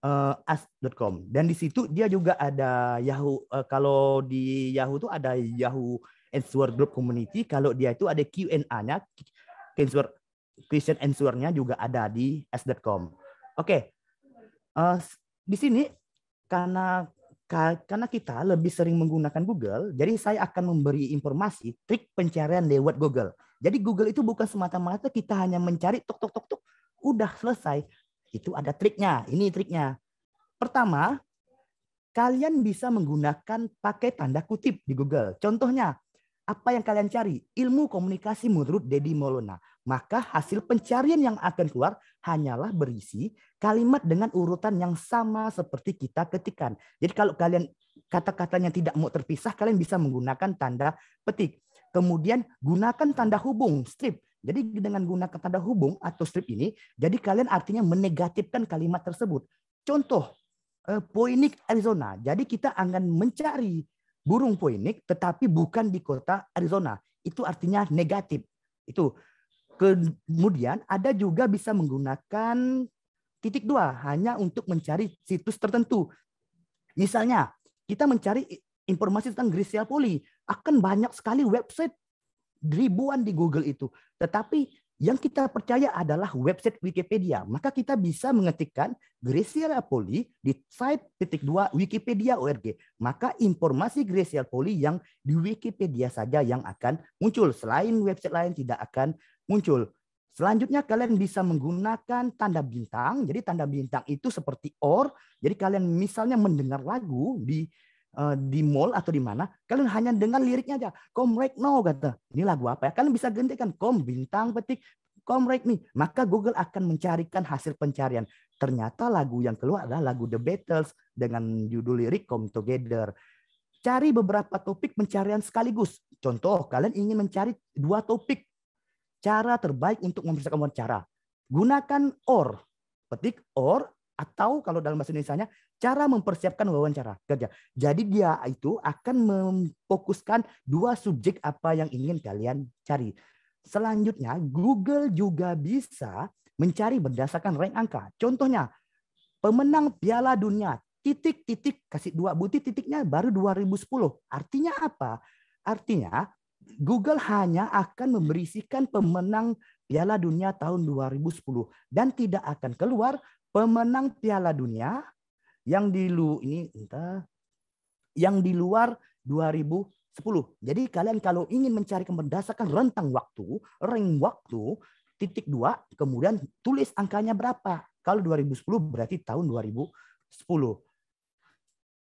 uh, ask dot com. Dan di situ dia juga ada Yahoo. Uh, kalau di Yahoo itu ada Yahoo Answer Group Community. Kalau dia itu ada Q and A-nya, question answer-nya juga ada di ask dot com. Oke, okay. uh, di sini karena Karena kita lebih sering menggunakan Google, jadi saya akan memberi informasi trik pencarian lewat Google. Jadi Google itu bukan semata-mata kita hanya mencari tok tok tok tok, udah selesai. Itu ada triknya. Ini triknya. Pertama, kalian bisa menggunakan pakai tanda kutip di Google. Contohnya, apa yang kalian cari? Ilmu komunikasi menurut Deddy Molona. Maka hasil pencarian yang akan keluar hanyalah berisi kalimat dengan urutan yang sama seperti kita ketikan. Jadi kalau kalian kata-katanya tidak mau terpisah, kalian bisa menggunakan tanda petik. Kemudian gunakan tanda hubung, strip. Jadi dengan gunakan tanda hubung atau strip ini, jadi kalian artinya menegatifkan kalimat tersebut. Contoh, Phoenix, Arizona. Jadi kita akan mencari burung Phoenix tetapi bukan di kota Arizona. Itu artinya negatif. Itu. Kemudian ada juga bisa menggunakan titik dua hanya untuk mencari situs tertentu. Misalnya kita mencari informasi tentang Gracia Poli, akan banyak sekali website ribuan di Google itu. Tetapi yang kita percaya adalah website Wikipedia. Maka kita bisa mengetikkan Gracia Poli di site titik dua Wikipedia dot org. Maka informasi Gracia Poli yang di Wikipedia saja yang akan muncul. Selain website lain tidak akan muncul. Selanjutnya kalian bisa menggunakan tanda bintang. Jadi tanda bintang itu seperti or. Jadi kalian misalnya mendengar lagu di uh, di mall atau di mana, kalian hanya dengar liriknya aja. Come right now kata. Ini lagu apa ya? Kalian bisa gantikan kom bintang petik come right me. Maka Google akan mencarikan hasil pencarian. Ternyata lagu yang keluar adalah lagu The Beatles dengan judul lirik Come Together. cari beberapa topik pencarian sekaligus. Contoh, kalian ingin mencari dua topik. Cara terbaik untuk mempersiapkan wawancara. Gunakan or. Petik or, atau kalau dalam bahasa Indonesia-nya, cara mempersiapkan wawancara kerja. Jadi dia itu akan memfokuskan dua subjek apa yang ingin kalian cari. Selanjutnya, Google juga bisa mencari berdasarkan rank angka. Contohnya, pemenang Piala Dunia, titik-titik, kasih dua butir titiknya baru dua ribu sepuluh. Artinya apa? Artinya Google hanya akan memberisikan pemenang Piala Dunia tahun dua ribu sepuluh dan tidak akan keluar pemenang Piala Dunia yang di lu ini entah yang di luar dua ribu sepuluh. Jadi kalian kalau ingin mencari berdasarkan rentang waktu, range waktu, titik dua, kemudian tulis angkanya berapa. Kalau dua ribu sepuluh berarti tahun dua ribu sepuluh.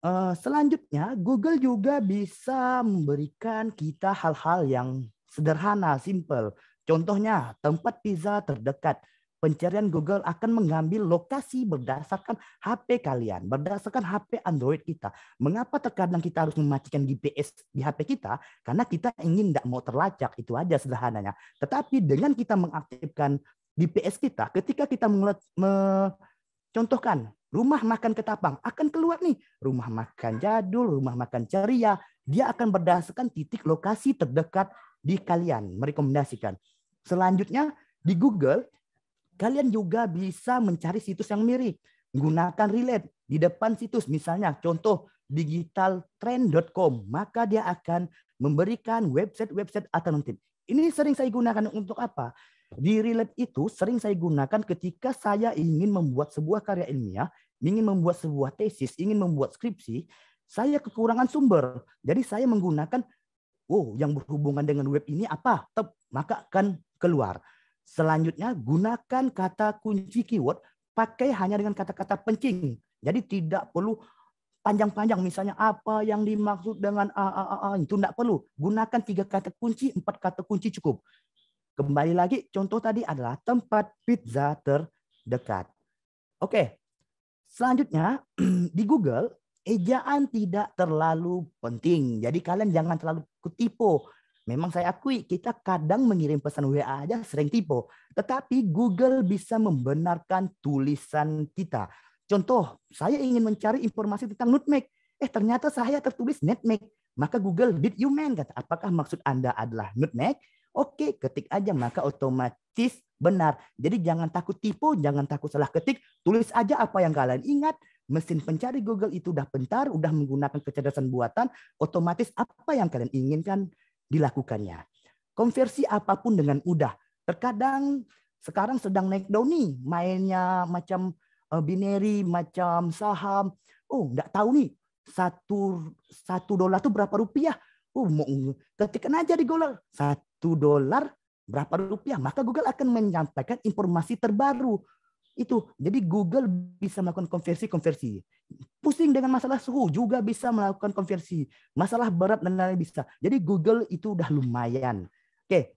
Uh, selanjutnya, Google juga bisa memberikan kita hal-hal yang sederhana, simple. Contohnya, tempat pizza terdekat. Pencarian Google akan mengambil lokasi berdasarkan H P kalian, berdasarkan H P Android kita. Mengapa terkadang kita harus mematikan G P S di H P kita? Karena kita ingin tidak mau terlacak, itu aja sederhananya. Tetapi dengan kita mengaktifkan G P S kita, ketika kita mencontohkan, rumah makan Ketapang akan keluar nih. Rumah makan jadul, rumah makan ceria. Dia akan berdasarkan titik lokasi terdekat di kalian. Merekomendasikan. Selanjutnya di Google, kalian juga bisa mencari situs yang mirip. Gunakan relate di depan situs. Misalnya contoh digital trend dot com. Maka dia akan memberikan website-website alternatif. Ini sering saya gunakan untuk apa? Di relate itu sering saya gunakan ketika saya ingin membuat sebuah karya ilmiah, ingin membuat sebuah tesis, ingin membuat skripsi, saya kekurangan sumber. Jadi saya menggunakan, oh yang berhubungan dengan web ini apa? Tep, maka akan keluar. Selanjutnya gunakan kata kunci keyword, pakai hanya dengan kata-kata penting. Jadi tidak perlu panjang-panjang, misalnya apa yang dimaksud dengan A A A A, itu tidak perlu. Gunakan tiga kata kunci, empat kata kunci cukup. Kembali lagi, contoh tadi adalah tempat pizza terdekat. Oke, selanjutnya di Google, ejaan tidak terlalu penting. Jadi kalian jangan terlalu ketipu. Memang saya akui, kita kadang mengirim pesan W A aja sering tipu. Tetapi Google bisa membenarkan tulisan kita. Contoh, saya ingin mencari informasi tentang nutmeg. Eh, ternyata saya tertulis nutmeg. Maka Google, did you mean? Kata, apakah maksud Anda adalah nutmeg? Oke, ketik aja, maka otomatis benar. Jadi jangan takut tipu, jangan takut salah ketik, tulis aja apa yang kalian ingat. Mesin pencari Google itu udah pintar, udah menggunakan kecerdasan buatan, otomatis apa yang kalian inginkan dilakukannya. Konversi apapun dengan udah. Terkadang sekarang sedang naik daun nih, mainnya macam binary, macam saham. Oh, nggak tahu nih, satu, satu dolar itu berapa rupiah? Oh, mau ketikan aja di Google. Satu dolar berapa rupiah? Maka Google akan menyampaikan informasi terbaru. Itu. Jadi Google bisa melakukan konversi-konversi. Pusing dengan masalah suhu juga bisa melakukan konversi. Masalah berat dan lain-lain bisa. Jadi Google itu udah lumayan. Oke.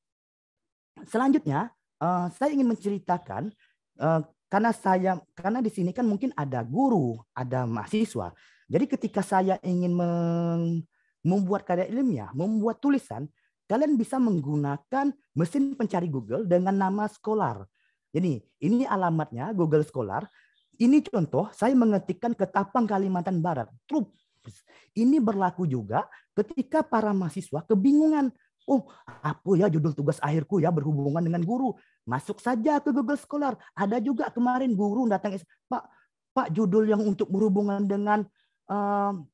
Selanjutnya, uh, saya ingin menceritakan uh, karena saya karena di sini kan mungkin ada guru, ada mahasiswa. Jadi ketika saya ingin meng membuat karya ilmiah, membuat tulisan, kalian bisa menggunakan mesin pencari Google dengan nama Scholar. Jadi ini alamatnya Google Scholar. Ini contoh, saya mengetikkan Ketapang Kalimantan Barat. Trup. Ini berlaku juga ketika para mahasiswa kebingungan. Oh, apa ya judul tugas akhirku ya berhubungan dengan guru. Masuk saja ke Google Scholar. Ada juga kemarin guru datang, Pak, Pak judul yang untuk berhubungan dengan um,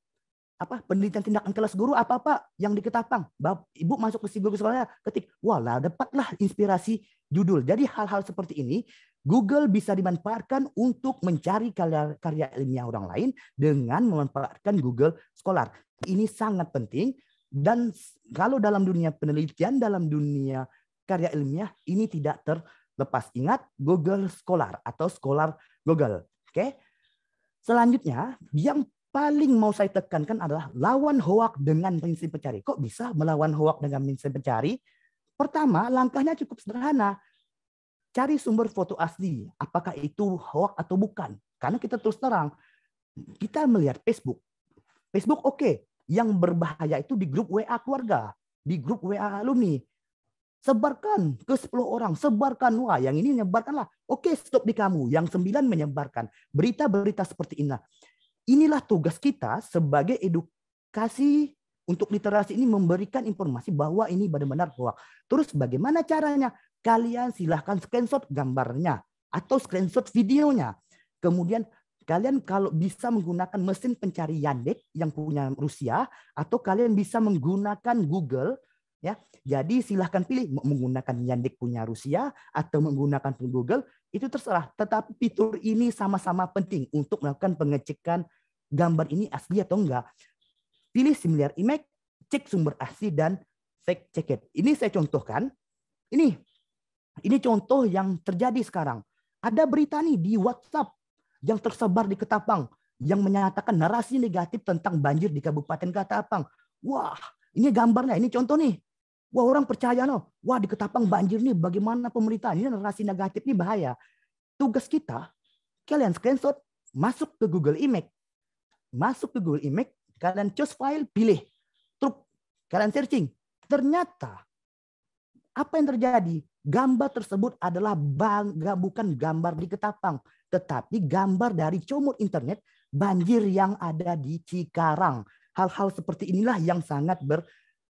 apa penelitian tindakan kelas guru apa apa yang di Ketapang, Ibu masuk ke si Google Scholar, ketik, walah dapatlah inspirasi judul. Jadi hal-hal seperti ini Google bisa dimanfaatkan untuk mencari karya, karya ilmiah orang lain dengan memanfaatkan Google Scholar. Ini sangat penting dan kalau dalam dunia penelitian, dalam dunia karya ilmiah ini tidak terlepas. Ingat Google Scholar atau Scholar Google. Oke. Selanjutnya yang paling mau saya tekankan adalah lawan hoak dengan prinsip pencari. Kok bisa melawan hoak dengan prinsip pencari? Pertama, langkahnya cukup sederhana. Cari sumber foto asli. Apakah itu hoak atau bukan? Karena kita terus terang. Kita melihat Facebook. Facebook oke. Okay. Yang berbahaya itu di grup W A keluarga, di grup W A alumni. Sebarkan ke sepuluh orang, sebarkan. Wah, yang ini menyebarkanlah. Oke, stop di kamu. Yang sembilan menyebarkan. Berita-berita seperti inilah. Inilah tugas kita sebagai edukasi untuk literasi ini, memberikan informasi bahwa ini benar-benar hoax. Terus bagaimana caranya? Kalian silahkan screenshot gambarnya atau screenshot videonya. Kemudian kalian kalau bisa menggunakan mesin pencari Yandex yang punya Rusia, atau kalian bisa menggunakan Google. Ya, jadi silahkan pilih menggunakan Yandex punya Rusia atau menggunakan Google, itu terserah. Tetapi fitur ini sama-sama penting untuk melakukan pengecekan gambar ini asli atau enggak. Pilih similar image, cek sumber asli dan fact check it. Ini saya contohkan. Ini, ini contoh yang terjadi sekarang. Ada berita nih di WhatsApp yang tersebar di Ketapang yang menyatakan narasi negatif tentang banjir di Kabupaten Ketapang. Wah, ini gambarnya. Ini contoh nih. Wah, orang percaya loh. Wah, di Ketapang banjir nih, bagaimana pemerintah? Ini narasi negatif nih, bahaya. Tugas kita, kalian screenshot, masuk ke Google Image. Masuk ke Google Image, kalian choose file, pilih. Terus kalian searching. Ternyata apa yang terjadi? Gambar tersebut adalah bangga, bukan gambar di Ketapang, tetapi gambar dari comot internet banjir yang ada di Cikarang. Hal-hal seperti inilah yang sangat ber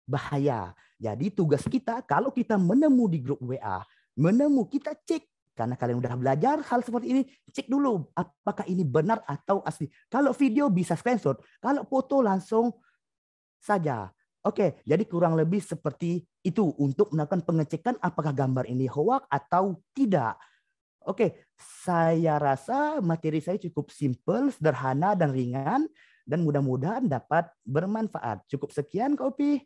bahaya. Jadi tugas kita kalau kita menemu di grup W A, menemu kita cek. Karena kalian sudah belajar hal seperti ini, cek dulu apakah ini benar atau asli. Kalau video bisa screenshot, kalau foto langsung saja. Oke, jadi kurang lebih seperti itu untuk melakukan pengecekan apakah gambar ini hoax atau tidak. Oke, saya rasa materi saya cukup simple, sederhana dan ringan, dan mudah-mudahan dapat bermanfaat. Cukup sekian, Kopi.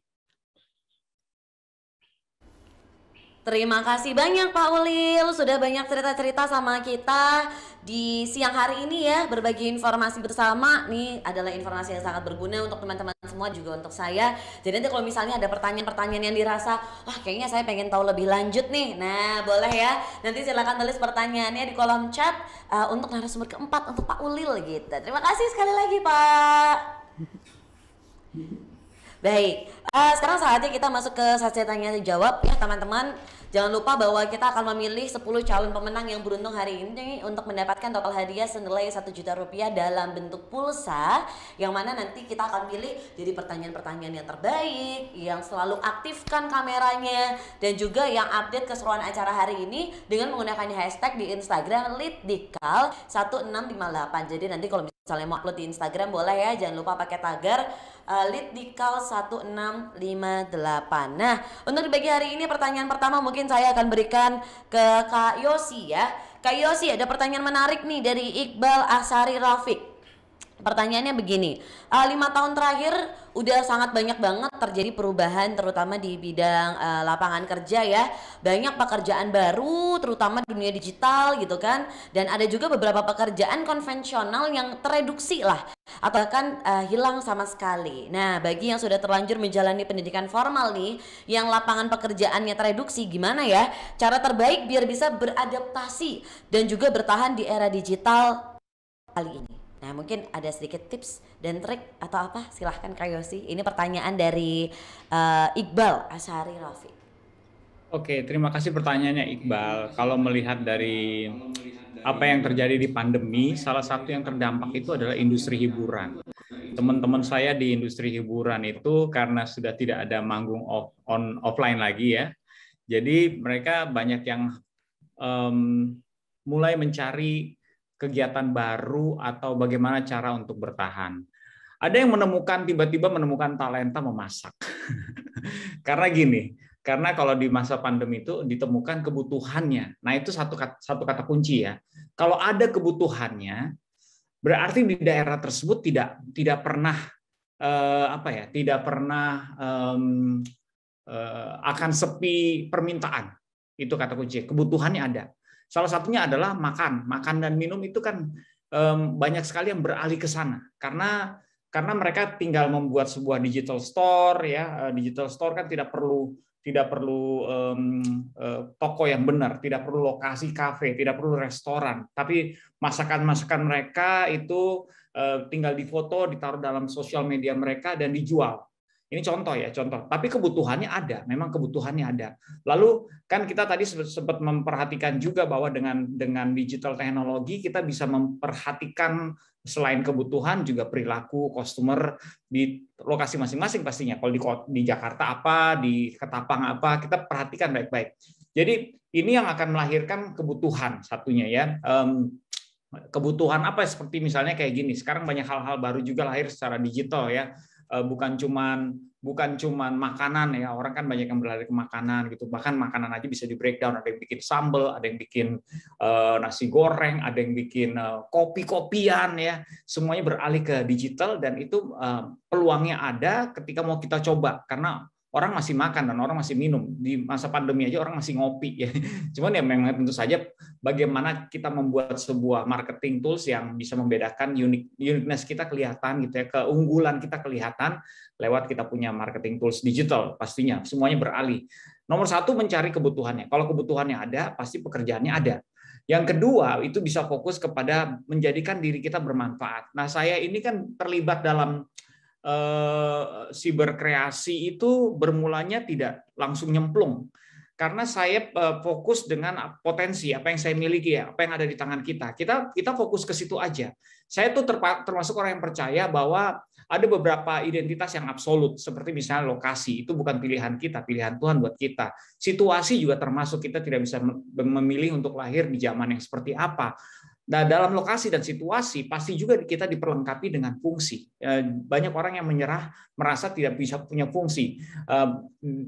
Terima kasih banyak Pak Ulil, sudah banyak cerita-cerita sama kita di siang hari ini ya, berbagi informasi bersama. Nih adalah informasi yang sangat berguna untuk teman-teman semua, juga untuk saya. Jadi nanti kalau misalnya ada pertanyaan-pertanyaan yang dirasa, wah kayaknya saya pengen tahu lebih lanjut nih, nah boleh ya, nanti silakan tulis pertanyaannya di kolom chat uh, untuk narasumber keempat, untuk Pak Ulil gitu. Terima kasih sekali lagi Pak. Baik, uh, sekarang saatnya kita masuk ke sesi tanya jawab ya teman-teman. Jangan lupa bahwa kita akan memilih sepuluh calon pemenang yang beruntung hari ini untuk mendapatkan total hadiah senilai satu juta rupiah dalam bentuk pulsa, yang mana nanti kita akan pilih jadi pertanyaan-pertanyaan yang terbaik, yang selalu aktifkan kameranya, dan juga yang update keseruan acara hari ini dengan menggunakan hashtag di Instagram litdikal satu enam lima delapan. Jadi nanti kalau misalnya mau upload di Instagram boleh ya, jangan lupa pakai tagar uh, litdikal satu enam lima delapan. Nah, untuk di bagi hari ini pertanyaan pertama mungkin saya akan berikan ke Kak Yosi ya. Kak Yosi, ada pertanyaan menarik nih dari Iqbal Asari Rafiq. Pertanyaannya begini, uh, lima tahun terakhir udah sangat banyak banget terjadi perubahan, terutama di bidang uh, lapangan kerja ya. Banyak pekerjaan baru, terutama dunia digital gitu kan. Dan ada juga beberapa pekerjaan konvensional yang tereduksi lah, atau kan uh, hilang sama sekali. Nah, bagi yang sudah terlanjur menjalani pendidikan formal nih, yang lapangan pekerjaannya tereduksi, gimana ya cara terbaik biar bisa beradaptasi dan juga bertahan di era digital kali ini? Nah, mungkin ada sedikit tips dan trik atau apa? Silahkan Kak Yosi. Ini pertanyaan dari uh, Iqbal Asari Rafi. Oke, terima kasih pertanyaannya Iqbal. Kalau melihat dari apa yang terjadi di pandemi, salah satu yang terdampak itu adalah industri hiburan. Teman-teman saya di industri hiburan itu karena sudah tidak ada manggung off, on offline lagi ya. Jadi mereka banyak yang um, mulai mencari kegiatan baru atau bagaimana cara untuk bertahan. Ada yang menemukan tiba-tiba menemukan talenta memasak. Karena gini, karena kalau di masa pandemi itu ditemukan kebutuhannya. Nah, itu satu kata, satu kata kunci ya. Kalau ada kebutuhannya, berarti di daerah tersebut tidak tidak pernah eh, apa ya? Tidak pernah eh, eh, akan sepi permintaan. Itu kata kunci. Kebutuhannya ada. Salah satunya adalah makan, makan dan minum itu kan um, banyak sekali yang beralih ke sana karena karena mereka tinggal membuat sebuah digital store ya, digital store kan tidak perlu tidak perlu um, uh, toko yang benar, tidak perlu lokasi kafe, tidak perlu restoran, tapi masakan-masakan mereka itu uh, tinggal difoto, ditaruh dalam sosial media mereka dan dijual. Ini contoh ya, contoh. Tapi kebutuhannya ada, memang kebutuhannya ada. Lalu kan kita tadi sempat memperhatikan juga bahwa dengan dengan digital teknologi kita bisa memperhatikan selain kebutuhan juga perilaku customer di lokasi masing-masing pastinya. Kalau di, di Jakarta apa, di Ketapang apa, kita perhatikan baik-baik. Jadi ini yang akan melahirkan kebutuhan satunya ya. Um, kebutuhan apa seperti misalnya kayak gini. Sekarang banyak hal-hal baru juga lahir secara digital ya. bukan cuman bukan cuman makanan ya, orang kan banyak yang berlari ke makanan gitu, bahkan makanan aja bisa di breakdown, ada yang bikin sambal, ada yang bikin uh, nasi goreng, ada yang bikin uh, kopi-kopian ya, semuanya beralih ke digital dan itu uh, peluangnya ada ketika mau kita coba karena orang masih makan dan orang masih minum. Di masa pandemi aja orang masih ngopi ya. Cuman ya memang tentu saja bagaimana kita membuat sebuah marketing tools yang bisa membedakan unique, uniqueness kita kelihatan gitu ya, keunggulan kita kelihatan lewat kita punya marketing tools digital pastinya. Semuanya beralih. Nomor satu mencari kebutuhannya. Kalau kebutuhannya ada, pasti pekerjaannya ada. Yang kedua itu bisa fokus kepada menjadikan diri kita bermanfaat. Nah saya ini kan terlibat dalam Eh, siberkreasi itu bermulanya tidak langsung nyemplung karena saya eh, fokus dengan potensi apa yang saya miliki ya, apa yang ada di tangan kita kita kita fokus ke situ aja. Saya tuh termasuk orang yang percaya bahwa ada beberapa identitas yang absolut seperti misalnya lokasi itu bukan pilihan kita, pilihan Tuhan buat kita. Situasi juga termasuk, kita tidak bisa memilih untuk lahir di zaman yang seperti apa. Nah, dalam lokasi dan situasi pasti juga kita diperlengkapi dengan fungsi. Banyak orang yang menyerah merasa tidak bisa punya fungsi.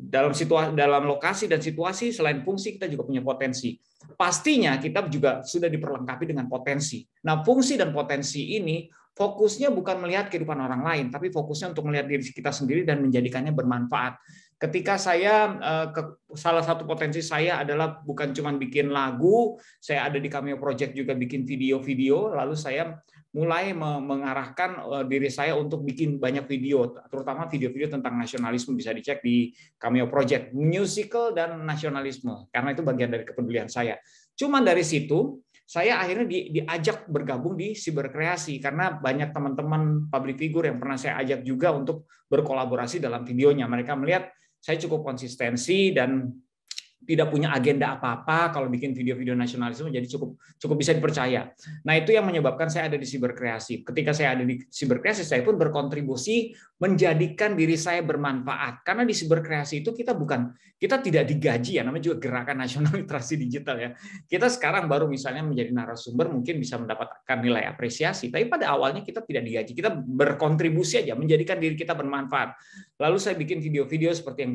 Dalam situasi, dalam lokasi dan situasi selain fungsi kita juga punya potensi. Pastinya kita juga sudah diperlengkapi dengan potensi. Nah, fungsi dan potensi ini fokusnya bukan melihat kehidupan orang lain, tapi fokusnya untuk melihat diri kita sendiri dan menjadikannya bermanfaat. Ketika saya, salah satu potensi saya adalah bukan cuma bikin lagu, saya ada di Cameo Project juga bikin video-video, lalu saya mulai mengarahkan diri saya untuk bikin banyak video, terutama video-video tentang nasionalisme, bisa dicek di Cameo Project, musical dan nasionalisme, karena itu bagian dari kepedulian saya. Cuma dari situ, saya akhirnya di, diajak bergabung di Siberkreasi karena banyak teman-teman public figure yang pernah saya ajak juga untuk berkolaborasi dalam videonya. Mereka melihat saya cukup konsistensi dan tidak punya agenda apa-apa kalau bikin video-video nasionalisme, jadi cukup cukup bisa dipercaya. Nah, itu yang menyebabkan saya ada di Siberkreasi. Ketika saya ada di Siberkreasi, saya pun berkontribusi menjadikan diri saya bermanfaat. Karena di Siberkreasi itu kita bukan kita tidak digaji ya, namanya juga gerakan nasional literasi digital ya. Kita sekarang baru misalnya menjadi narasumber mungkin bisa mendapatkan nilai apresiasi, tapi pada awalnya kita tidak digaji. Kita berkontribusi aja menjadikan diri kita bermanfaat. Lalu saya bikin video-video seperti yang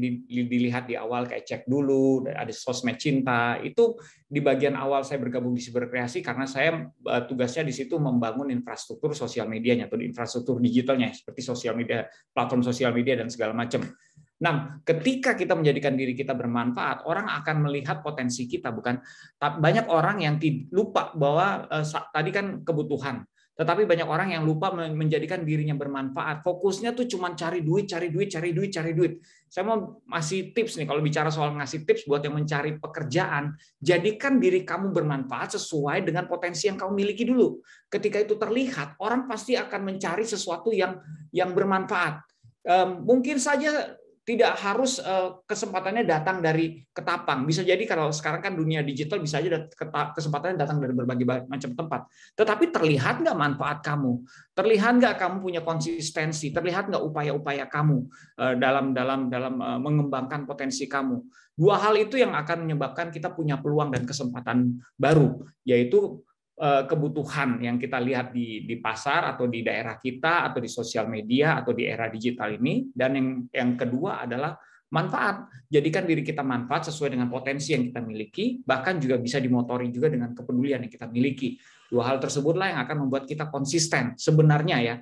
dilihat di awal kayak cek dulu, ada sosmed cinta, itu di bagian awal saya bergabung di Siberkreasi karena saya tugasnya di situ membangun infrastruktur sosial medianya atau infrastruktur digitalnya seperti sosial media, platform sosial media dan segala macam. Nah, ketika kita menjadikan diri kita bermanfaat, orang akan melihat potensi kita, bukan banyak orang yang lupa bahwa eh, tadi kan kebutuhan. Tetapi banyak orang yang lupa menjadikan dirinya bermanfaat. Fokusnya tuh cuma cari duit, cari duit, cari duit, cari duit. Saya mau ngasih tips nih, kalau bicara soal ngasih tips buat yang mencari pekerjaan, jadikan diri kamu bermanfaat sesuai dengan potensi yang kamu miliki dulu. Ketika itu terlihat, orang pasti akan mencari sesuatu yang yang bermanfaat. Mungkin saja tidak harus kesempatannya datang dari Ketapang. Bisa jadi kalau sekarang kan dunia digital bisa aja kesempatannya datang dari berbagai macam tempat. Tetapi terlihat nggak manfaat kamu? Terlihat nggak kamu punya konsistensi? Terlihat nggak upaya-upaya kamu dalam dalam dalam mengembangkan potensi kamu? Dua hal itu yang akan menyebabkan kita punya peluang dan kesempatan baru, yaitu kebutuhan yang kita lihat di, di pasar atau di daerah kita atau di sosial media atau di era digital ini, dan yang yang kedua adalah manfaat. Jadikan diri kita manfaat sesuai dengan potensi yang kita miliki, bahkan juga bisa dimotori juga dengan kepedulian yang kita miliki. Dua hal tersebutlah yang akan membuat kita konsisten sebenarnya ya.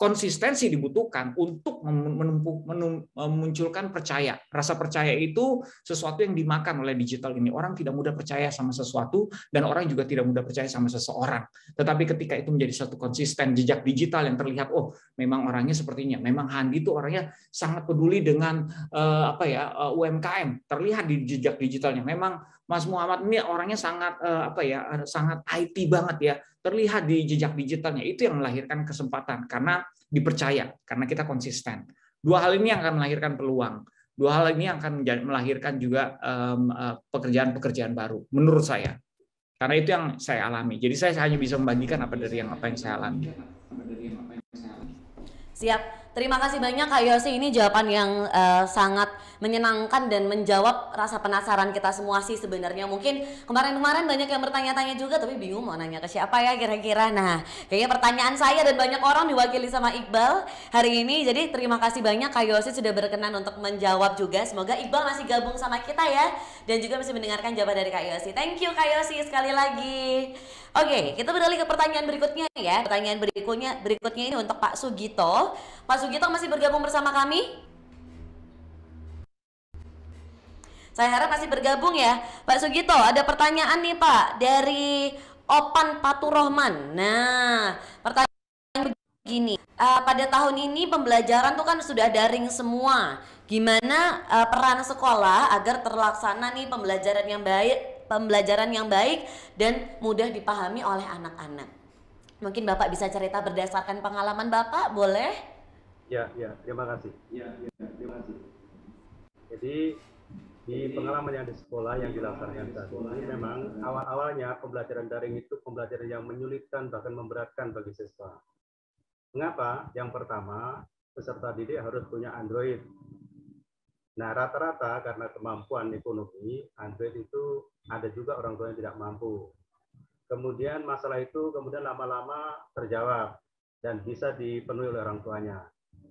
konsistensi dibutuhkan untuk memunculkan percaya. Rasa percaya itu sesuatu yang dimakan oleh digital ini. Orang tidak mudah percaya sama sesuatu, dan orang juga tidak mudah percaya sama seseorang. Tetapi ketika itu menjadi satu konsisten, jejak digital yang terlihat, oh memang orangnya sepertinya, memang Handi itu orangnya sangat peduli dengan eh, apa ya U M K M, terlihat di jejak digitalnya. Memang Mas Muhammad ini orangnya sangat eh, apa ya sangat I T banget ya, terlihat di jejak digitalnya. Itu yang melahirkan kesempatan karena dipercaya, karena kita konsisten. Dua hal ini yang akan melahirkan peluang. Dua hal ini yang akan melahirkan juga pekerjaan-pekerjaan baru menurut saya. Karena itu yang saya alami. Jadi saya hanya bisa membagikan apa dari yang apa yang saya alami. Siap. Terima kasih banyak Kak Yosi, ini jawaban yang uh, sangat menyenangkan dan menjawab rasa penasaran kita semua sih sebenarnya. Mungkin kemarin-kemarin banyak yang bertanya-tanya juga, tapi bingung mau nanya ke siapa ya kira-kira. Nah, kayaknya pertanyaan saya dan banyak orang diwakili sama Iqbal hari ini. Jadi terima kasih banyak Kak Yosi sudah berkenan untuk menjawab juga. Semoga Iqbal masih gabung sama kita ya, dan juga bisa mendengarkan jawaban dari Kak Yosi. Thank you Kak Yosi sekali lagi. Oke, kita beralih ke pertanyaan berikutnya ya. Pertanyaan berikutnya berikutnya ini untuk Pak Sugito. Pak Sugito masih bergabung bersama kami? Saya harap masih bergabung ya. Pak Sugito, ada pertanyaan nih Pak dari Opan Paturohman. Nah, pertanyaan begini. Uh, pada tahun ini pembelajaran tuh kan sudah daring semua. Gimana uh, peran sekolah agar terlaksana nih pembelajaran yang baik? Pembelajaran yang baik dan mudah dipahami oleh anak-anak. Mungkin Bapak bisa cerita berdasarkan pengalaman Bapak, boleh? Ya, ya, terima kasih. Ya, ya, terima kasih. Jadi di pengalaman yang di sekolah yang dilaksanakan saat ini, memang awal-awalnya pembelajaran daring itu pembelajaran yang menyulitkan bahkan memberatkan bagi siswa. Mengapa? Yang pertama, peserta didik harus punya Android. Nah, rata-rata karena kemampuan ekonomi, Android itu ada juga orang tua yang tidak mampu. Kemudian masalah itu kemudian lama-lama terjawab dan bisa dipenuhi oleh orang tuanya.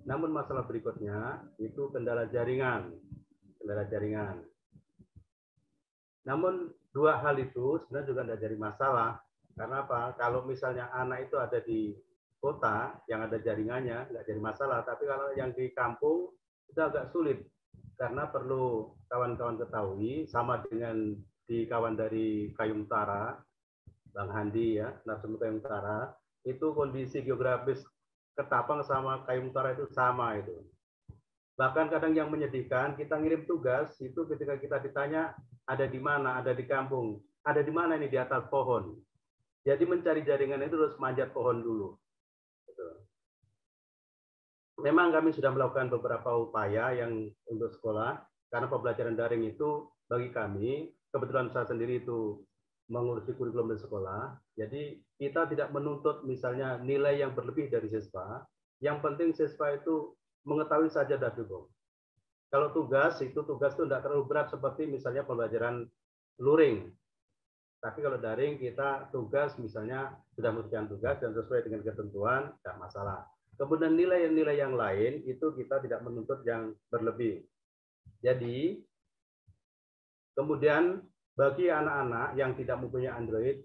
Namun masalah berikutnya itu kendala jaringan. Kendala jaringan. Namun dua hal itu sebenarnya juga tidak jadi masalah. Karena apa? Kalau misalnya anak itu ada di kota yang ada jaringannya, tidak jadi masalah. Tapi kalau yang di kampung itu agak sulit. Karena perlu kawan-kawan ketahui, sama dengan di kawan dari Kayong Utara, Bang Handi ya, Narsum Kayong Utara, itu kondisi geografis Ketapang sama Kayong Utara itu sama itu. Bahkan kadang yang menyedihkan, kita ngirim tugas, itu ketika kita ditanya, ada di mana, ada di kampung, ada di mana ini di atas pohon. Jadi mencari jaringan itu harus manjat pohon dulu. Memang kami sudah melakukan beberapa upaya yang untuk sekolah, karena pembelajaran daring itu bagi kami, kebetulan saya sendiri itu mengurusi kurikulum di sekolah, jadi kita tidak menuntut misalnya nilai yang berlebih dari siswa, yang penting siswa itu mengetahui saja DuckDuckGo. Kalau tugas, itu tugas itu tidak terlalu berat seperti misalnya pembelajaran luring. Tapi kalau daring kita tugas misalnya sudah memberikan tugas dan sesuai dengan ketentuan, tidak masalah. Kemudian nilai-nilai yang lain itu kita tidak menuntut yang berlebih. Jadi, kemudian bagi anak-anak yang tidak mempunyai Android,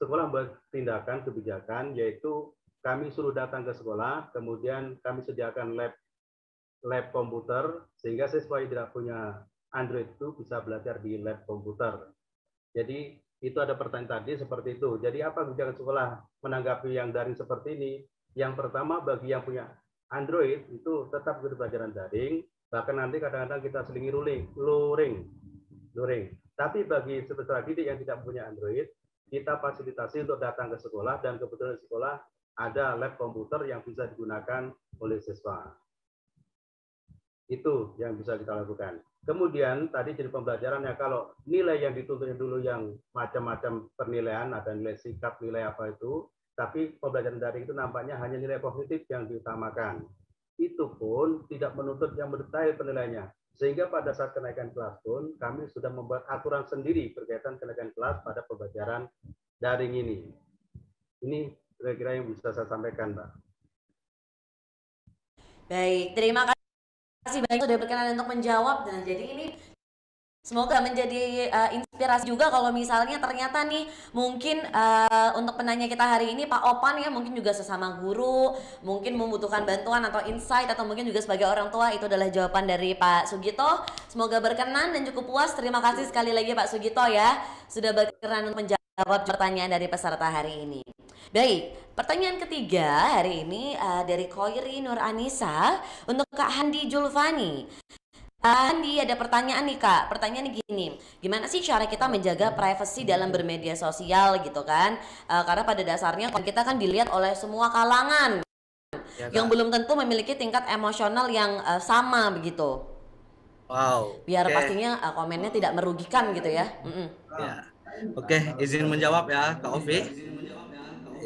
sekolah bertindakan kebijakan, yaitu kami suruh datang ke sekolah, kemudian kami sediakan lab lab komputer, sehingga siswa yang tidak punya Android itu bisa belajar di lab komputer. Jadi, itu ada pertanyaan tadi seperti itu. Jadi, apa kebijakan sekolah menanggapi yang daring seperti ini? Yang pertama, bagi yang punya Android itu tetap pembelajaran daring, bahkan nanti kadang-kadang kita selingi luring, luring. Tapi bagi peserta didik yang tidak punya Android, kita fasilitasi untuk datang ke sekolah, dan kebetulan di sekolah ada lab komputer yang bisa digunakan oleh siswa. Itu yang bisa kita lakukan. Kemudian tadi jadi pembelajarannya, kalau nilai yang dituntutnya dulu yang macam-macam penilaian, ada nilai sikap, nilai apa itu, tapi pembelajaran daring itu nampaknya hanya nilai kognitif yang diutamakan. Itu pun tidak menuntut yang mendetail penilaiannya. Sehingga pada saat kenaikan kelas pun, kami sudah membuat aturan sendiri berkaitan kenaikan kelas pada pembelajaran daring ini. Ini kira-kira yang bisa saya sampaikan, Mbak. Baik, terima kasih banyak sudah berkenan untuk menjawab. Dan jadi ini Semoga menjadi uh, inspirasi juga kalau misalnya ternyata nih mungkin uh, untuk penanya kita hari ini Pak Opan ya mungkin juga sesama guru, mungkin membutuhkan bantuan atau insight atau mungkin juga sebagai orang tua. Itu adalah jawaban dari Pak Sugito. Semoga berkenan dan cukup puas. Terima kasih sekali lagi Pak Sugito ya sudah berkenan menjawab pertanyaan dari peserta hari ini. Baik, pertanyaan ketiga hari ini uh, dari Koiri Nur Anissa untuk Kak Handi Julfani. Handi, ada pertanyaan nih Kak. Pertanyaan gini, gimana sih cara kita menjaga privasi dalam bermedia sosial gitu kan? E, karena pada dasarnya kita kan dilihat oleh semua kalangan ya, yang belum tentu memiliki tingkat emosional yang uh, sama begitu. Wow. Biar okay. pastinya uh, komennya tidak merugikan gitu ya. Mm -mm. ya. Oke, okay. izin menjawab ya Kak Ovi.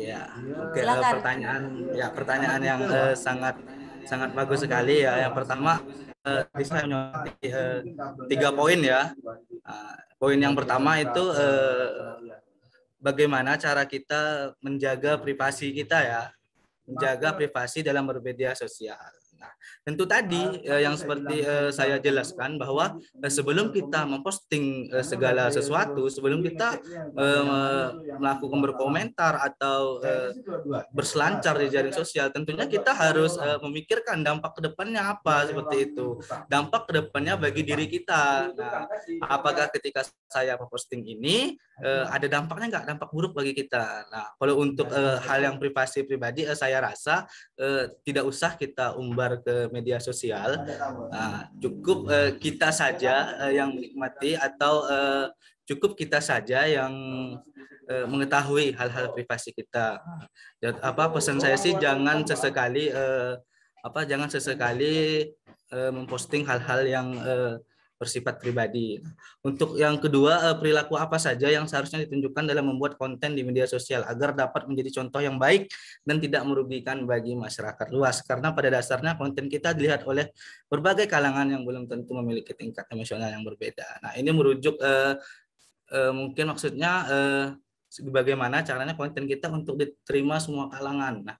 Ya. Oke. Okay. Uh, pertanyaan, ya pertanyaan yang uh, sangat sangat bagus sekali ya. Yang pertama. Uh, bisa menyoroti uh, tiga poin ya. Uh, poin yang pertama itu uh, bagaimana cara kita menjaga privasi kita ya, menjaga privasi dalam bermedia sosial. Nah, tentu tadi uh, yang seperti uh, saya jelaskan bahwa uh, sebelum kita memposting uh, segala sesuatu, sebelum kita uh, melakukan berkomentar atau uh, berselancar di jaring sosial, tentunya kita harus uh, memikirkan dampak kedepannya apa seperti itu. Dampak kedepannya bagi diri kita. Nah, apakah ketika saya memposting ini uh, ada dampaknya nggak? Dampak buruk bagi kita. Nah, kalau untuk uh, hal yang privasi pribadi, uh, saya rasa uh, tidak usah kita umbar ke media sosial. Nah, cukup uh, kita saja uh, yang menikmati atau uh, cukup kita saja yang uh, mengetahui hal-hal privasi kita. Dan, apa pesan saya sih jangan sesekali uh, apa jangan sesekali uh, memposting hal-hal yang uh, bersifat pribadi. Untuk yang kedua, perilaku apa saja yang seharusnya ditunjukkan dalam membuat konten di media sosial agar dapat menjadi contoh yang baik dan tidak merugikan bagi masyarakat luas. Karena pada dasarnya konten kita dilihat oleh berbagai kalangan yang belum tentu memiliki tingkat emosional yang berbeda. Nah, ini merujuk eh, eh, mungkin maksudnya eh, bagaimana caranya konten kita untuk diterima semua kalangan. Nah,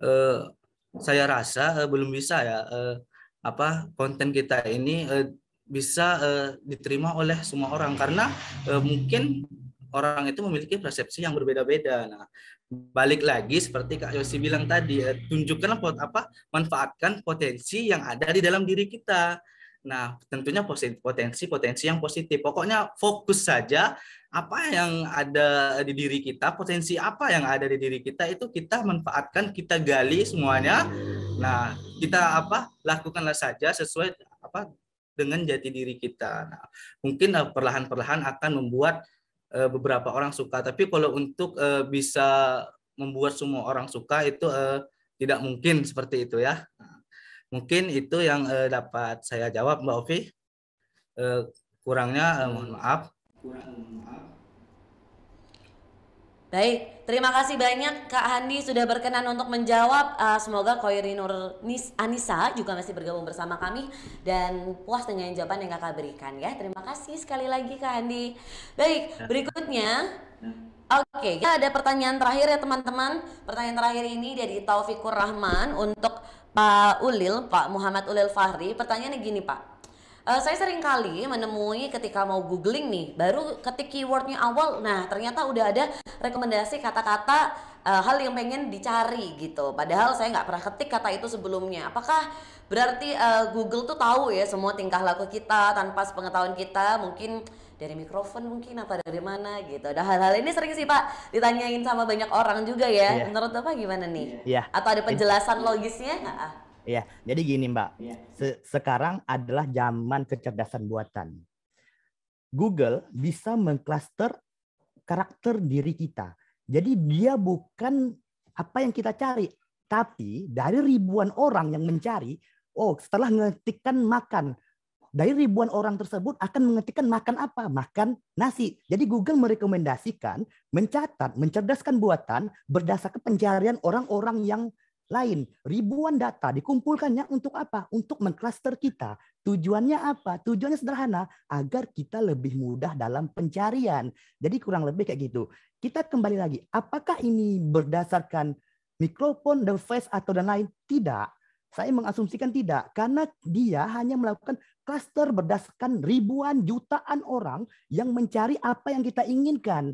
eh, saya rasa eh, belum bisa ya eh, apa konten kita ini eh, bisa uh, diterima oleh semua orang karena uh, mungkin orang itu memiliki persepsi yang berbeda-beda. Nah, balik lagi seperti Kak Yosi bilang tadi, uh, tunjukkanlah pot apa manfaatkan potensi yang ada di dalam diri kita. Nah, tentunya potensi-potensi yang positif. Pokoknya fokus saja apa yang ada di diri kita, potensi apa yang ada di diri kita itu kita manfaatkan, kita gali semuanya. Nah, kita apa lakukanlah saja sesuai apa dengan jati diri kita. Nah, mungkin perlahan-perlahan akan membuat uh, beberapa orang suka, tapi kalau untuk uh, bisa membuat semua orang suka itu uh, tidak mungkin seperti itu ya. Nah, mungkin itu yang uh, dapat saya jawab Mbak Ovi. Uh, kurangnya uh, mohon maaf. Kurang, maaf. Baik, terima kasih banyak Kak Handi sudah berkenan untuk menjawab. Uh, semoga Koiri Nur Anissa juga masih bergabung bersama kami dan puas dengan jawaban yang Kakak berikan ya. Terima kasih sekali lagi Kak Handi. Baik, berikutnya. Oke, okay, ada pertanyaan terakhir ya teman-teman. Pertanyaan terakhir ini dari Taufikur Rahman untuk Pak Ulil, Pak Muhammad Ulil Fahri. Pertanyaannya gini Pak. Uh, saya sering kali menemui ketika mau googling nih, baru ketik keywordnya awal, nah ternyata udah ada rekomendasi kata-kata uh, hal yang pengen dicari gitu. Padahal saya nggak pernah ketik kata itu sebelumnya. Apakah berarti uh, Google tuh tahu ya semua tingkah laku kita tanpa sepengetahuan kita, mungkin dari mikrofon mungkin atau dari mana gitu. Ada hal-hal ini sering sih Pak ditanyain sama banyak orang juga ya. Yeah. Menurut Bapak gimana nih? Yeah. Atau ada penjelasan logisnya? Nah, ya, jadi gini Mbak, se sekarang adalah zaman kecerdasan buatan. Google bisa mengklaster karakter diri kita. Jadi dia bukan apa yang kita cari, tapi dari ribuan orang yang mencari, oh setelah mengetikkan makan, dari ribuan orang tersebut akan mengetikkan makan apa? Makan nasi. Jadi Google merekomendasikan, mencatat, mencerdaskan buatan berdasarkan pencarian orang-orang yang lain. Ribuan data dikumpulkannya untuk apa? Untuk mengklaster kita. Tujuannya apa? Tujuannya sederhana, agar kita lebih mudah dalam pencarian. Jadi kurang lebih kayak gitu. Kita kembali lagi, apakah ini berdasarkan mikrofon, device, atau dan lain? Tidak. Saya mengasumsikan tidak, karena dia hanya melakukan klaster berdasarkan ribuan jutaan orang yang mencari apa yang kita inginkan.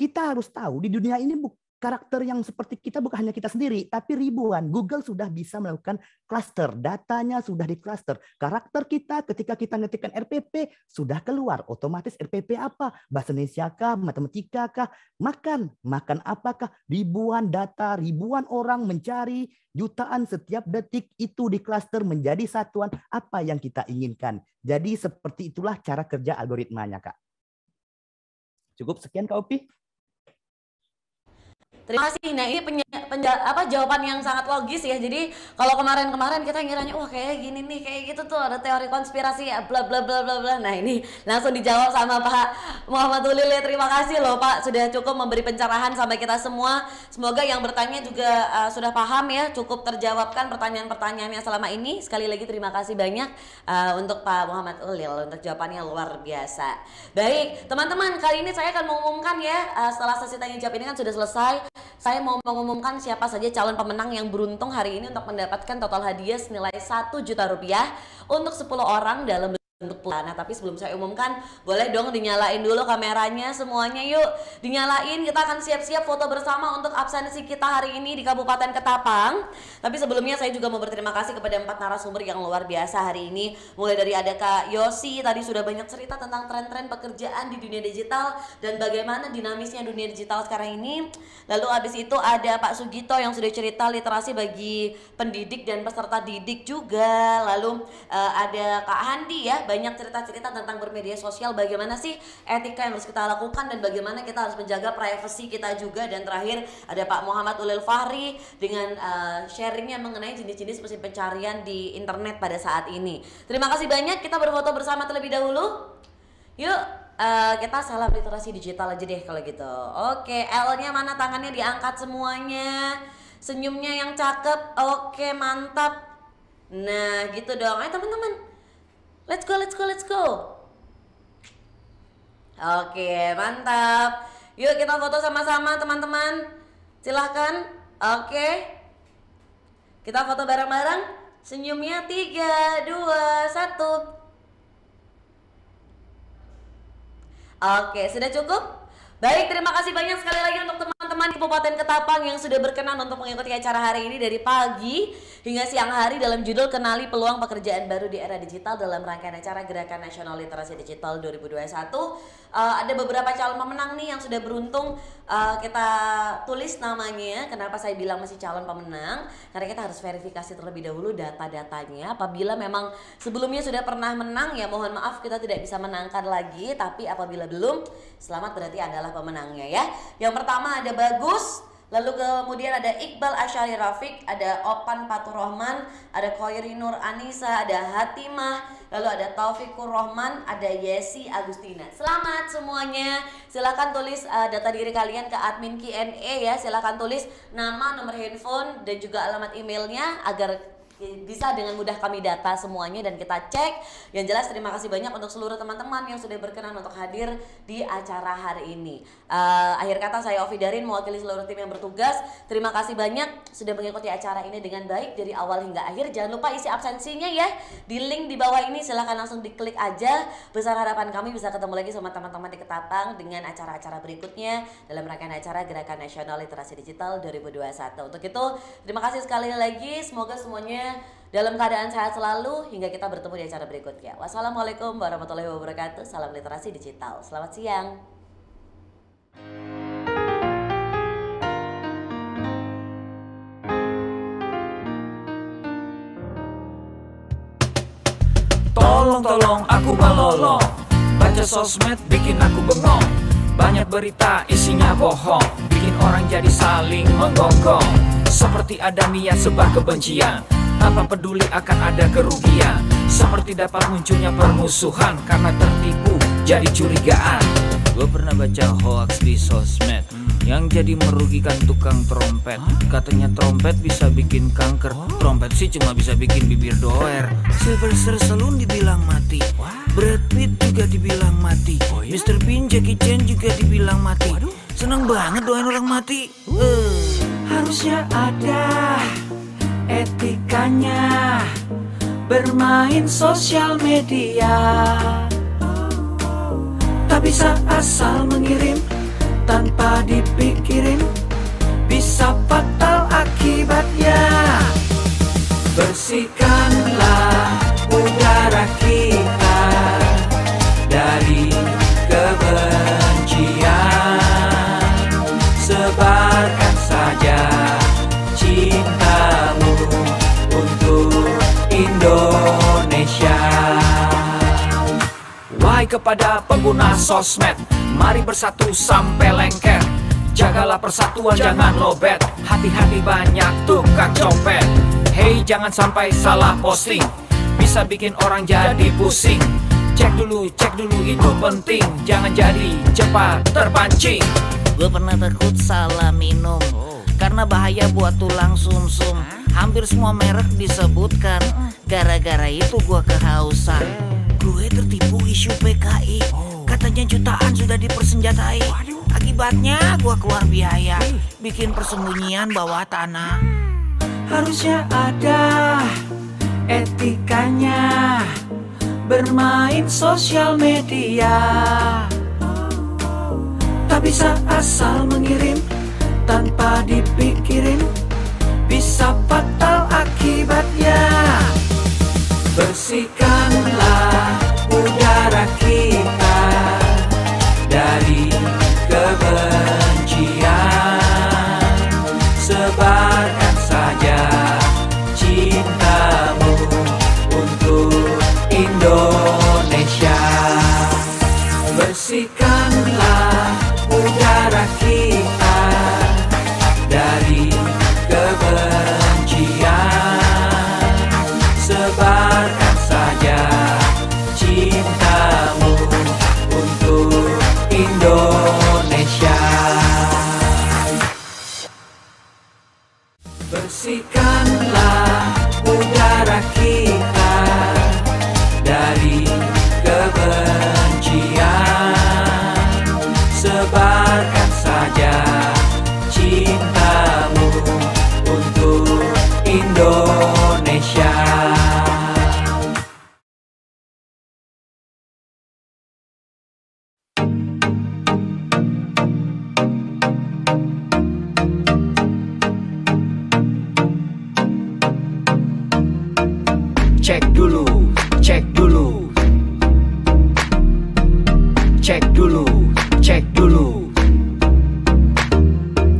Kita harus tahu di dunia ini karakter yang seperti kita bukan hanya kita sendiri, tapi ribuan. Google sudah bisa melakukan klaster, datanya sudah di klaster. Karakter kita ketika kita ngetikkan R P P sudah keluar, otomatis R P P apa? Bahasa Indonesia kah, matematika kah, makan, makan apakah? Ribuan data, ribuan orang mencari jutaan setiap detik itu di klaster menjadi satuan apa yang kita inginkan. Jadi seperti itulah cara kerja algoritmanya, Kak. Cukup sekian, Kak Opi. Terima kasih. Nah ini penja, penja, apa, jawaban yang sangat logis ya. Jadi kalau kemarin-kemarin kita ngiranya wah kayak gini nih, kayak gitu tuh ada teori konspirasi ya bla bla bla bla bla. Nah ini langsung dijawab sama Pak Muhammad Ulil ya. Terima kasih loh Pak, sudah cukup memberi pencerahan sampai kita semua. Semoga yang bertanya juga uh, sudah paham ya, cukup terjawabkan pertanyaan-pertanyaannya selama ini. Sekali lagi terima kasih banyak uh, untuk Pak Muhammad Ulil untuk jawabannya luar biasa. Baik teman-teman, kali ini saya akan mengumumkan ya uh, setelah sesi tanya jawab ini kan sudah selesai. Saya mau mengumumkan siapa saja calon pemenang yang beruntung hari ini untuk mendapatkan total hadiah senilai satu juta rupiah untuk sepuluh orang dalam bentuk pulsa. Nah, tapi sebelum saya umumkan, boleh dong dinyalain dulu kameranya semuanya yuk. Dinyalain, kita akan siap-siap foto bersama untuk absensi kita hari ini di Kabupaten Ketapang. Tapi sebelumnya saya juga mau berterima kasih kepada empat narasumber yang luar biasa hari ini. Mulai dari ada Kak Yosi, tadi sudah banyak cerita tentang tren-tren pekerjaan di dunia digital dan bagaimana dinamisnya dunia digital sekarang ini. Lalu habis itu ada Pak Sugito yang sudah cerita literasi bagi pendidik dan peserta didik juga. Lalu uh, ada Kak Handi ya, banyak cerita-cerita tentang bermedia sosial, bagaimana sih etika yang harus kita lakukan dan bagaimana kita harus menjaga privasi kita juga. Dan terakhir ada Pak Muhammad Ulil Fahri dengan uh, sharingnya mengenai jenis-jenis mesin pencarian di internet pada saat ini. Terima kasih banyak, kita berfoto bersama terlebih dahulu yuk. Uh, kita salam literasi digital aja deh kalau gitu. Oke, L-nya mana, tangannya diangkat semuanya, senyumnya yang cakep. Oke, mantap. Nah gitu dong. Ayo teman-teman, let's go, let's go, let's go. Oke, mantap. Yuk kita foto sama-sama teman-teman. Silahkan. Oke, kita foto bareng-bareng. Senyumnya tiga, dua, satu. Oke, sudah cukup? Baik, terima kasih banyak sekali lagi untuk teman-teman Kabupaten Ketapang yang sudah berkenan untuk mengikuti acara hari ini dari pagi hingga siang hari dalam judul Kenali Peluang Pekerjaan Baru di Era Digital dalam rangkaian acara Gerakan Nasional Literasi Digital dua ribu dua puluh satu. Uh, ada beberapa calon pemenang nih yang sudah beruntung. Uh, kita tulis namanya. Kenapa saya bilang masih calon pemenang? Karena kita harus verifikasi terlebih dahulu data-datanya. Apabila memang sebelumnya sudah pernah menang ya mohon maaf kita tidak bisa menangkan lagi. Tapi apabila belum, selamat berarti Anda pemenangnya ya. Yang pertama ada Bagus, lalu kemudian ada Iqbal Asyari Rafiq, ada Opan Patuh Rohman, ada Koiri Nur Anisa, ada Hatimah, lalu ada Taufikur Rohman, ada Yesi Agustina. Selamat semuanya. Silahkan tulis uh, data diri kalian ke admin Q and A ya. Silahkan tulis nama, nomor handphone dan juga alamat emailnya agar bisa dengan mudah kami data semuanya dan kita cek. Yang jelas terima kasih banyak untuk seluruh teman-teman yang sudah berkenan untuk hadir di acara hari ini. uh, Akhir kata saya Ovi Darin mewakili seluruh tim yang bertugas. Terima kasih banyak sudah mengikuti acara ini dengan baik dari awal hingga akhir. Jangan lupa isi absensinya ya, di link di bawah ini silahkan langsung diklik aja. Besar harapan kami bisa ketemu lagi sama teman-teman di Ketapang dengan acara-acara berikutnya dalam rangkaian acara Gerakan Nasional Literasi Digital dua ribu dua puluh satu. Untuk itu terima kasih sekali lagi. Semoga semuanya dalam keadaan sehat selalu hingga kita bertemu di acara berikutnya. Wassalamualaikum warahmatullahi wabarakatuh. Salam literasi digital. Selamat siang. Tolong-tolong aku melolong, baca sosmed bikin aku bengong. Banyak berita isinya bohong, bikin orang jadi saling menggonggong. Seperti ada niat sebar kebencian, tanpa peduli akan ada kerugian. Seperti dapat munculnya permusuhan, karena tertipu jadi curigaan. Gue pernah baca hoaks di sosmed yang jadi merugikan tukang trompet. Katanya trompet bisa bikin kanker, trompet sih cuma bisa bikin bibir doer. Sylvester Stallone dibilang mati, Brad Pitt juga dibilang mati, mister Bean, Jackie Chan juga dibilang mati. Seneng banget doain orang mati. Harusnya ada etikanya bermain sosial media. Tak bisa asal mengirim tanpa dipikirin, bisa fatal akibatnya. Bersihkanlah udara kita dari kebencian, sebarkan saja cintamu untuk Indonesia. Wahai kepada pengguna sosmed, mari bersatu sampai lengket. Jagalah persatuan, jangan lobet. Hati-hati banyak tukang copet. Hei, jangan sampai salah posting, bisa bikin orang jadi pusing. Cek dulu, cek dulu, itu penting. Jangan jadi cepat terpancing. Gue pernah takut salah minum karena bahaya buat tulang sumsum. Hampir semua merek disebutkan, gara-gara itu gue kehausan. Gue tertipu isu P K I, katanya jutaan sudah dipersenjatai. Akibatnya gue keluar biaya, bikin persembunyian bawah tanah. Harusnya ada etikanya bermain sosial media. Tak bisa asal mengirim tanpa dipikirin, bisa fatal akibatnya. Bersihkanlah udara kita dari kebencian, sebarkan saja cintamu untuk Indonesia. Bersihkanlah udara kita dari kebencian, sebarkan saja cintamu untuk Indonesia. Bersihkanlah udara kita dari kebencian, sebarkan saja cintamu untuk Indonesia. Cek dulu, cek dulu, cek dulu, cek dulu.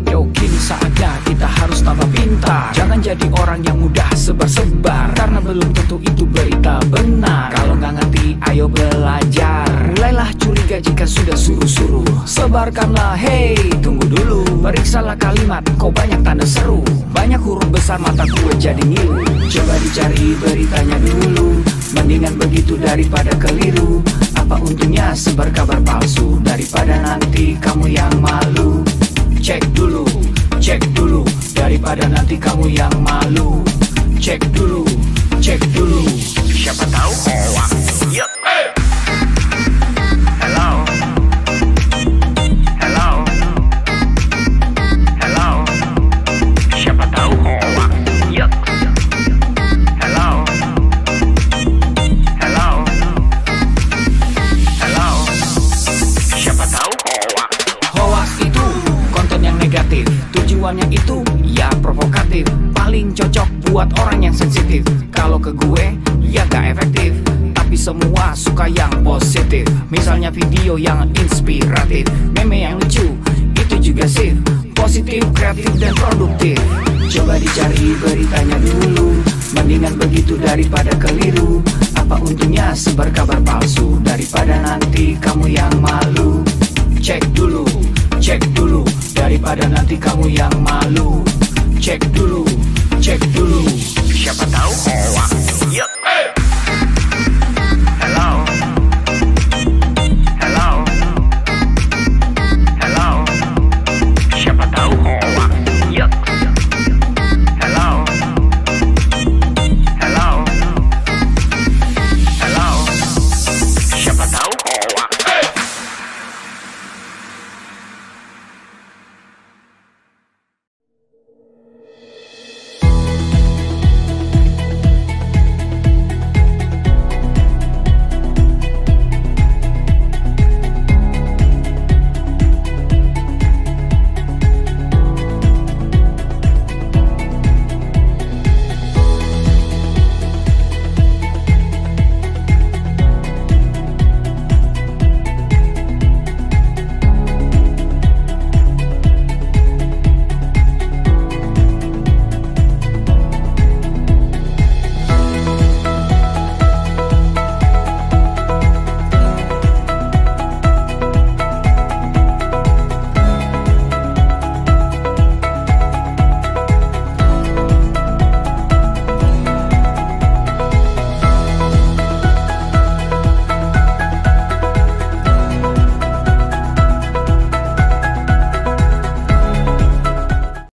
Yo, kini saatnya kita harus tambah pintar. Jangan jadi orang yang mudah sebar-sebar, karena belum tentu itu berita benar. Kalau nggak ngerti, ayo belajar. Mulailah curiga jika sudah suruh-suruh. Sebarkanlah, hey, tunggu dulu. Periksalah kalimat, kau banyak tanda seru. Banyak huruf besar, mata gue jadi ngilu. Coba dicari beritanya dulu, mendingan begitu daripada keliru. Apa untungnya sebar kabar palsu, daripada nanti kamu yang malu. Cek dulu, cek dulu, daripada nanti kamu yang malu. Cek dulu, cek dulu, siapa tahu hoax. Yep. Hello, hello, hello, siapa tahu hoax. Yep. Hello, tujuannya itu ya provokatif, paling cocok buat orang yang sensitif. Kalau ke gue ya gak efektif, tapi semua suka yang positif. Misalnya video yang inspiratif, meme yang lucu, itu juga sih positif, kreatif, dan produktif. Coba dicari beritanya dulu, mendingan begitu daripada keliru. Apa untungnya sebar kabar palsu, daripada nanti kamu yang malu. Cek dulu, cek dulu, daripada nanti kamu yang malu. Cek dulu, cek dulu, siapa tahu hoax.